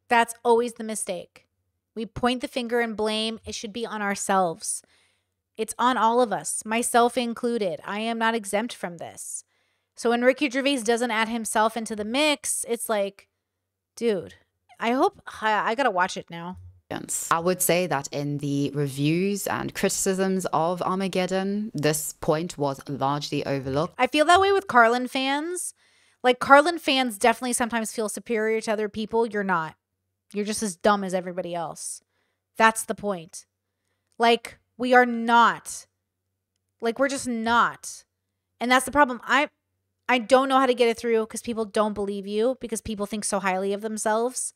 That's always the mistake. We point the finger and blame. It should be on ourselves. It's on all of us, myself included. I am not exempt from this. So when Ricky Gervais doesn't add himself into the mix, it's like, dude, I hope I, I gotta watch it now. Hopkins. I would say that in the reviews and criticisms of Armageddon, this point was largely overlooked. I feel that way with Carlin fans. Like, Carlin fans definitely sometimes feel superior to other people. You're not. You're just as dumb as everybody else. That's the point. Like, we are not. Like, we're just not. And that's the problem. I I don't know how to get it through because people don't believe you, because people think so highly of themselves.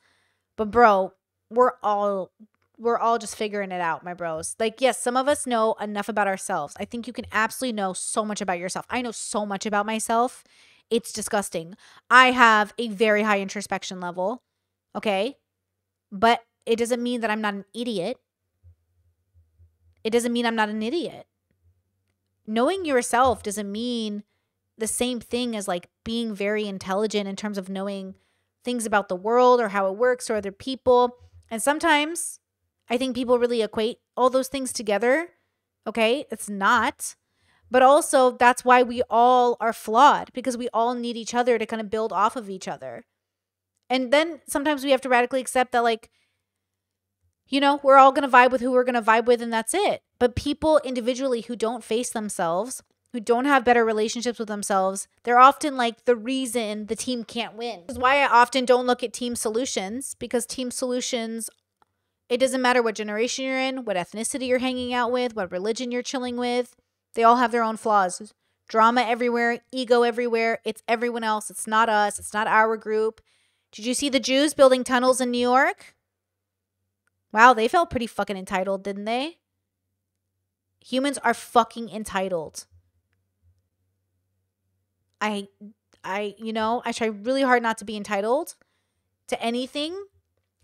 But bro, we're all we're all just figuring it out, my bros. Like, yes, some of us know enough about ourselves. I think you can absolutely know so much about yourself. I know so much about myself. It's disgusting. I have a very high introspection level, okay? But it doesn't mean that I'm not an idiot. It doesn't mean I'm not an idiot. Knowing yourself doesn't mean the same thing as like being very intelligent in terms of knowing things about the world or how it works or other people. And sometimes I think people really equate all those things together. Okay, it's not. But also that's why we all are flawed, because we all need each other to kind of build off of each other. And then sometimes we have to radically accept that, like, you know, we're all going to vibe with who we're going to vibe with, and that's it. But people individually who don't face themselves, who don't have better relationships with themselves, they're often like the reason the team can't win. This is why I often don't look at team solutions, because team solutions, it doesn't matter what generation you're in, what ethnicity you're hanging out with, what religion you're chilling with. They all have their own flaws. Drama everywhere, ego everywhere. It's everyone else. It's not us. It's not our group. Did you see the Jews building tunnels in New York? Wow, they felt pretty fucking entitled, didn't they? Humans are fucking entitled. I, I, you know, I try really hard not to be entitled to anything.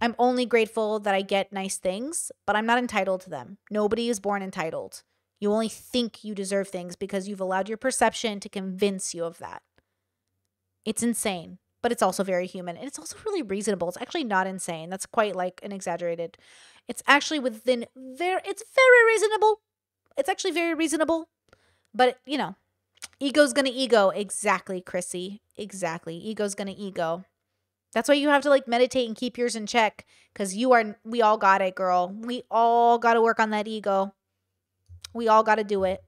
I'm only grateful that I get nice things, but I'm not entitled to them. Nobody is born entitled. You only think you deserve things because you've allowed your perception to convince you of that. It's insane, but it's also very human. And it's also really reasonable. It's actually not insane. That's quite like an exaggerated. It's actually within very, it's very reasonable. It's actually very reasonable, but you know, ego's gonna ego. Exactly, Chrissy. Exactly. Ego's gonna ego. That's why you have to like meditate and keep yours in check, because you are, we all got it, girl. We all got to work on that ego. We all got to do it.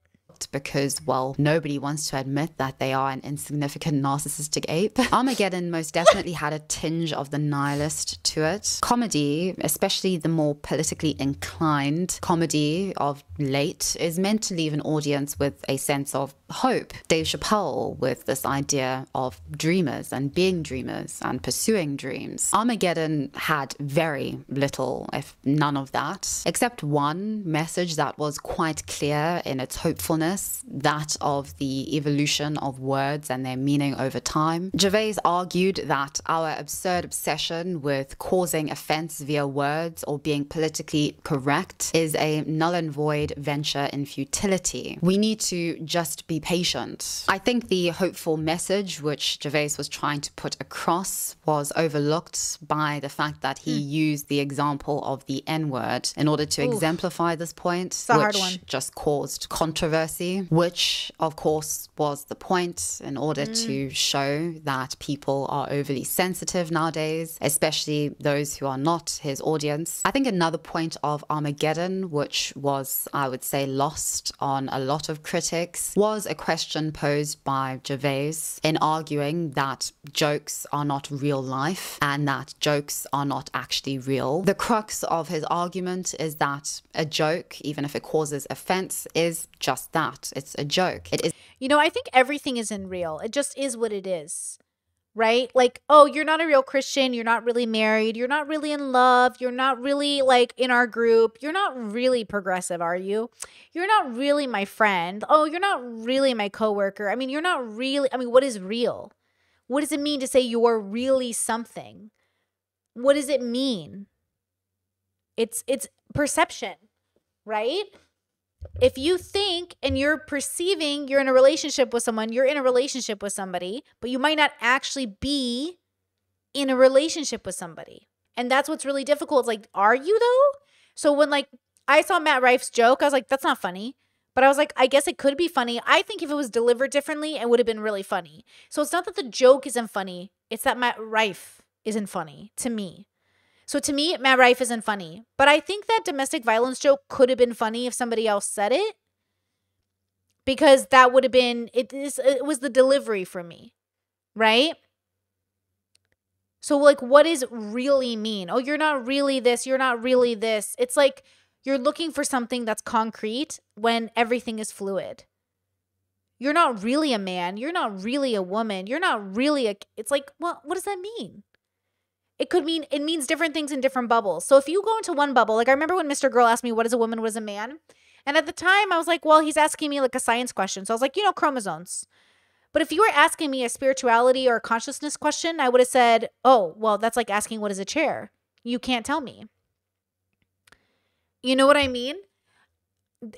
Because, well, nobody wants to admit that they are an insignificant narcissistic ape. Armageddon most definitely had a tinge of the nihilist to it. Comedy, especially the more politically inclined comedy of late, is meant to leave an audience with a sense of hope. Dave Chappelle with this idea of dreamers and being dreamers and pursuing dreams. Armageddon had very little, if none of that, except one message that was quite clear in its hopefulness, that of the evolution of words and their meaning over time. Gervais argued that our absurd obsession with causing offense via words or being politically correct is a null and void venture in futility. We need to just be patient. I think the hopeful message which Gervais was trying to put across was overlooked by the fact that he mm. used the example of the N-word in order to Ooh. exemplify this point, it's a which hard one. just caused controversy. Which, of course, was the point, in order mm. to show that people are overly sensitive nowadays, especially those who are not his audience. I think another point of Armageddon, which was, I would say, lost on a lot of critics, was a question posed by Gervais in arguing that jokes are not real life and that jokes are not actually real. The crux of his argument is that a joke, even if it causes offense, is just that. It's a joke. It is. You know, I think everything is in real. It just is what it is, right? Like, oh, you're not a real Christian. You're not really married. You're not really in love. You're not really like in our group. You're not really progressive, are you? You're not really my friend. Oh, you're not really my coworker. I mean, you're not really. I mean, what is real? What does it mean to say you're really something? What does it mean? It's it's perception, right? If you think and you're perceiving you're in a relationship with someone, you're in a relationship with somebody, but you might not actually be in a relationship with somebody. And that's what's really difficult. It's like, are you though? So when like I saw Matt Rife's joke, I was like, that's not funny. But I was like, I guess it could be funny. I think if it was delivered differently, it would have been really funny. So it's not that the joke isn't funny. It's that Matt Rife isn't funny to me. So to me, Matt Rife isn't funny. But I think that domestic violence joke could have been funny if somebody else said it. Because that would have been, it, is, it was the delivery for me, right? So like, what is really mean? Oh, you're not really this, you're not really this. It's like you're looking for something that's concrete when everything is fluid. You're not really a man. You're not really a woman. You're not really a, it's like, well, what does that mean? It could mean, it means different things in different bubbles. So if you go into one bubble, like I remember when Mister Girl asked me, what is a woman, what is a man? And at the time I was like, well, he's asking me like a science question. So I was like, you know, chromosomes. But if you were asking me a spirituality or a consciousness question, I would have said, oh, well, that's like asking what is a chair? You can't tell me. You know what I mean?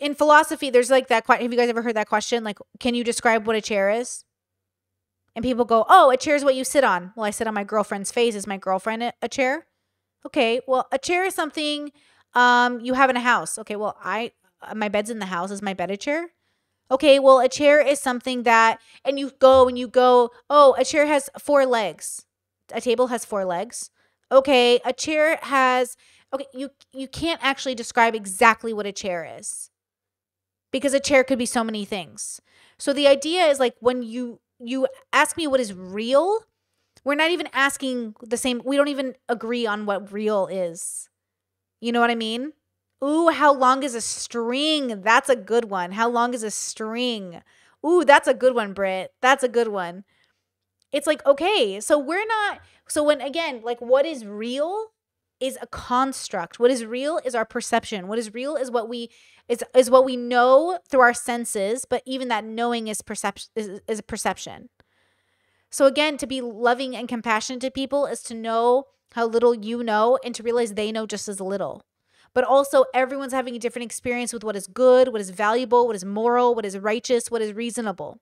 In philosophy, there's like that question. Have you guys ever heard that question? Like, can you describe what a chair is? And people go, oh, a chair is what you sit on. Well, I sit on my girlfriend's face. Is my girlfriend a chair? Okay, well, a chair is something um, you have in a house. Okay, well, I my bed's in the house. Is my bed a chair? Okay, well, a chair is something that, and you go and you go, oh, a chair has four legs. A table has four legs. Okay, a chair has... Okay, you you can't actually describe exactly what a chair is because a chair could be so many things. So the idea is like when you you ask me what is real, we're not even asking the same. We don't even agree on what real is. You know what I mean? Ooh, how long is a string? That's a good one. How long is a string? Ooh, that's a good one, Britt. That's a good one. It's like, okay, so we're not. So when, again, like what is real? Is a construct. What is real is our perception. What is real is what we is is what we know through our senses, but even that knowing is perception is, is a perception. So again, to be loving and compassionate to people is to know how little you know and to realize they know just as little. But also everyone's having a different experience with what is good, what is valuable, what is moral, what is righteous, what is reasonable.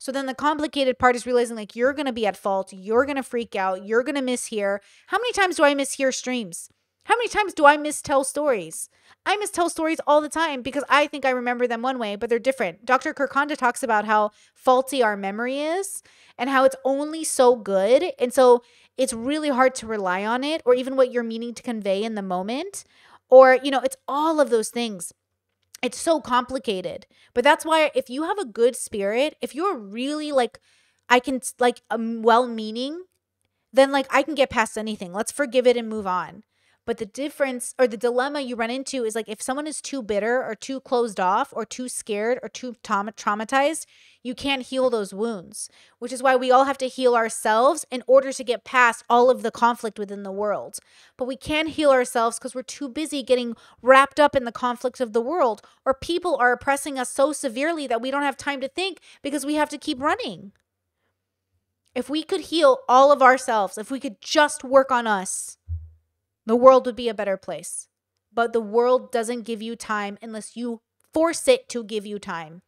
So then the complicated part is realizing like you're going to be at fault. You're going to freak out. You're going to mishear. How many times do I mishear streams? How many times do I mistell stories? I mistell stories all the time because I think I remember them one way, but they're different. Doctor Kirkanda talks about how faulty our memory is and how it's only so good. And so it's really hard to rely on it or even what you're meaning to convey in the moment. Or, you know, it's all of those things. It's so complicated, but that's why if you have a good spirit, if you're really like, I can like um, well-meaning, then like I can get past anything. Let's forgive it and move on. But the difference or the dilemma you run into is like if someone is too bitter or too closed off or too scared or too traum traumatized, you can't heal those wounds, which is why we all have to heal ourselves in order to get past all of the conflict within the world. But we can't heal ourselves because we're too busy getting wrapped up in the conflict of the world, or people are oppressing us so severely that we don't have time to think because we have to keep running. If we could heal all of ourselves, if we could just work on us, the world would be a better place. But the world doesn't give you time unless you force it to give you time.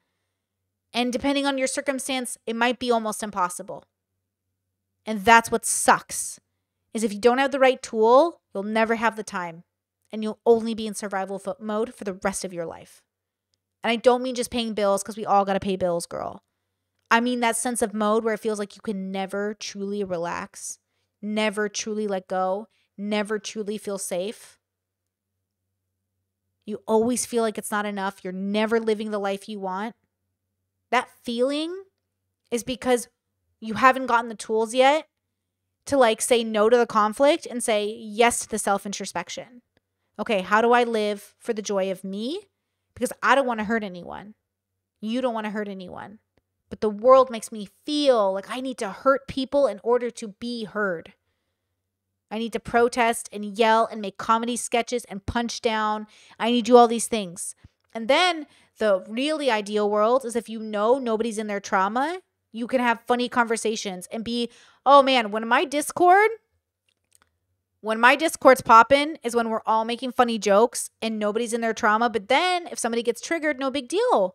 And depending on your circumstance, it might be almost impossible. And that's what sucks, is if you don't have the right tool, you'll never have the time. And you'll only be in survival mode for the rest of your life. And I don't mean just paying bills, because we all got to pay bills, girl. I mean that sense of mode where it feels like you can never truly relax, never truly let go, never truly feel safe. You always feel like it's not enough. You're never living the life you want. That feeling is because you haven't gotten the tools yet to like say no to the conflict and say yes to the self-introspection. Okay, how do I live for the joy of me? Because I don't want to hurt anyone. You don't want to hurt anyone. But the world makes me feel like I need to hurt people in order to be heard. I need to protest and yell and make comedy sketches and punch down. I need to do all these things. And then the really ideal world is if you know nobody's in their trauma, you can have funny conversations and be, oh man, when my Discord, when my Discord's popping is when we're all making funny jokes and nobody's in their trauma. But then if somebody gets triggered, no big deal.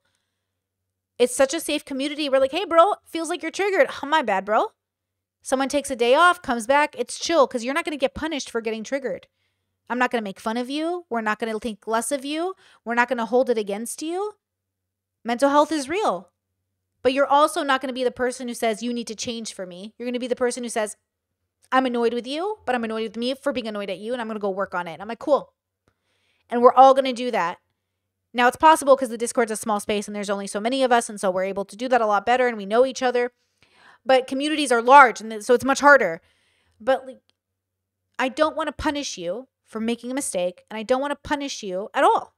It's such a safe community. We're like, hey bro, feels like you're triggered. Oh, my bad, bro. Someone takes a day off, comes back, it's chill because you're not going to get punished for getting triggered. I'm not going to make fun of you. We're not going to think less of you. We're not going to hold it against you. Mental health is real. But you're also not going to be the person who says, you need to change for me. You're going to be the person who says, I'm annoyed with you, but I'm annoyed with me for being annoyed at you, and I'm going to go work on it. And I'm like, cool. And we're all going to do that. Now, it's possible because the Discord's a small space and there's only so many of us, and so we're able to do that a lot better and we know each other. But communities are large, and so it's much harder. But like, I don't want to punish you for making a mistake, and I don't want to punish you at all.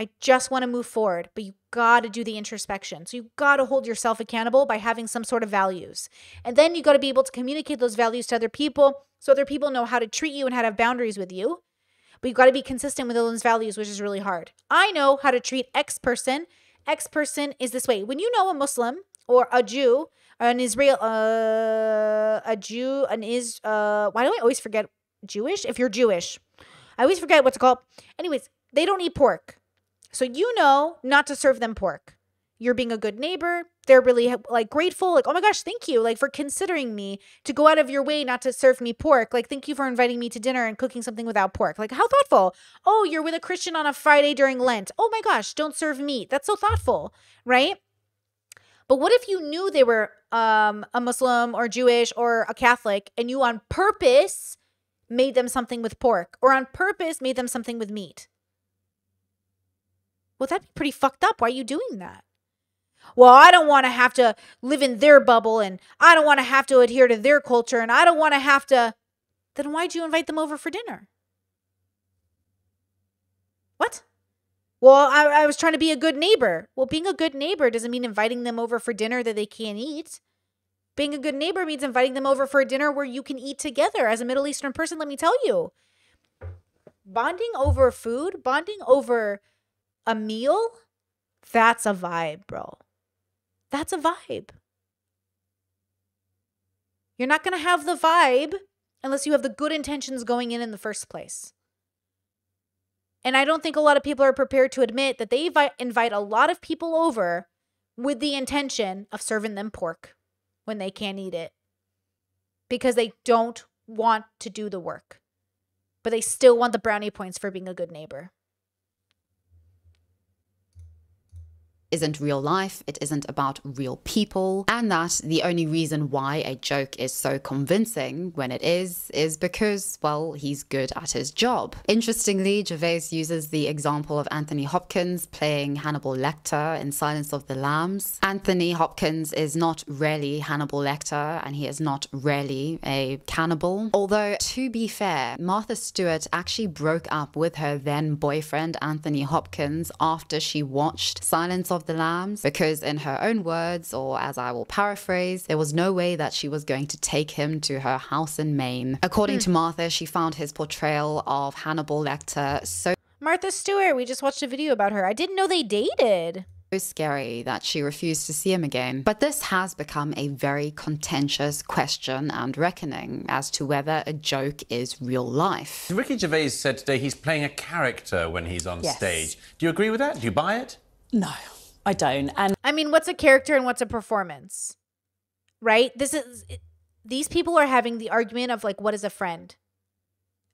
I just want to move forward, but you got to do the introspection. So you got to hold yourself accountable by having some sort of values. And then you got to be able to communicate those values to other people so other people know how to treat you and how to have boundaries with you. But you've got to be consistent with those values, which is really hard. I know how to treat X person. X person is this way. When you know a Muslim or a Jew, an Israel, uh, a Jew, an is, uh, why do I always forget Jewish? If you're Jewish, I always forget what's called. Anyways, they don't eat pork. So you know not to serve them pork. You're being a good neighbor. They're really like grateful. Like, oh my gosh, thank you. Like for considering me to go out of your way not to serve me pork. Like, thank you for inviting me to dinner and cooking something without pork. Like, how thoughtful. Oh, you're with a Christian on a Friday during Lent. Oh my gosh, don't serve meat. That's so thoughtful, right? But what if you knew they were um, a Muslim or Jewish or a Catholic and you on purpose made them something with pork or on purpose made them something with meat? Well, that'd be pretty fucked up. Why are you doing that? Well, I don't want to have to live in their bubble and I don't want to have to adhere to their culture and I don't want to have to. Then why'd you invite them over for dinner? What? Well, I, I was trying to be a good neighbor. Well, being a good neighbor doesn't mean inviting them over for dinner that they can't eat. Being a good neighbor means inviting them over for a dinner where you can eat together. As a Middle Eastern person, let me tell you, bonding over food, bonding over a meal, that's a vibe, bro. That's a vibe. You're not going to have the vibe unless you have the good intentions going in in the first place. And I don't think a lot of people are prepared to admit that they invite a lot of people over with the intention of serving them pork when they can't eat it because they don't want to do the work, but they still want the brownie points for being a good neighbor. Isn't real life, it isn't about real people, and that the only reason why a joke is so convincing when it is, is because, well, he's good at his job. Interestingly, Gervais uses the example of Anthony Hopkins playing Hannibal Lecter in Silence of the Lambs. Anthony Hopkins is not really Hannibal Lecter, and he is not really a cannibal. Although, to be fair, Martha Stewart actually broke up with her then boyfriend Anthony Hopkins after she watched Silence of Of the Lambs, because in her own words, or as I will paraphrase, there was no way that she was going to take him to her house in Maine. According mm. to Martha, she found his portrayal of Hannibal Lecter so... Martha Stewart, we just watched a video about her. I didn't know they dated. So scary that she refused to see him again. But this has become a very contentious question and reckoning as to whether a joke is real life. Ricky Gervais said today he's playing a character when he's on yes. stage. Do you agree with that? Do you buy it? No. I don't. And I mean, what's a character and what's a performance, right? This is, these people are having the argument of like, what is a friend?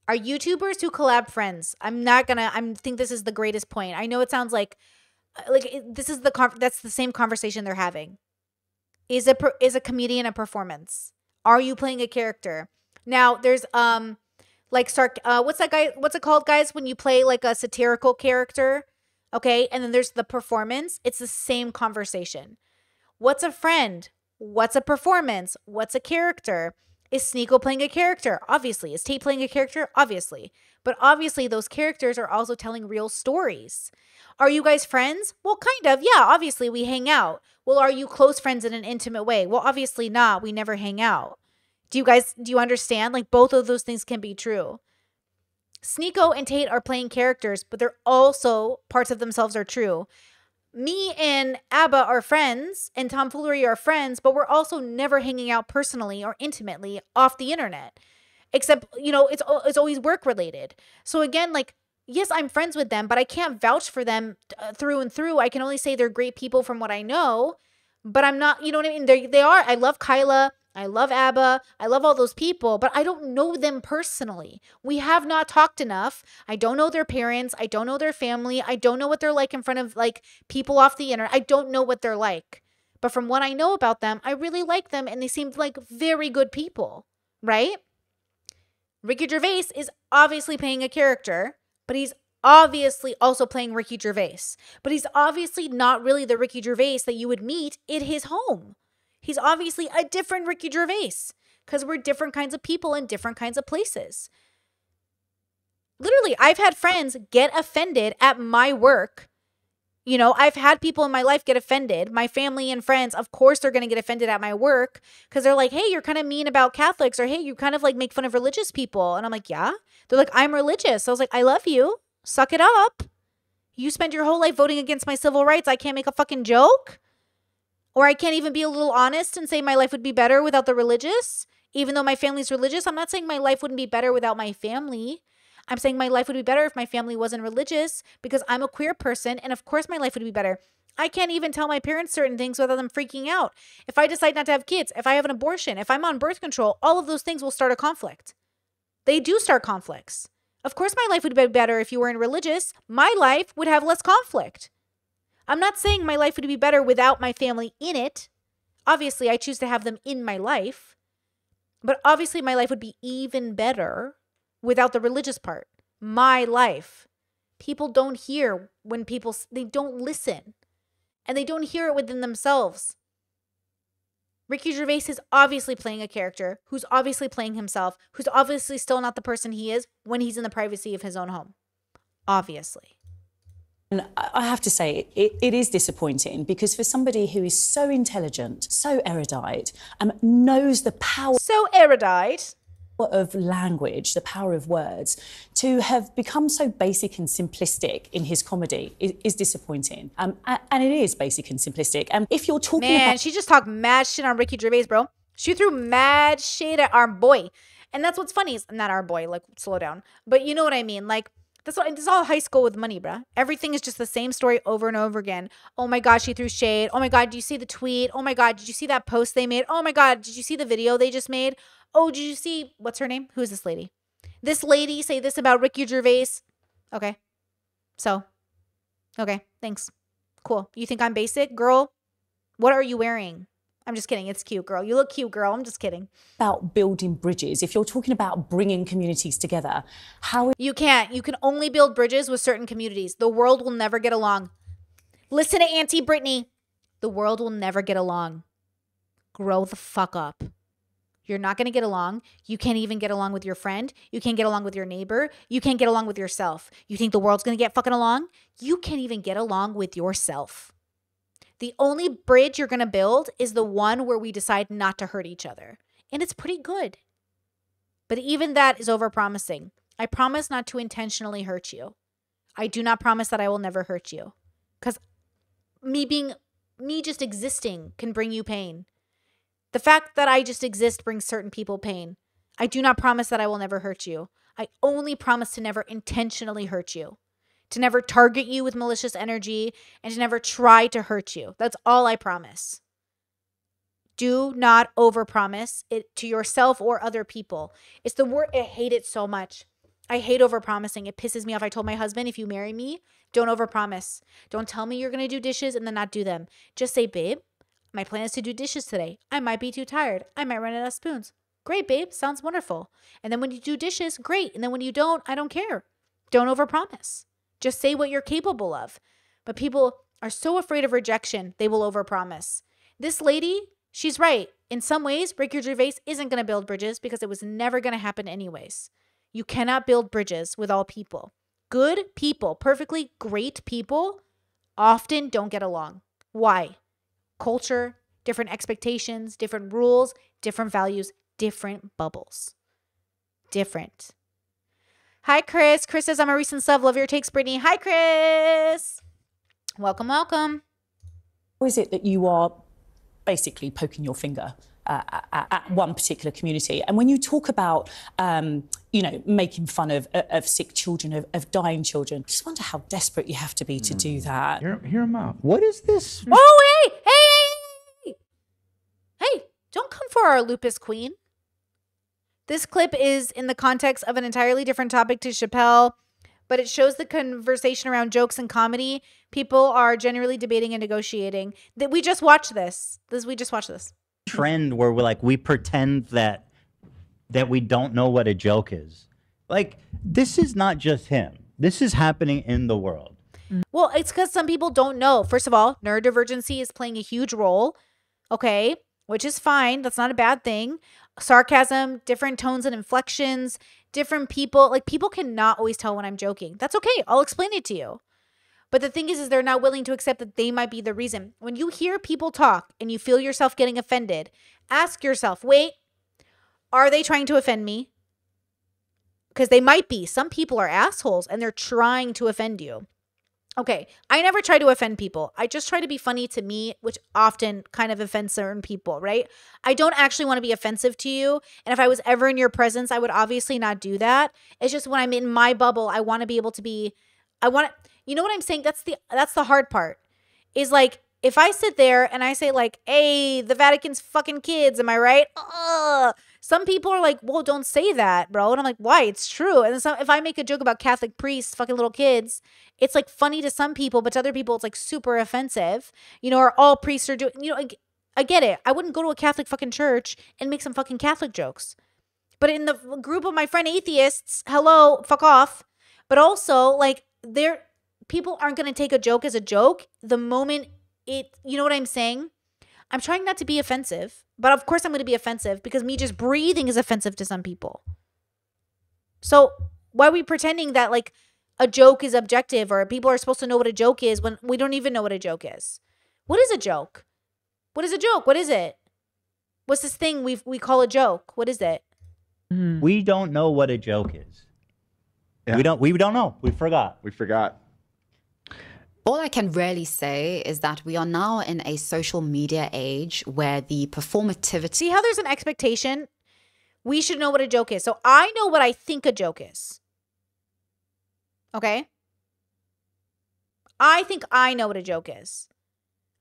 Are YouTubers who collab friends? I'm not gonna, I'm think this is the greatest point. I know it sounds like, like it, this is the, that's the same conversation they're having. Is a, is a comedian a performance? Are you playing a character? Now there's, um, like, sarc, uh, what's that guy, what's it called, guys? When you play like a satirical character. Okay, and then there's the performance. It's the same conversation. What's a friend? What's a performance? What's a character? Is Sneeko playing a character? Obviously. Is Tate playing a character? Obviously. But obviously, those characters are also telling real stories. Are you guys friends? Well, kind of. Yeah, obviously, we hang out. Well, are you close friends in an intimate way? Well, obviously not. We never hang out. Do you guys, do you understand? Like, both of those things can be true. Sneeko and Tate are playing characters, but they're also, parts of themselves are true. Me and Abba are friends, and Tomfoolery are friends, but we're also never hanging out personally or intimately off the internet. Except, you know, it's, it's always work-related. So again, like, yes, I'm friends with them, but I can't vouch for them uh, through and through. I can only say they're great people from what I know, but I'm not, you know what I mean? They're, they are. I love Kyla. I love Abba. I love all those people, but I don't know them personally. We have not talked enough. I don't know their parents. I don't know their family. I don't know what they're like in front of like people off the internet. I don't know what they're like. But from what I know about them, I really like them and they seem like very good people, right? Ricky Gervais is obviously playing a character, but he's obviously also playing Ricky Gervais. But he's obviously not really the Ricky Gervais that you would meet at his home. He's obviously a different Ricky Gervais because we're different kinds of people in different kinds of places. Literally, I've had friends get offended at my work. You know, I've had people in my life get offended. My family and friends, of course, they're going to get offended at my work because they're like, hey, you're kind of mean about Catholics, or hey, you kind of like make fun of religious people. And I'm like, yeah. They're like, I'm religious. So I was like, I love you. Suck it up. You spend your whole life voting against my civil rights. I can't make a fucking joke. Or I can't even be a little honest and say my life would be better without the religious. Even though my family's religious, I'm not saying my life wouldn't be better without my family. I'm saying my life would be better if my family wasn't religious because I'm a queer person and of course my life would be better. I can't even tell my parents certain things without them freaking out. If I decide not to have kids, if I have an abortion, if I'm on birth control, all of those things will start a conflict. They do start conflicts. Of course my life would be better if you weren't religious. My life would have less conflict. I'm not saying my life would be better without my family in it. Obviously, I choose to have them in my life. But obviously my life would be even better without the religious part. My life. People don't hear when people, they don't listen. And they don't hear it within themselves. Ricky Gervais is obviously playing a character who's obviously playing himself, who's obviously still not the person he is when he's in the privacy of his own home. Obviously. And I have to say, it, it is disappointing because for somebody who is so intelligent, so erudite, um, knows the power... So erudite... of language, the power of words, to have become so basic and simplistic in his comedy is, is disappointing. Um, and it is basic and simplistic. And if you're talking Man, about- she just talked mad shit on Ricky Gervais, bro. She threw mad shit at our boy. And that's what's funny is, not our boy, like, slow down. But you know what I mean? Like, that's what, it's all high school with money, bruh. Everything is just the same story over and over again. Oh my God, she threw shade. Oh my God, did you see the tweet? Oh my God, did you see that post they made? Oh my God, did you see the video they just made? Oh, did you see, what's her name? Who's this lady? This lady say this about Ricky Gervais. Okay. So, okay, thanks. Cool. You think I'm basic, girl? What are you wearing? I'm just kidding. It's cute, girl. You look cute, girl. I'm just kidding. About building bridges. If you're talking about bringing communities together, how... You can't. You can only build bridges with certain communities. The world will never get along. Listen to Auntie Brittany. The world will never get along. Grow the fuck up. You're not going to get along. You can't even get along with your friend. You can't get along with your neighbor. You can't get along with yourself. You think the world's going to get fucking along? You can't even get along with yourself. The only bridge you're going to build is the one where we decide not to hurt each other. And it's pretty good. But even that is overpromising. I promise not to intentionally hurt you. I do not promise that I will never hurt you. Because me being, me just existing can bring you pain. The fact that I just exist brings certain people pain. I do not promise that I will never hurt you. I only promise to never intentionally hurt you. To never target you with malicious energy, and to never try to hurt you. That's all I promise. Do not overpromise it to yourself or other people. It's the word, I hate it so much. I hate overpromising. It pisses me off. I told my husband, if you marry me, don't overpromise. Don't tell me you're going to do dishes and then not do them. Just say, babe, my plan is to do dishes today. I might be too tired. I might run out of spoons. Great, babe. Sounds wonderful. And then when you do dishes, great. And then when you don't, I don't care. Don't overpromise. Just say what you're capable of. But people are so afraid of rejection, they will overpromise. This lady, she's right. In some ways, Ricky Gervais isn't going to build bridges because it was never going to happen anyways. You cannot build bridges with all people. Good people, perfectly great people, often don't get along. Why? Culture, different expectations, different rules, different values, different bubbles. Different. Hi, Chris. Chris says, I'm a recent sub. Love your takes, Brittany. Hi, Chris. Welcome, welcome. How is it that you are basically poking your finger uh, at, at one particular community? And when you talk about, um, you know, making fun of, of, of sick children, of, of dying children, I just wonder how desperate you have to be to mm. do that. Hear, hear him out. What is this? Oh, hey, hey, hey, hey, don't come for our lupus queen. This clip is in the context of an entirely different topic to Chappelle, but it shows the conversation around jokes and comedy. People are generally debating and negotiating. That we just watched this. This we just watched this trend where we like we pretend that that we don't know what a joke is. Like, this is not just him. This is happening in the world. Well, it's because some people don't know. First of all, neurodivergency is playing a huge role, okay, which is fine. That's not a bad thing. Sarcasm, different tones and inflections, different people. Like, people cannot always tell when I'm joking. That's okay. I'll explain it to you. But the thing is, is they're not willing to accept that they might be the reason. When you hear people talk and you feel yourself getting offended, ask yourself, wait, are they trying to offend me? Because they might be. Some people are assholes and they're trying to offend you. Okay, I never try to offend people. I just try to be funny to me, which often kind of offends certain people, right? I don't actually want to be offensive to you. And if I was ever in your presence, I would obviously not do that. It's just when I'm in my bubble, I want to be able to be, I want to, you know what I'm saying? That's the, that's the hard part is like, if I sit there and I say like, hey, the Vatican's fucking kids, am I right? Ugh. Some people are like, well, don't say that, bro. And I'm like, why? It's true. And so if I make a joke about Catholic priests, fucking little kids, it's like funny to some people, but to other people, it's like super offensive, you know, or all priests are doing, you know, I, I get it. I wouldn't go to a Catholic fucking church and make some fucking Catholic jokes. But in the group of my friend atheists, hello, fuck off. But also like they're, people aren't going to take a joke as a joke the moment it, you know what I'm saying? I'm trying not to be offensive, but of course I'm going to be offensive because me just breathing is offensive to some people. So why are we pretending that like a joke is objective or people are supposed to know what a joke is when we don't even know what a joke is? What is a joke? What is a joke? What is it? What's this thing we we call a joke? What is it? We don't know what a joke is. Yeah. We don't. We don't know. We forgot. We forgot. All I can really say is that we are now in a social media age where the performativity... See how there's an expectation? We should know what a joke is. So I know what I think a joke is. Okay? I think I know what a joke is.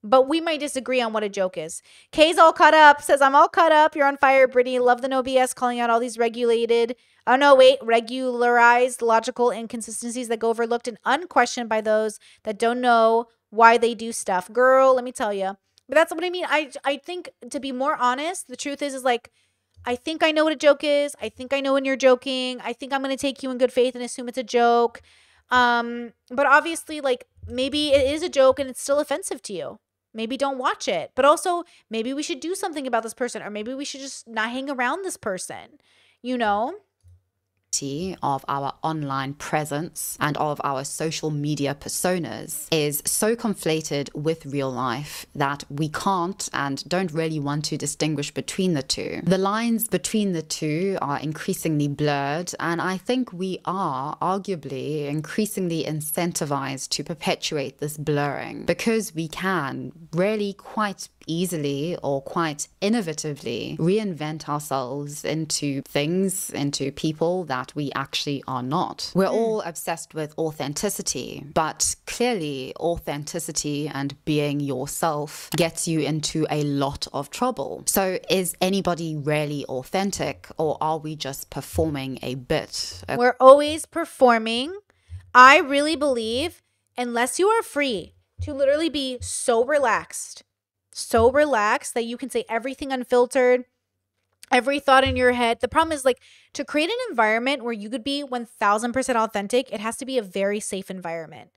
But we might disagree on what a joke is. Kay's all cut up, says, I'm all cut up. You're on fire, Brittany. Love the no B S, calling out all these regulated... Oh, no, wait, regularized logical inconsistencies that go overlooked and unquestioned by those that don't know why they do stuff. Girl, let me tell you. But that's what I mean. I, I think, to be more honest, the truth is, is like, I think I know what a joke is. I think I know when you're joking. I think I'm going to take you in good faith and assume it's a joke. Um, but obviously, like, maybe it is a joke and it's still offensive to you. Maybe don't watch it. But also, maybe we should do something about this person, or maybe we should just not hang around this person, you know? Of our online presence and of our social media personas is so conflated with real life that we can't and don't really want to distinguish between the two. The lines between the two are increasingly blurred, and I think we are arguably increasingly incentivized to perpetuate this blurring because we can really quite easily or quite innovatively reinvent ourselves into things, into people that we actually are not. We're all obsessed with authenticity, but clearly authenticity and being yourself gets you into a lot of trouble. So is anybody really authentic, or are we just performing a bit? We're always performing. I really believe, unless you are free to literally be so relaxed, so relaxed that you can say everything unfiltered, every thought in your head. The problem is, like, to create an environment where you could be one thousand percent authentic, it has to be a very safe environment.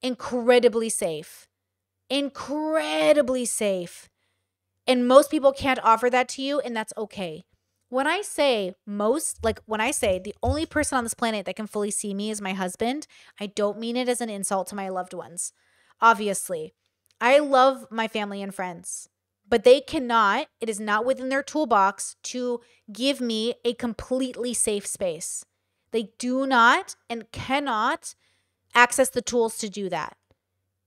Incredibly safe. Incredibly safe. And most people can't offer that to you, and that's okay. When I say most, like when I say the only person on this planet that can fully see me is my husband, I don't mean it as an insult to my loved ones. Obviously. I love my family and friends, but they cannot, it is not within their toolbox to give me a completely safe space. They do not and cannot access the tools to do that,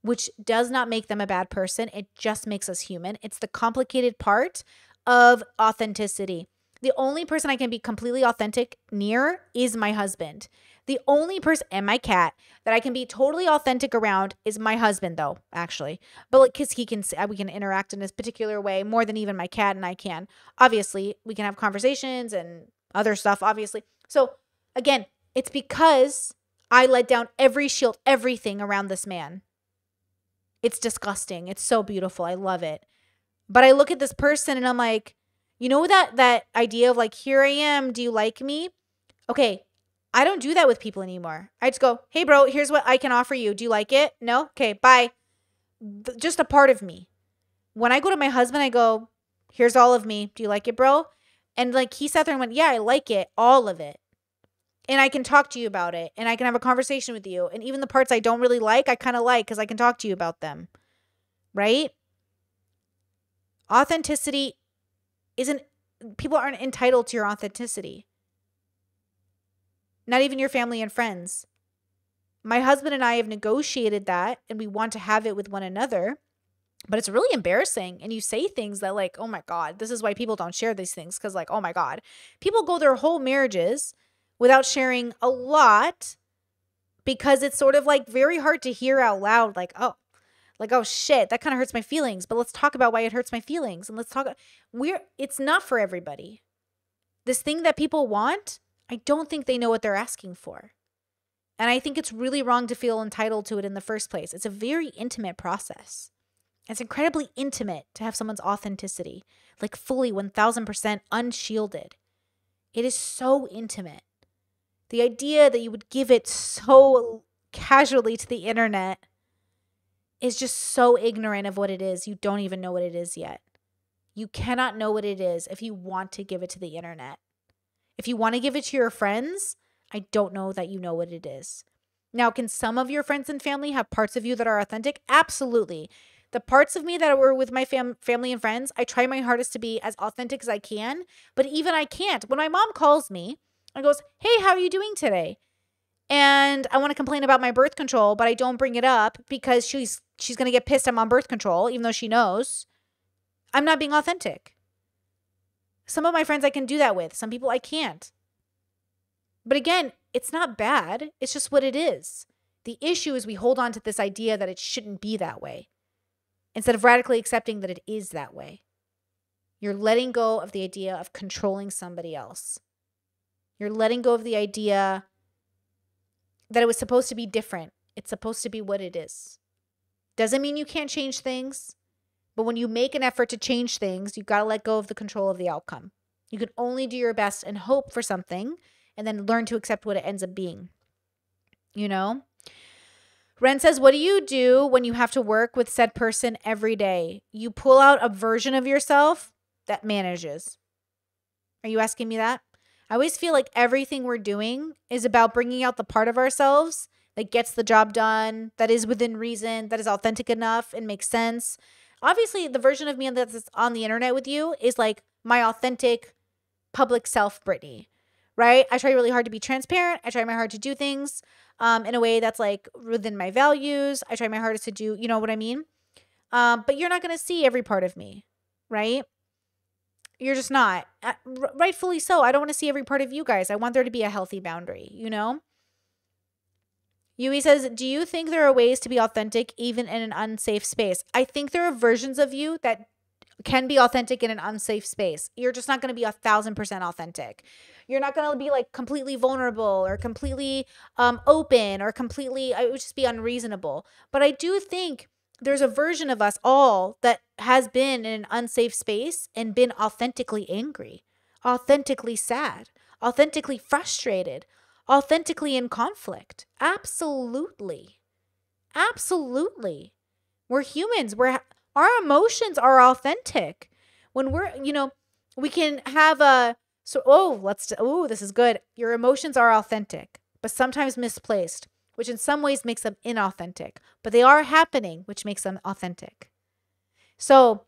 which does not make them a bad person. It just makes us human. It's the complicated part of authenticity. The only person I can be completely authentic near is my husband. The only person, and my cat, that I can be totally authentic around is my husband, though, actually. But like, because he can, we can interact in this particular way more than even my cat and I can. Obviously, we can have conversations and other stuff, obviously. So again, it's because I let down every shield, everything around this man. It's disgusting. It's so beautiful. I love it. But I look at this person and I'm like, You know that that idea of like, here I am, do you like me? Okay, I don't do that with people anymore. I just go, hey, bro, here's what I can offer you. Do you like it? No? Okay, bye. Just a part of me. When I go to my husband, I go, here's all of me. Do you like it, bro? And like, he sat there and went, yeah, I like it. All of it. And I can talk to you about it. And I can have a conversation with you. And even the parts I don't really like, I kind of like because I can talk to you about them. Right? Authenticity isn't, people aren't entitled to your authenticity. Not even your family and friends. My husband and I have negotiated that, and we want to have it with one another, but it's really embarrassing. And you say things that like, oh my God, this is why people don't share these things. Cause like, oh my God, people go their whole marriages without sharing a lot because it's sort of like very hard to hear out loud. Like, oh, like, oh shit, that kind of hurts my feelings, but let's talk about why it hurts my feelings. And let's talk, we're, it's not for everybody. This thing that people want, I don't think they know what they're asking for. And I think it's really wrong to feel entitled to it in the first place. It's a very intimate process. It's incredibly intimate to have someone's authenticity, like fully one thousand percent unshielded. It is so intimate. The idea that you would give it so casually to the internet is just so ignorant of what it is. You don't even know what it is yet. You cannot know what it is if you want to give it to the internet. If you want to give it to your friends, I don't know that you know what it is. Now, can some of your friends and family have parts of you that are authentic? Absolutely. The parts of me that were with my fam family and friends, I try my hardest to be as authentic as I can, but even I can't. When my mom calls me and goes, hey, how are you doing today? And I want to complain about my birth control, but I don't bring it up because she's, she's going to get pissed I'm on birth control, even though she knows. I'm not being authentic. Some of my friends I can do that with. Some people I can't. But again, it's not bad. It's just what it is. The issue is we hold on to this idea that it shouldn't be that way instead of radically accepting that it is that way. You're letting go of the idea of controlling somebody else. You're letting go of the idea that it was supposed to be different. It's supposed to be what it is. Doesn't mean you can't change things. But when you make an effort to change things, you've got to let go of the control of the outcome. You can only do your best and hope for something and then learn to accept what it ends up being. You know? Ren says, what do you do when you have to work with said person every day? You pull out a version of yourself that manages. Are you asking me that? I always feel like everything we're doing is about bringing out the part of ourselves that gets the job done, that is within reason, that is authentic enough and makes sense. Obviously, the version of me that's on the internet with you is like my authentic public self, Brittany, right? I try really hard to be transparent. I try my hard to do things um, in a way that's like within my values. I try my hardest to do, you know what I mean? Um, but you're not going to see every part of me, right? You're just not. Uh, rightfully so. I don't want to see every part of you guys. I want there to be a healthy boundary, you know? Yui says, do you think there are ways to be authentic even in an unsafe space? I think there are versions of you that can be authentic in an unsafe space. You're just not going to be a thousand percent authentic. You're not going to be like completely vulnerable or completely um, open or completely, I would just be unreasonable. But I do think there's a version of us all that has been in an unsafe space and been authentically angry, authentically sad, authentically frustrated, authentically in conflict. Absolutely. Absolutely. We're humans. We're, our emotions are authentic. When we're, you know, we can have a, so, oh, let's, oh, this is good. Your emotions are authentic, but sometimes misplaced, which in some ways makes them inauthentic, but they are happening, which makes them authentic. So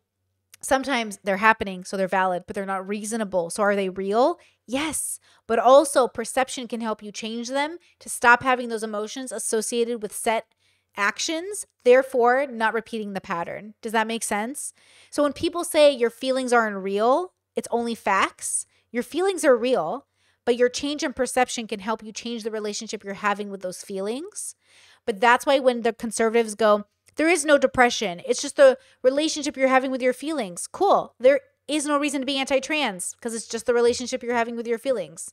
sometimes they're happening, so they're valid, but they're not reasonable. So are they real? Yes, but also perception can help you change them to stop having those emotions associated with set actions, therefore not repeating the pattern. Does that make sense? So when people say your feelings aren't real, it's only facts. Your feelings are real, but your change in perception can help you change the relationship you're having with those feelings. But that's why when the conservatives go, there is no depression, it's just the relationship you're having with your feelings. Cool. There is no reason to be anti-trans because it's just the relationship you're having with your feelings.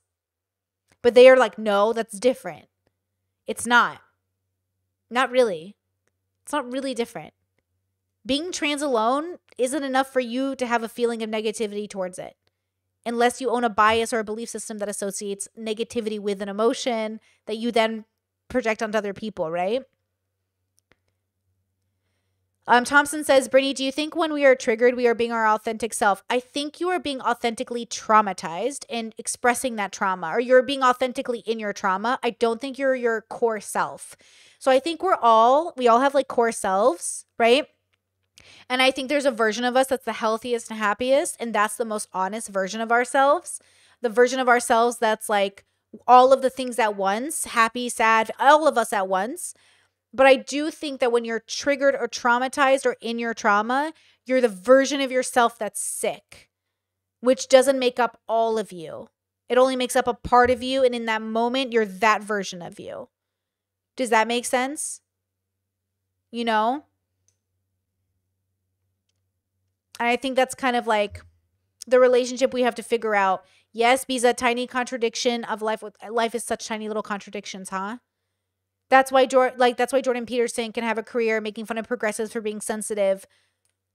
But they are like, no, that's different. It's not. Not really. It's not really different. Being trans alone isn't enough for you to have a feeling of negativity towards it. unless you own a bias or a belief system that associates negativity with an emotion that you then project onto other people, right? Um, Thompson says, Brittany, do you think when we are triggered, we are being our authentic self? I think you are being authentically traumatized and expressing that trauma, or you're being authentically in your trauma. I don't think you're your core self. So I think we're all, we all have like core selves, right? And I think there's a version of us that's the healthiest and happiest, and that's the most honest version of ourselves. The version of ourselves that's like all of the things at once, happy, sad, all of us at once. But I do think that when you're triggered or traumatized or in your trauma, you're the version of yourself that's sick, which doesn't make up all of you. It only makes up a part of you. And in that moment, you're that version of you. Does that make sense? You know? And I think that's kind of like the relationship we have to figure out. Yes, B's a tiny contradiction of life. Life is such tiny little contradictions, huh? That's why, like, that's why Jordan Peterson can have a career making fun of progressives for being sensitive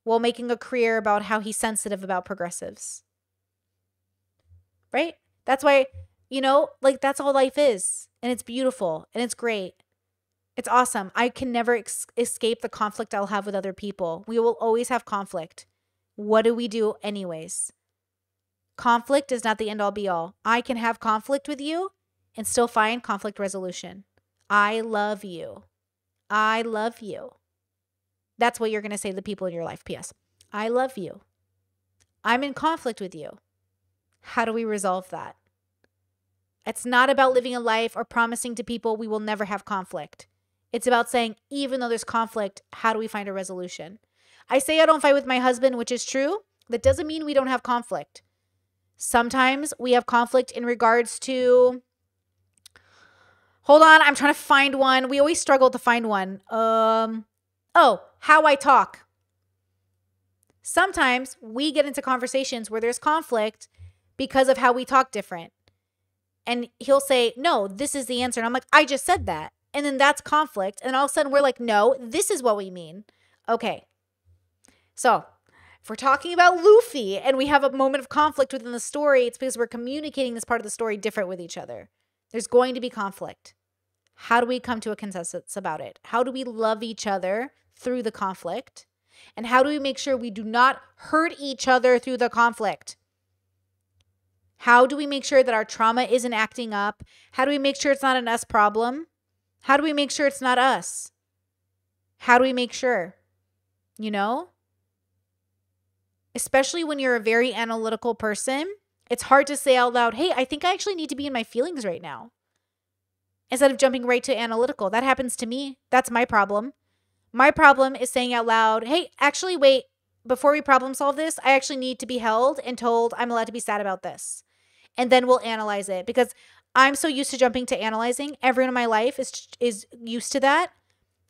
while making a career about how he's sensitive about progressives. Right? That's why, you know, like, that's all life is. And it's beautiful. And it's great. It's awesome. I can never ex escape the conflict I'll have with other people. We will always have conflict. What do we do anyways? Conflict is not the end all be all. I can have conflict with you and still find conflict resolution. I love you. I love you. That's what you're going to say to the people in your life. P S I love you. I'm in conflict with you. How do we resolve that? It's not about living a life or promising to people we will never have conflict. It's about saying, even though there's conflict, how do we find a resolution? I say I don't fight with my husband, which is true. That doesn't mean we don't have conflict. Sometimes we have conflict in regards to... Hold on, I'm trying to find one. We always struggle to find one. Um, oh, how I talk. Sometimes we get into conversations where there's conflict because of how we talk different. And he'll say, no, this is the answer. And I'm like, I just said that. And then that's conflict. And all of a sudden we're like, no, this is what we mean. Okay. So if we're talking about Luffy and we have a moment of conflict within the story, it's because we're communicating this part of the story different with each other. There's going to be conflict. How do we come to a consensus about it? How do we love each other through the conflict? And how do we make sure we do not hurt each other through the conflict? How do we make sure that our trauma isn't acting up? How do we make sure it's not an us problem? How do we make sure it's not us? How do we make sure? You know? Especially when you're a very analytical person, it's hard to say out loud, hey, I think I actually need to be in my feelings right now. Instead of jumping right to analytical. That happens to me. That's my problem. My problem is saying out loud, hey, actually, wait, before we problem solve this, I actually need to be held and told I'm allowed to be sad about this. And then we'll analyze it. Because I'm so used to jumping to analyzing. Everyone in my life is, is used to that.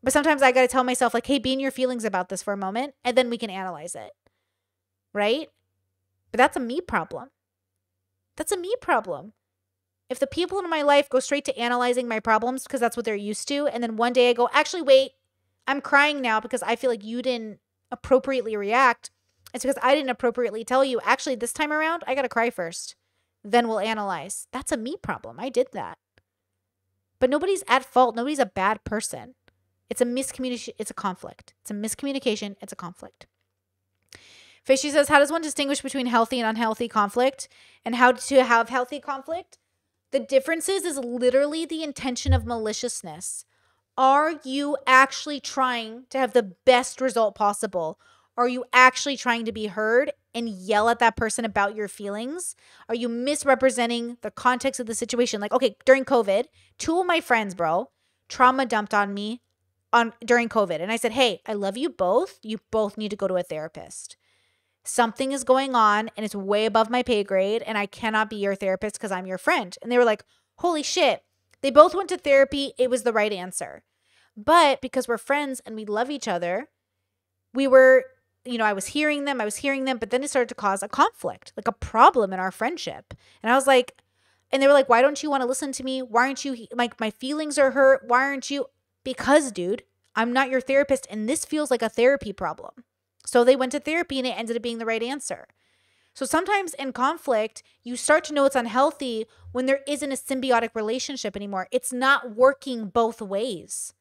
But sometimes I got to tell myself, like, hey, be in your feelings about this for a moment. And then we can analyze it. Right? But that's a me problem. That's a me problem. If the people in my life go straight to analyzing my problems because that's what they're used to, and then one day I go, actually, wait, I'm crying now because I feel like you didn't appropriately react. It's because I didn't appropriately tell you, actually, this time around, I got to cry first. Then we'll analyze. That's a me problem. I did that. But nobody's at fault. Nobody's a bad person. It's a miscommunication. It's a conflict. It's a miscommunication. It's a conflict. Fishy says, how does one distinguish between healthy and unhealthy conflict and how to have healthy conflict? The differences is literally the intention of maliciousness. Are you actually trying to have the best result possible? Are you actually trying to be heard and yell at that person about your feelings? Are you misrepresenting the context of the situation? Like, okay, during COVID, two of my friends, bro, trauma dumped on me on during COVID. And I said, hey, I love you both. You both need to go to a therapist. Something is going on and it's way above my pay grade and I cannot be your therapist because I'm your friend. And they were like, holy shit. They both went to therapy. It was the right answer. But because we're friends and we love each other, we were, you know, I was hearing them, I was hearing them, but then it started to cause a conflict, like a problem in our friendship. And I was like, and they were like, why don't you want to listen to me? Why aren't you, like, my feelings are hurt. Why aren't you? Because, dude, I'm not your therapist and this feels like a therapy problem. So they went to therapy and it ended up being the right answer. So sometimes in conflict, you start to know it's unhealthy when there isn't a symbiotic relationship anymore. It's not working both ways.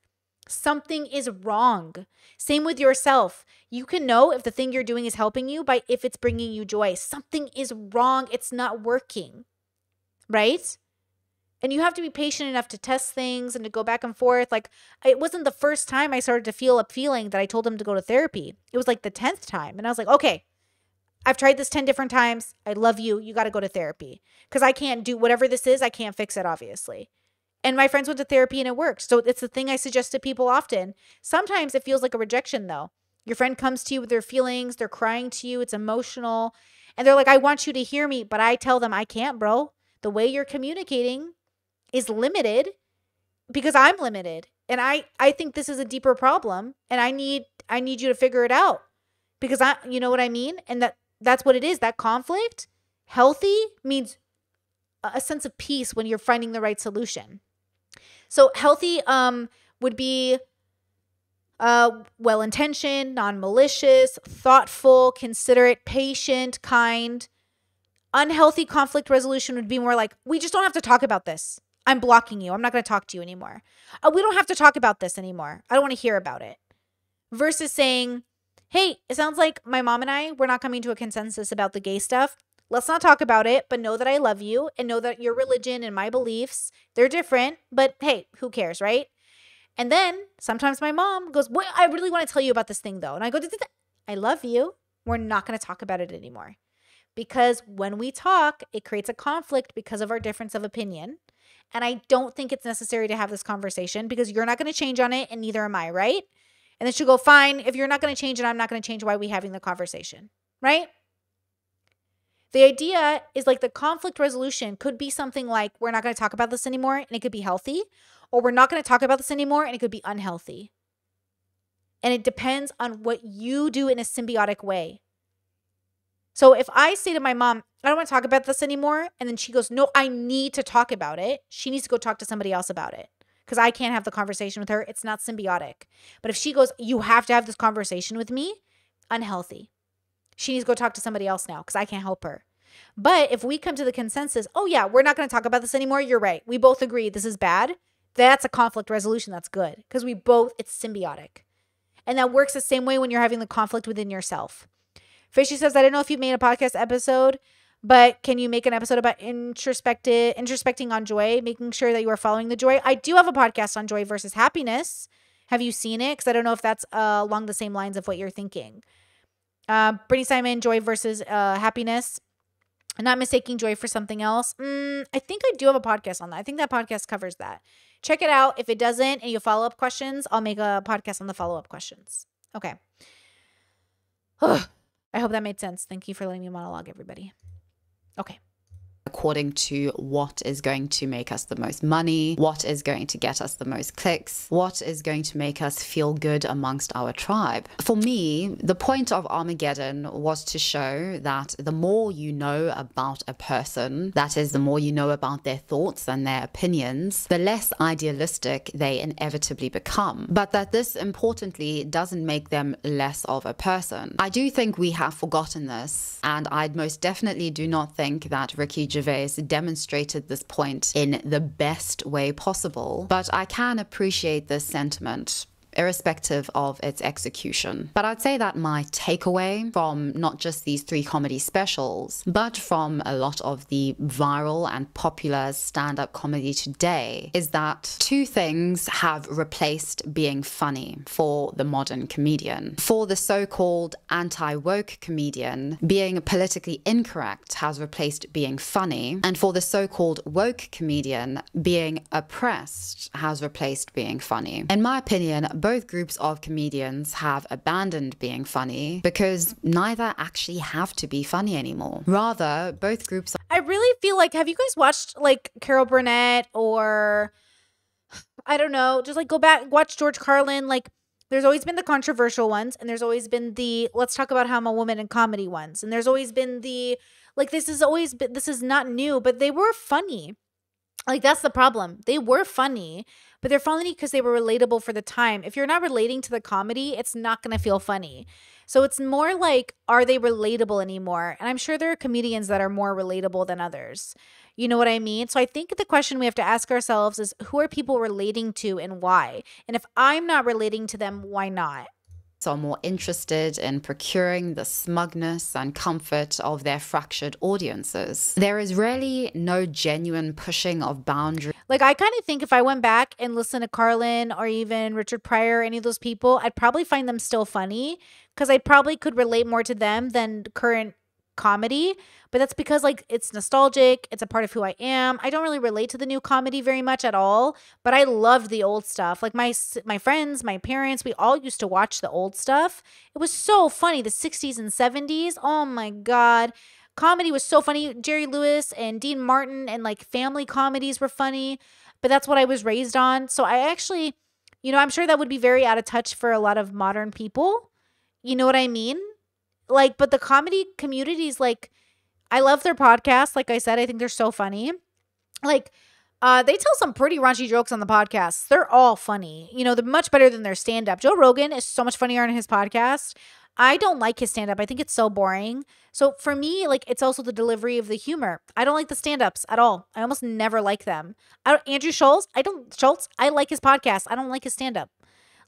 Something is wrong. Same with yourself. You can know if the thing you're doing is helping you by if it's bringing you joy. Something is wrong. It's not working, right? And you have to be patient enough to test things and to go back and forth. Like, it wasn't the first time I started to feel a feeling that I told him to go to therapy. It was like the tenth time. And I was like, okay, I've tried this ten different times. I love you. You got to go to therapy because I can't do whatever this is. I can't fix it, obviously. And my friends went to therapy and it worked. So it's the thing I suggest to people often. Sometimes it feels like a rejection though. Your friend comes to you with their feelings. They're crying to you. It's emotional. And they're like, I want you to hear me. But I tell them, I can't, bro. The way you're communicating is limited because I'm limited. And I, I think this is a deeper problem. And I need, I need you to figure it out because I, you know what I mean? And that that's what it is. That conflict, healthy means a sense of peace when you're finding the right solution. So healthy um, would be uh, well-intentioned, non-malicious, thoughtful, considerate, patient, kind. Unhealthy conflict resolution would be more like, we just don't have to talk about this. I'm blocking you. I'm not going to talk to you anymore. Uh, we don't have to talk about this anymore. I don't want to hear about it. Versus saying, hey, it sounds like my mom and I, we're not coming to a consensus about the gay stuff. Let's not talk about it, but know that I love you and know that your religion and my beliefs, they're different, but hey, who cares, right? And then sometimes my mom goes, well, I really want to tell you about this thing though. And I go, I love you. We're not going to talk about it anymore. Because when we talk, it creates a conflict because of our difference of opinion. And I don't think it's necessary to have this conversation because you're not going to change on it and neither am I, right? And then she'll go, fine, if you're not going to change it, I'm not going to change. Why are we having the conversation, right? The idea is like the conflict resolution could be something like we're not going to talk about this anymore and it could be healthy, or we're not going to talk about this anymore and it could be unhealthy. And it depends on what you do in a symbiotic way. So if I say to my mom, I don't want to talk about this anymore, and then she goes, no, I need to talk about it. She needs to go talk to somebody else about it because I can't have the conversation with her. It's not symbiotic. But if she goes, you have to have this conversation with me, unhealthy. She needs to go talk to somebody else now because I can't help her. But if we come to the consensus, oh yeah, we're not going to talk about this anymore. You're right. We both agree this is bad. That's a conflict resolution. That's good because we both, it's symbiotic. And that works the same way when you're having the conflict within yourself. Fishy says, I don't know if you've made a podcast episode, but can you make an episode about introspective, introspecting on joy, making sure that you are following the joy? I do have a podcast on joy versus happiness. Have you seen it? Because I don't know if that's uh, along the same lines of what you're thinking. Uh, Brittany Simon, joy versus uh, happiness. I'm not mistaking joy for something else. Mm, I think I do have a podcast on that. I think that podcast covers that. Check it out. If it doesn't and you have follow-up questions, I'll make a podcast on the follow-up questions. Okay. I hope that made sense. Thank you for letting me monologue, everybody. Okay. According to what is going to make us the most money, what is going to get us the most clicks, what is going to make us feel good amongst our tribe. For me, the point of Armageddon was to show that the more you know about a person, that is, the more you know about their thoughts and their opinions, the less idealistic they inevitably become. But that this, importantly, doesn't make them less of a person. I do think we have forgotten this, and I most definitely do not think that Ricky Gervais Gervais demonstrated this point in the best way possible, but I can appreciate this sentiment, irrespective of its execution. But I'd say that my takeaway from not just these three comedy specials, but from a lot of the viral and popular stand-up comedy today is that two things have replaced being funny for the modern comedian. For the so-called anti-woke comedian, being politically incorrect has replaced being funny, and for the so-called woke comedian, being oppressed has replaced being funny. In my opinion, both groups of comedians have abandoned being funny because neither actually have to be funny anymore. Rather, both groups... I really feel like, have you guys watched like Carol Burnett or, I don't know, just like go back, watch George Carlin. Like there's always been the controversial ones and there's always been the, let's talk about how I'm a woman in comedy ones. And there's always been the, like this is always, been, this is not new, but they were funny. Like that's the problem. They were funny, but they're funny because they were relatable for the time. If you're not relating to the comedy, it's not going to feel funny. So it's more like, are they relatable anymore? And I'm sure there are comedians that are more relatable than others. You know what I mean? So I think the question we have to ask ourselves is, who are people relating to and why? And if I'm not relating to them, why not? Are more interested in procuring the smugness and comfort of their fractured audiences. There is really no genuine pushing of boundaries. Like, I kind of think if I went back and listened to Carlin or even Richard Pryor, any of those people, I'd probably find them still funny because I probably could relate more to them than current comedy. But that's because, like, it's nostalgic. It's a part of who I am. I don't really relate to the new comedy very much at all, but I loved the old stuff. Like, my my friends, my parents, we all used to watch the old stuff. It was so funny. The sixties and seventies. Oh my God. Comedy was so funny. Jerry Lewis and Dean Martin and like family comedies were funny, but that's what I was raised on. So I actually, you know, I'm sure that would be very out of touch for a lot of modern people. You know what I mean? Like, but the comedy communities, like, I love their podcasts. Like I said, I think they're so funny. Like, uh, they tell some pretty raunchy jokes on the podcast. They're all funny. You know, they're much better than their stand-up. Joe Rogan is so much funnier on his podcast. I don't like his stand-up. I think it's so boring. So for me, like, it's also the delivery of the humor. I don't like the stand-ups at all. I almost never like them. I don't, Andrew Schultz, I don't, Schultz, I like his podcast. I don't like his stand-up.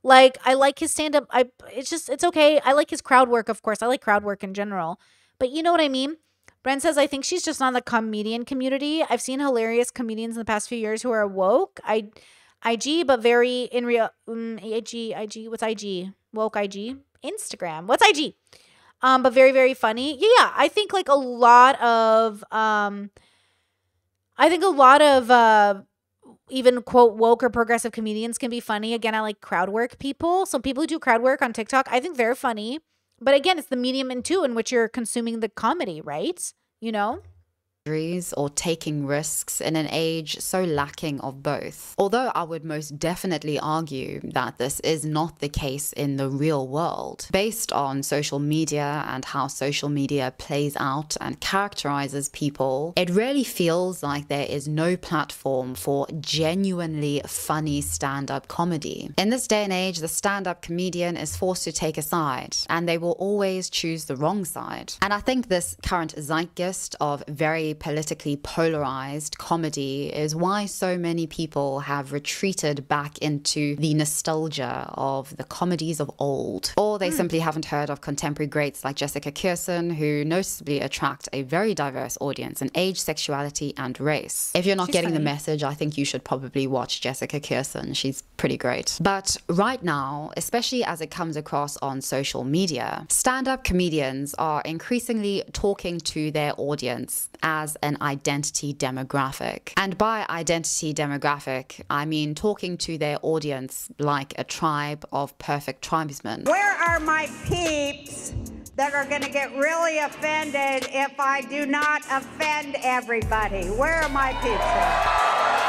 Like, I like his stand-up. I It's just, it's okay. I like his crowd work, of course. I like crowd work in general. But you know what I mean? Bren says, I think she's just not in the comedian community. I've seen hilarious comedians in the past few years who are woke. I, IG, but very in real, um, IG, IG, what's IG? Woke I G? Instagram. What's I G? Um, but very, very funny. Yeah, yeah. I think like a lot of, um, I think a lot of, uh, even quote woke or progressive comedians can be funny. Again, I like crowd work people. So people who do crowd work on TikTok, I think they're funny. But again, it's the medium and two in which you're consuming the comedy, right? You know? Or taking risks in an age so lacking of both. Although I would most definitely argue that this is not the case in the real world. Based on social media and how social media plays out and characterizes people, it really feels like there is no platform for genuinely funny stand-up comedy. In this day and age, the stand-up comedian is forced to take a side, and they will always choose the wrong side. And I think this current zeitgeist of very politically polarized comedy is why so many people have retreated back into the nostalgia of the comedies of old. Or they mm. simply haven't heard of contemporary greats like Jessica Kirson, who noticeably attract a very diverse audience in age, sexuality, and race. If you're not She's getting funny. the message, I think you should probably watch Jessica Kirson. She's pretty great. But right now, especially as it comes across on social media, stand-up comedians are increasingly talking to their audience as an identity demographic. And by identity demographic, I mean talking to their audience like a tribe of perfect tribesmen. Where are my peeps that are gonna get really offended if I do not offend everybody? Where are my peeps at?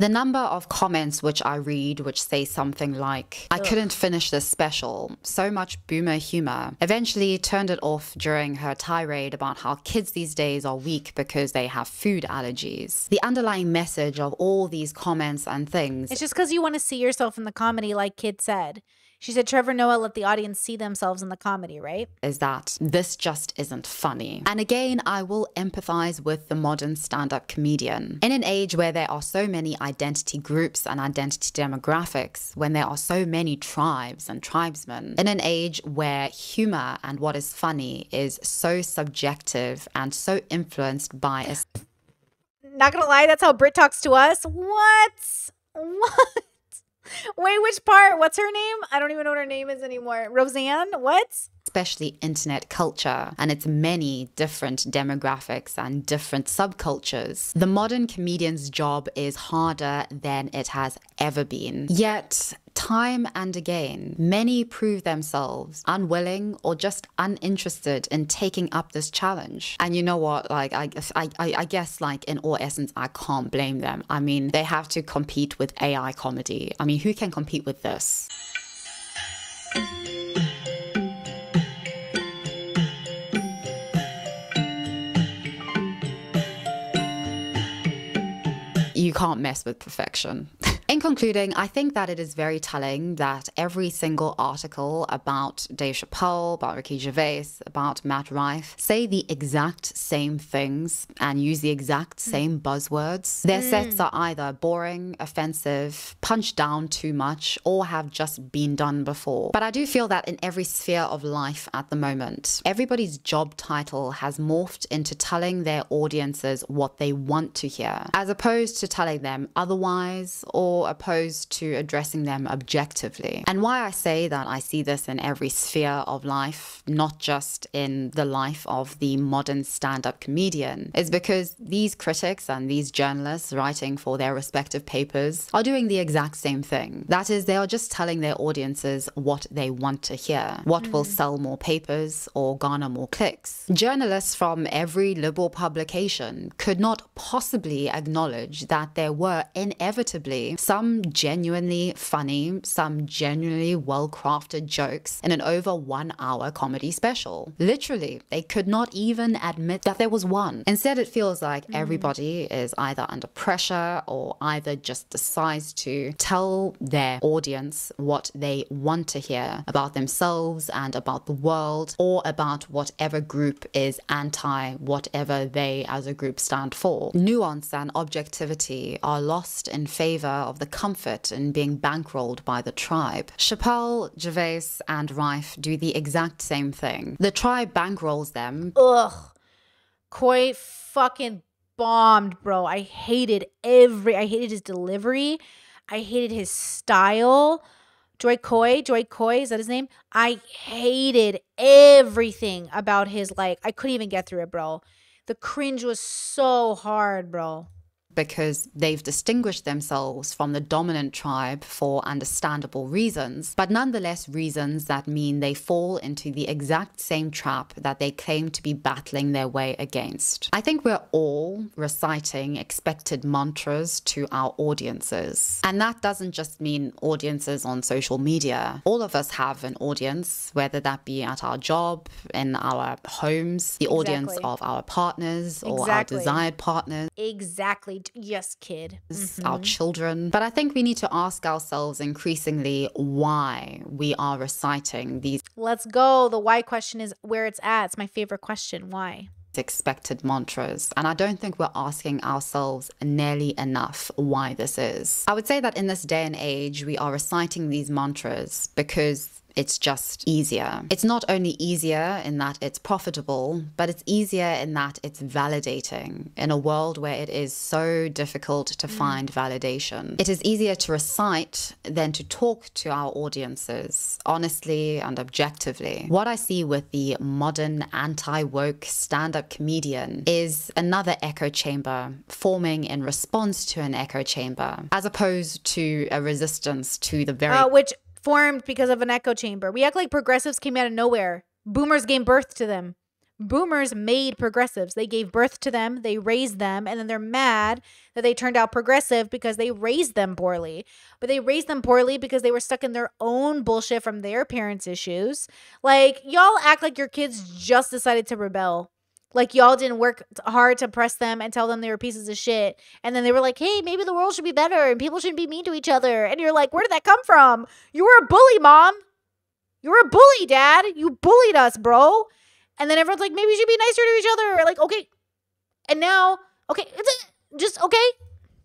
The number of comments which I read which say something like, I couldn't finish this special, so much boomer humor, eventually turned it off during her tirade about how kids these days are weak because they have food allergies. The underlying message of all these comments and things. It's just because you want to see yourself in the comedy, like Kid said. She said Trevor Noah let the audience see themselves in the comedy, right? Is that this just isn't funny. And again, I will empathize with the modern stand-up comedian. In an age where there are so many identity groups and identity demographics, when there are so many tribes and tribesmen, in an age where humor and what is funny is so subjective and so influenced by a... Not gonna lie, that's how Brit talks to us. What? What? Wait, which part? What's her name? I don't even know what her name is anymore. Roseanne? What? Especially internet culture and its many different demographics and different subcultures. The modern comedian's job is harder than it has ever been. Yet, time and again, many prove themselves unwilling or just uninterested in taking up this challenge. And you know what? Like, I, I, I guess, like, in all essence, I can't blame them. I mean, they have to compete with A I comedy. I mean, who can compete with this? You can't mess with perfection. In concluding, I think that it is very telling that every single article about Dave Chappelle, about Ricky Gervais, about Matt Rife say the exact same things and use the exact same mm. buzzwords. Their mm. sets are either boring, offensive, punched down too much, or have just been done before. But I do feel that in every sphere of life at the moment, everybody's job title has morphed into telling their audiences what they want to hear, as opposed to telling them otherwise or opposed to addressing them objectively. And why I say that I see this in every sphere of life, not just in the life of the modern stand-up comedian, is because these critics and these journalists writing for their respective papers are doing the exact same thing. That is, they are just telling their audiences what they want to hear, what mm. will sell more papers or garner more clicks. Journalists from every liberal publication could not possibly acknowledge that there were inevitably some genuinely funny, some genuinely well-crafted jokes in an over one-hour comedy special. Literally, they could not even admit that there was one. Instead, it feels like mm. everybody is either under pressure or either just decides to tell their audience what they want to hear about themselves and about the world, or about whatever group is anti whatever they as a group stand for. Nuance and objectivity are lost in favor of the comfort in being bankrolled by the tribe. Chappelle, Gervais, and Rife do the exact same thing. The tribe bankrolls them. Ugh. Koi fucking bombed, bro. I hated every... I hated his delivery. I hated his style. Joy Coy, Joy Coy, is that his name? I hated everything about his, like, I couldn't even get through it, bro. The cringe was so hard, bro. Because they've distinguished themselves from the dominant tribe for understandable reasons, but nonetheless reasons that mean they fall into the exact same trap that they claim to be battling their way against. I think we're all reciting expected mantras to our audiences. And that doesn't just mean audiences on social media. All of us have an audience, whether that be at our job, in our homes, the exactly. audience of our partners or exactly. our desired partners. Exactly. Yes, kid. Mm-hmm. Our children. But I think we need to ask ourselves increasingly why we are reciting these. Let's go. The why question is where it's at. It's my favorite question. Why? Expected mantras. And I don't think we're asking ourselves nearly enough why this is. I would say that in this day and age, we are reciting these mantras because it's just easier. It's not only easier in that it's profitable, but it's easier in that it's validating in a world where it is so difficult to mm. find validation. It is easier to recite than to talk to our audiences, honestly and objectively. What I see with the modern anti-woke stand-up comedian is another echo chamber forming in response to an echo chamber, as opposed to a resistance to the very- uh, which formed because of an echo chamber. We act like progressives came out of nowhere. Boomers gave birth to them. Boomers made progressives. They gave birth to them. They raised them. And then they're mad that they turned out progressive because they raised them poorly. But they raised them poorly because they were stuck in their own bullshit from their parents' issues. Like, y'all act like your kids just decided to rebel. Like, y'all didn't work hard to press them and tell them they were pieces of shit. And then they were like, hey, maybe the world should be better and people shouldn't be mean to each other. And you're like, where did that come from? You were a bully, mom. You were a bully, dad. You bullied us, bro. And then everyone's like, maybe we should be nicer to each other. Like, okay. And now, okay, it's just okay.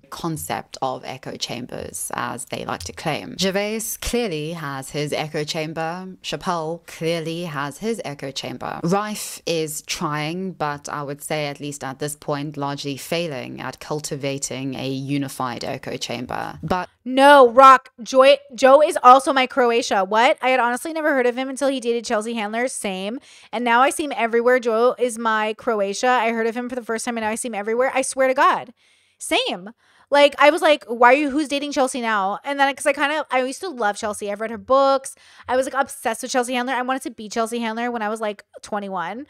Concept of echo chambers, as they like to claim. Gervais clearly has his echo chamber. Chappelle clearly has his echo chamber. Rife is trying, but I would say at least at this point, largely failing at cultivating a unified echo chamber. But no, Rock, Joy, Joe is also my Croatia. What? I had honestly never heard of him until he dated Chelsea Handler. Same. And now I see him everywhere. Joe is my Croatia. I heard of him for the first time and now I see him everywhere. I swear to God. Same. Like, I was like, why are you, who's dating Chelsea now? And then, because I kind of, I used to love Chelsea. I've read her books. I was like obsessed with Chelsea Handler. I wanted to be Chelsea Handler when I was like twenty-one.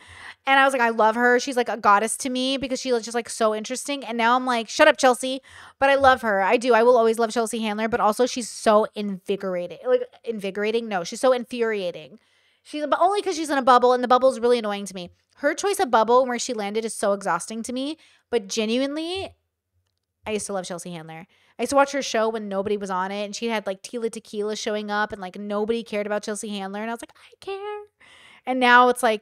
And I was like, I love her. She's like a goddess to me because she was just like so interesting. And now I'm like, shut up, Chelsea. But I love her. I do. I will always love Chelsea Handler. But also she's so invigorating. Like, invigorating? No, she's so infuriating. She's but only because she's in a bubble, and the bubble is really annoying to me. Her choice of bubble and where she landed is so exhausting to me. But genuinely, I used to love Chelsea Handler. I used to watch her show when nobody was on it, and she had like Tila Tequila showing up, and like nobody cared about Chelsea Handler, and I was like, I care. And now it's like,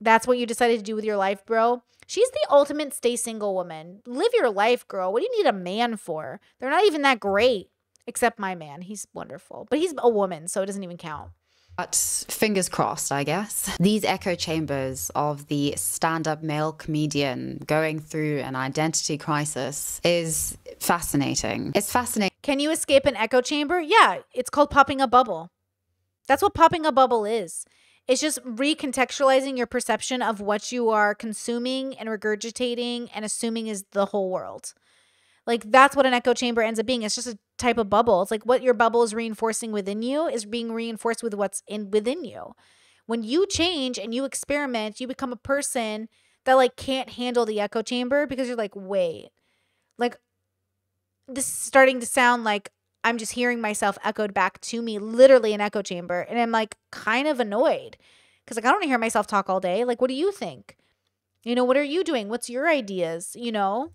that's what you decided to do with your life, bro. She's the ultimate stay single woman. Live your life, girl. What do you need a man for? They're not even that great. Except my man. He's wonderful. But he's a woman, so it doesn't even count. But fingers crossed, I guess. These echo chambers of the stand-up male comedian going through an identity crisis is fascinating. It's fascinating. Can you escape an echo chamber? Yeah, it's called popping a bubble. That's what popping a bubble is. It's just recontextualizing your perception of what you are consuming and regurgitating and assuming is the whole world. Like, that's what an echo chamber ends up being. It's just a type of bubble. It's like what your bubble is reinforcing within you is being reinforced with what's in within you. When you change and you experiment, you become a person that like can't handle the echo chamber, because you're like, wait, like this is starting to sound like I'm just hearing myself echoed back to me, literally an echo chamber. And I'm like kind of annoyed because like I don't want to hear myself talk all day. Like, what do you think? You know, what are you doing? What's your ideas? You know?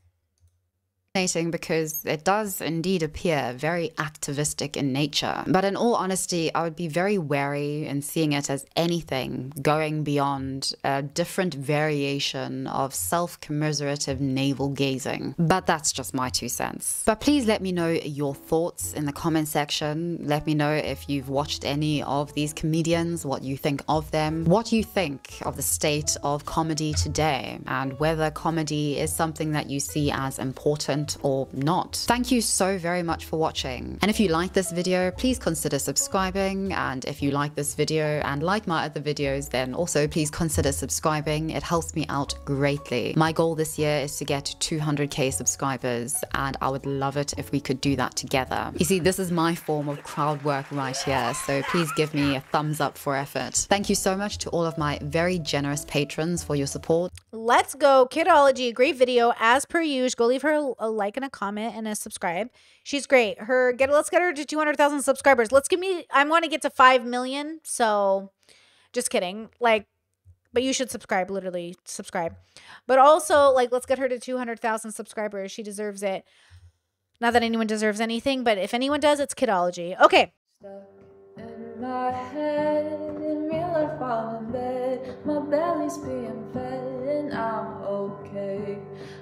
Because it does indeed appear very activistic in nature. But in all honesty, I would be very wary in seeing it as anything going beyond a different variation of self-commiserative navel gazing. But that's just my two cents. But please let me know your thoughts in the comment section. Let me know if you've watched any of these comedians, what you think of them, what you think of the state of comedy today, and whether comedy is something that you see as important or not. Thank you so very much for watching. And if you like this video, please consider subscribing. And if you like this video and like my other videos, then also please consider subscribing. It helps me out greatly. My goal this year is to get to two hundred K subscribers, and I would love it if we could do that together. You see, this is my form of crowd work right here, so please give me a thumbs up for effort. Thank you so much to all of my very generous patrons for your support. Let's go, Kidology. Great video as per usual. Go leave her a like and a comment and a subscribe. She's great. Her get let's get her to two hundred thousand subscribers. Let's give me I want to get to five million. So just kidding. Like, but you should subscribe, literally subscribe. But also, like, let's get her to two hundred thousand subscribers. She deserves it. Not that anyone deserves anything, but if anyone does, it's Kidology. Okay. Stuck in my head, in real life I'm in bed. My belly's being fed and I'm okay.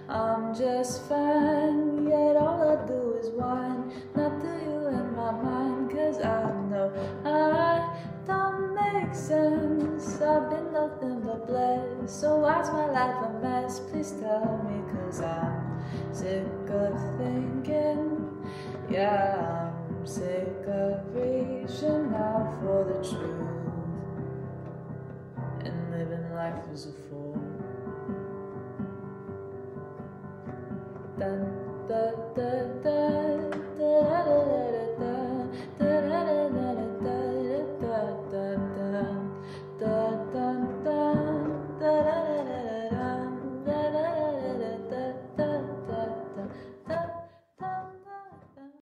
I'm just fine, yet all I do is whine. Not to you in my mind, cause I know I don't make sense. I've been nothing but blessed, so why's my life a mess? Please tell me, cause I'm sick of thinking. Yeah, I'm sick of reaching out for the truth and living life as a fool. Done.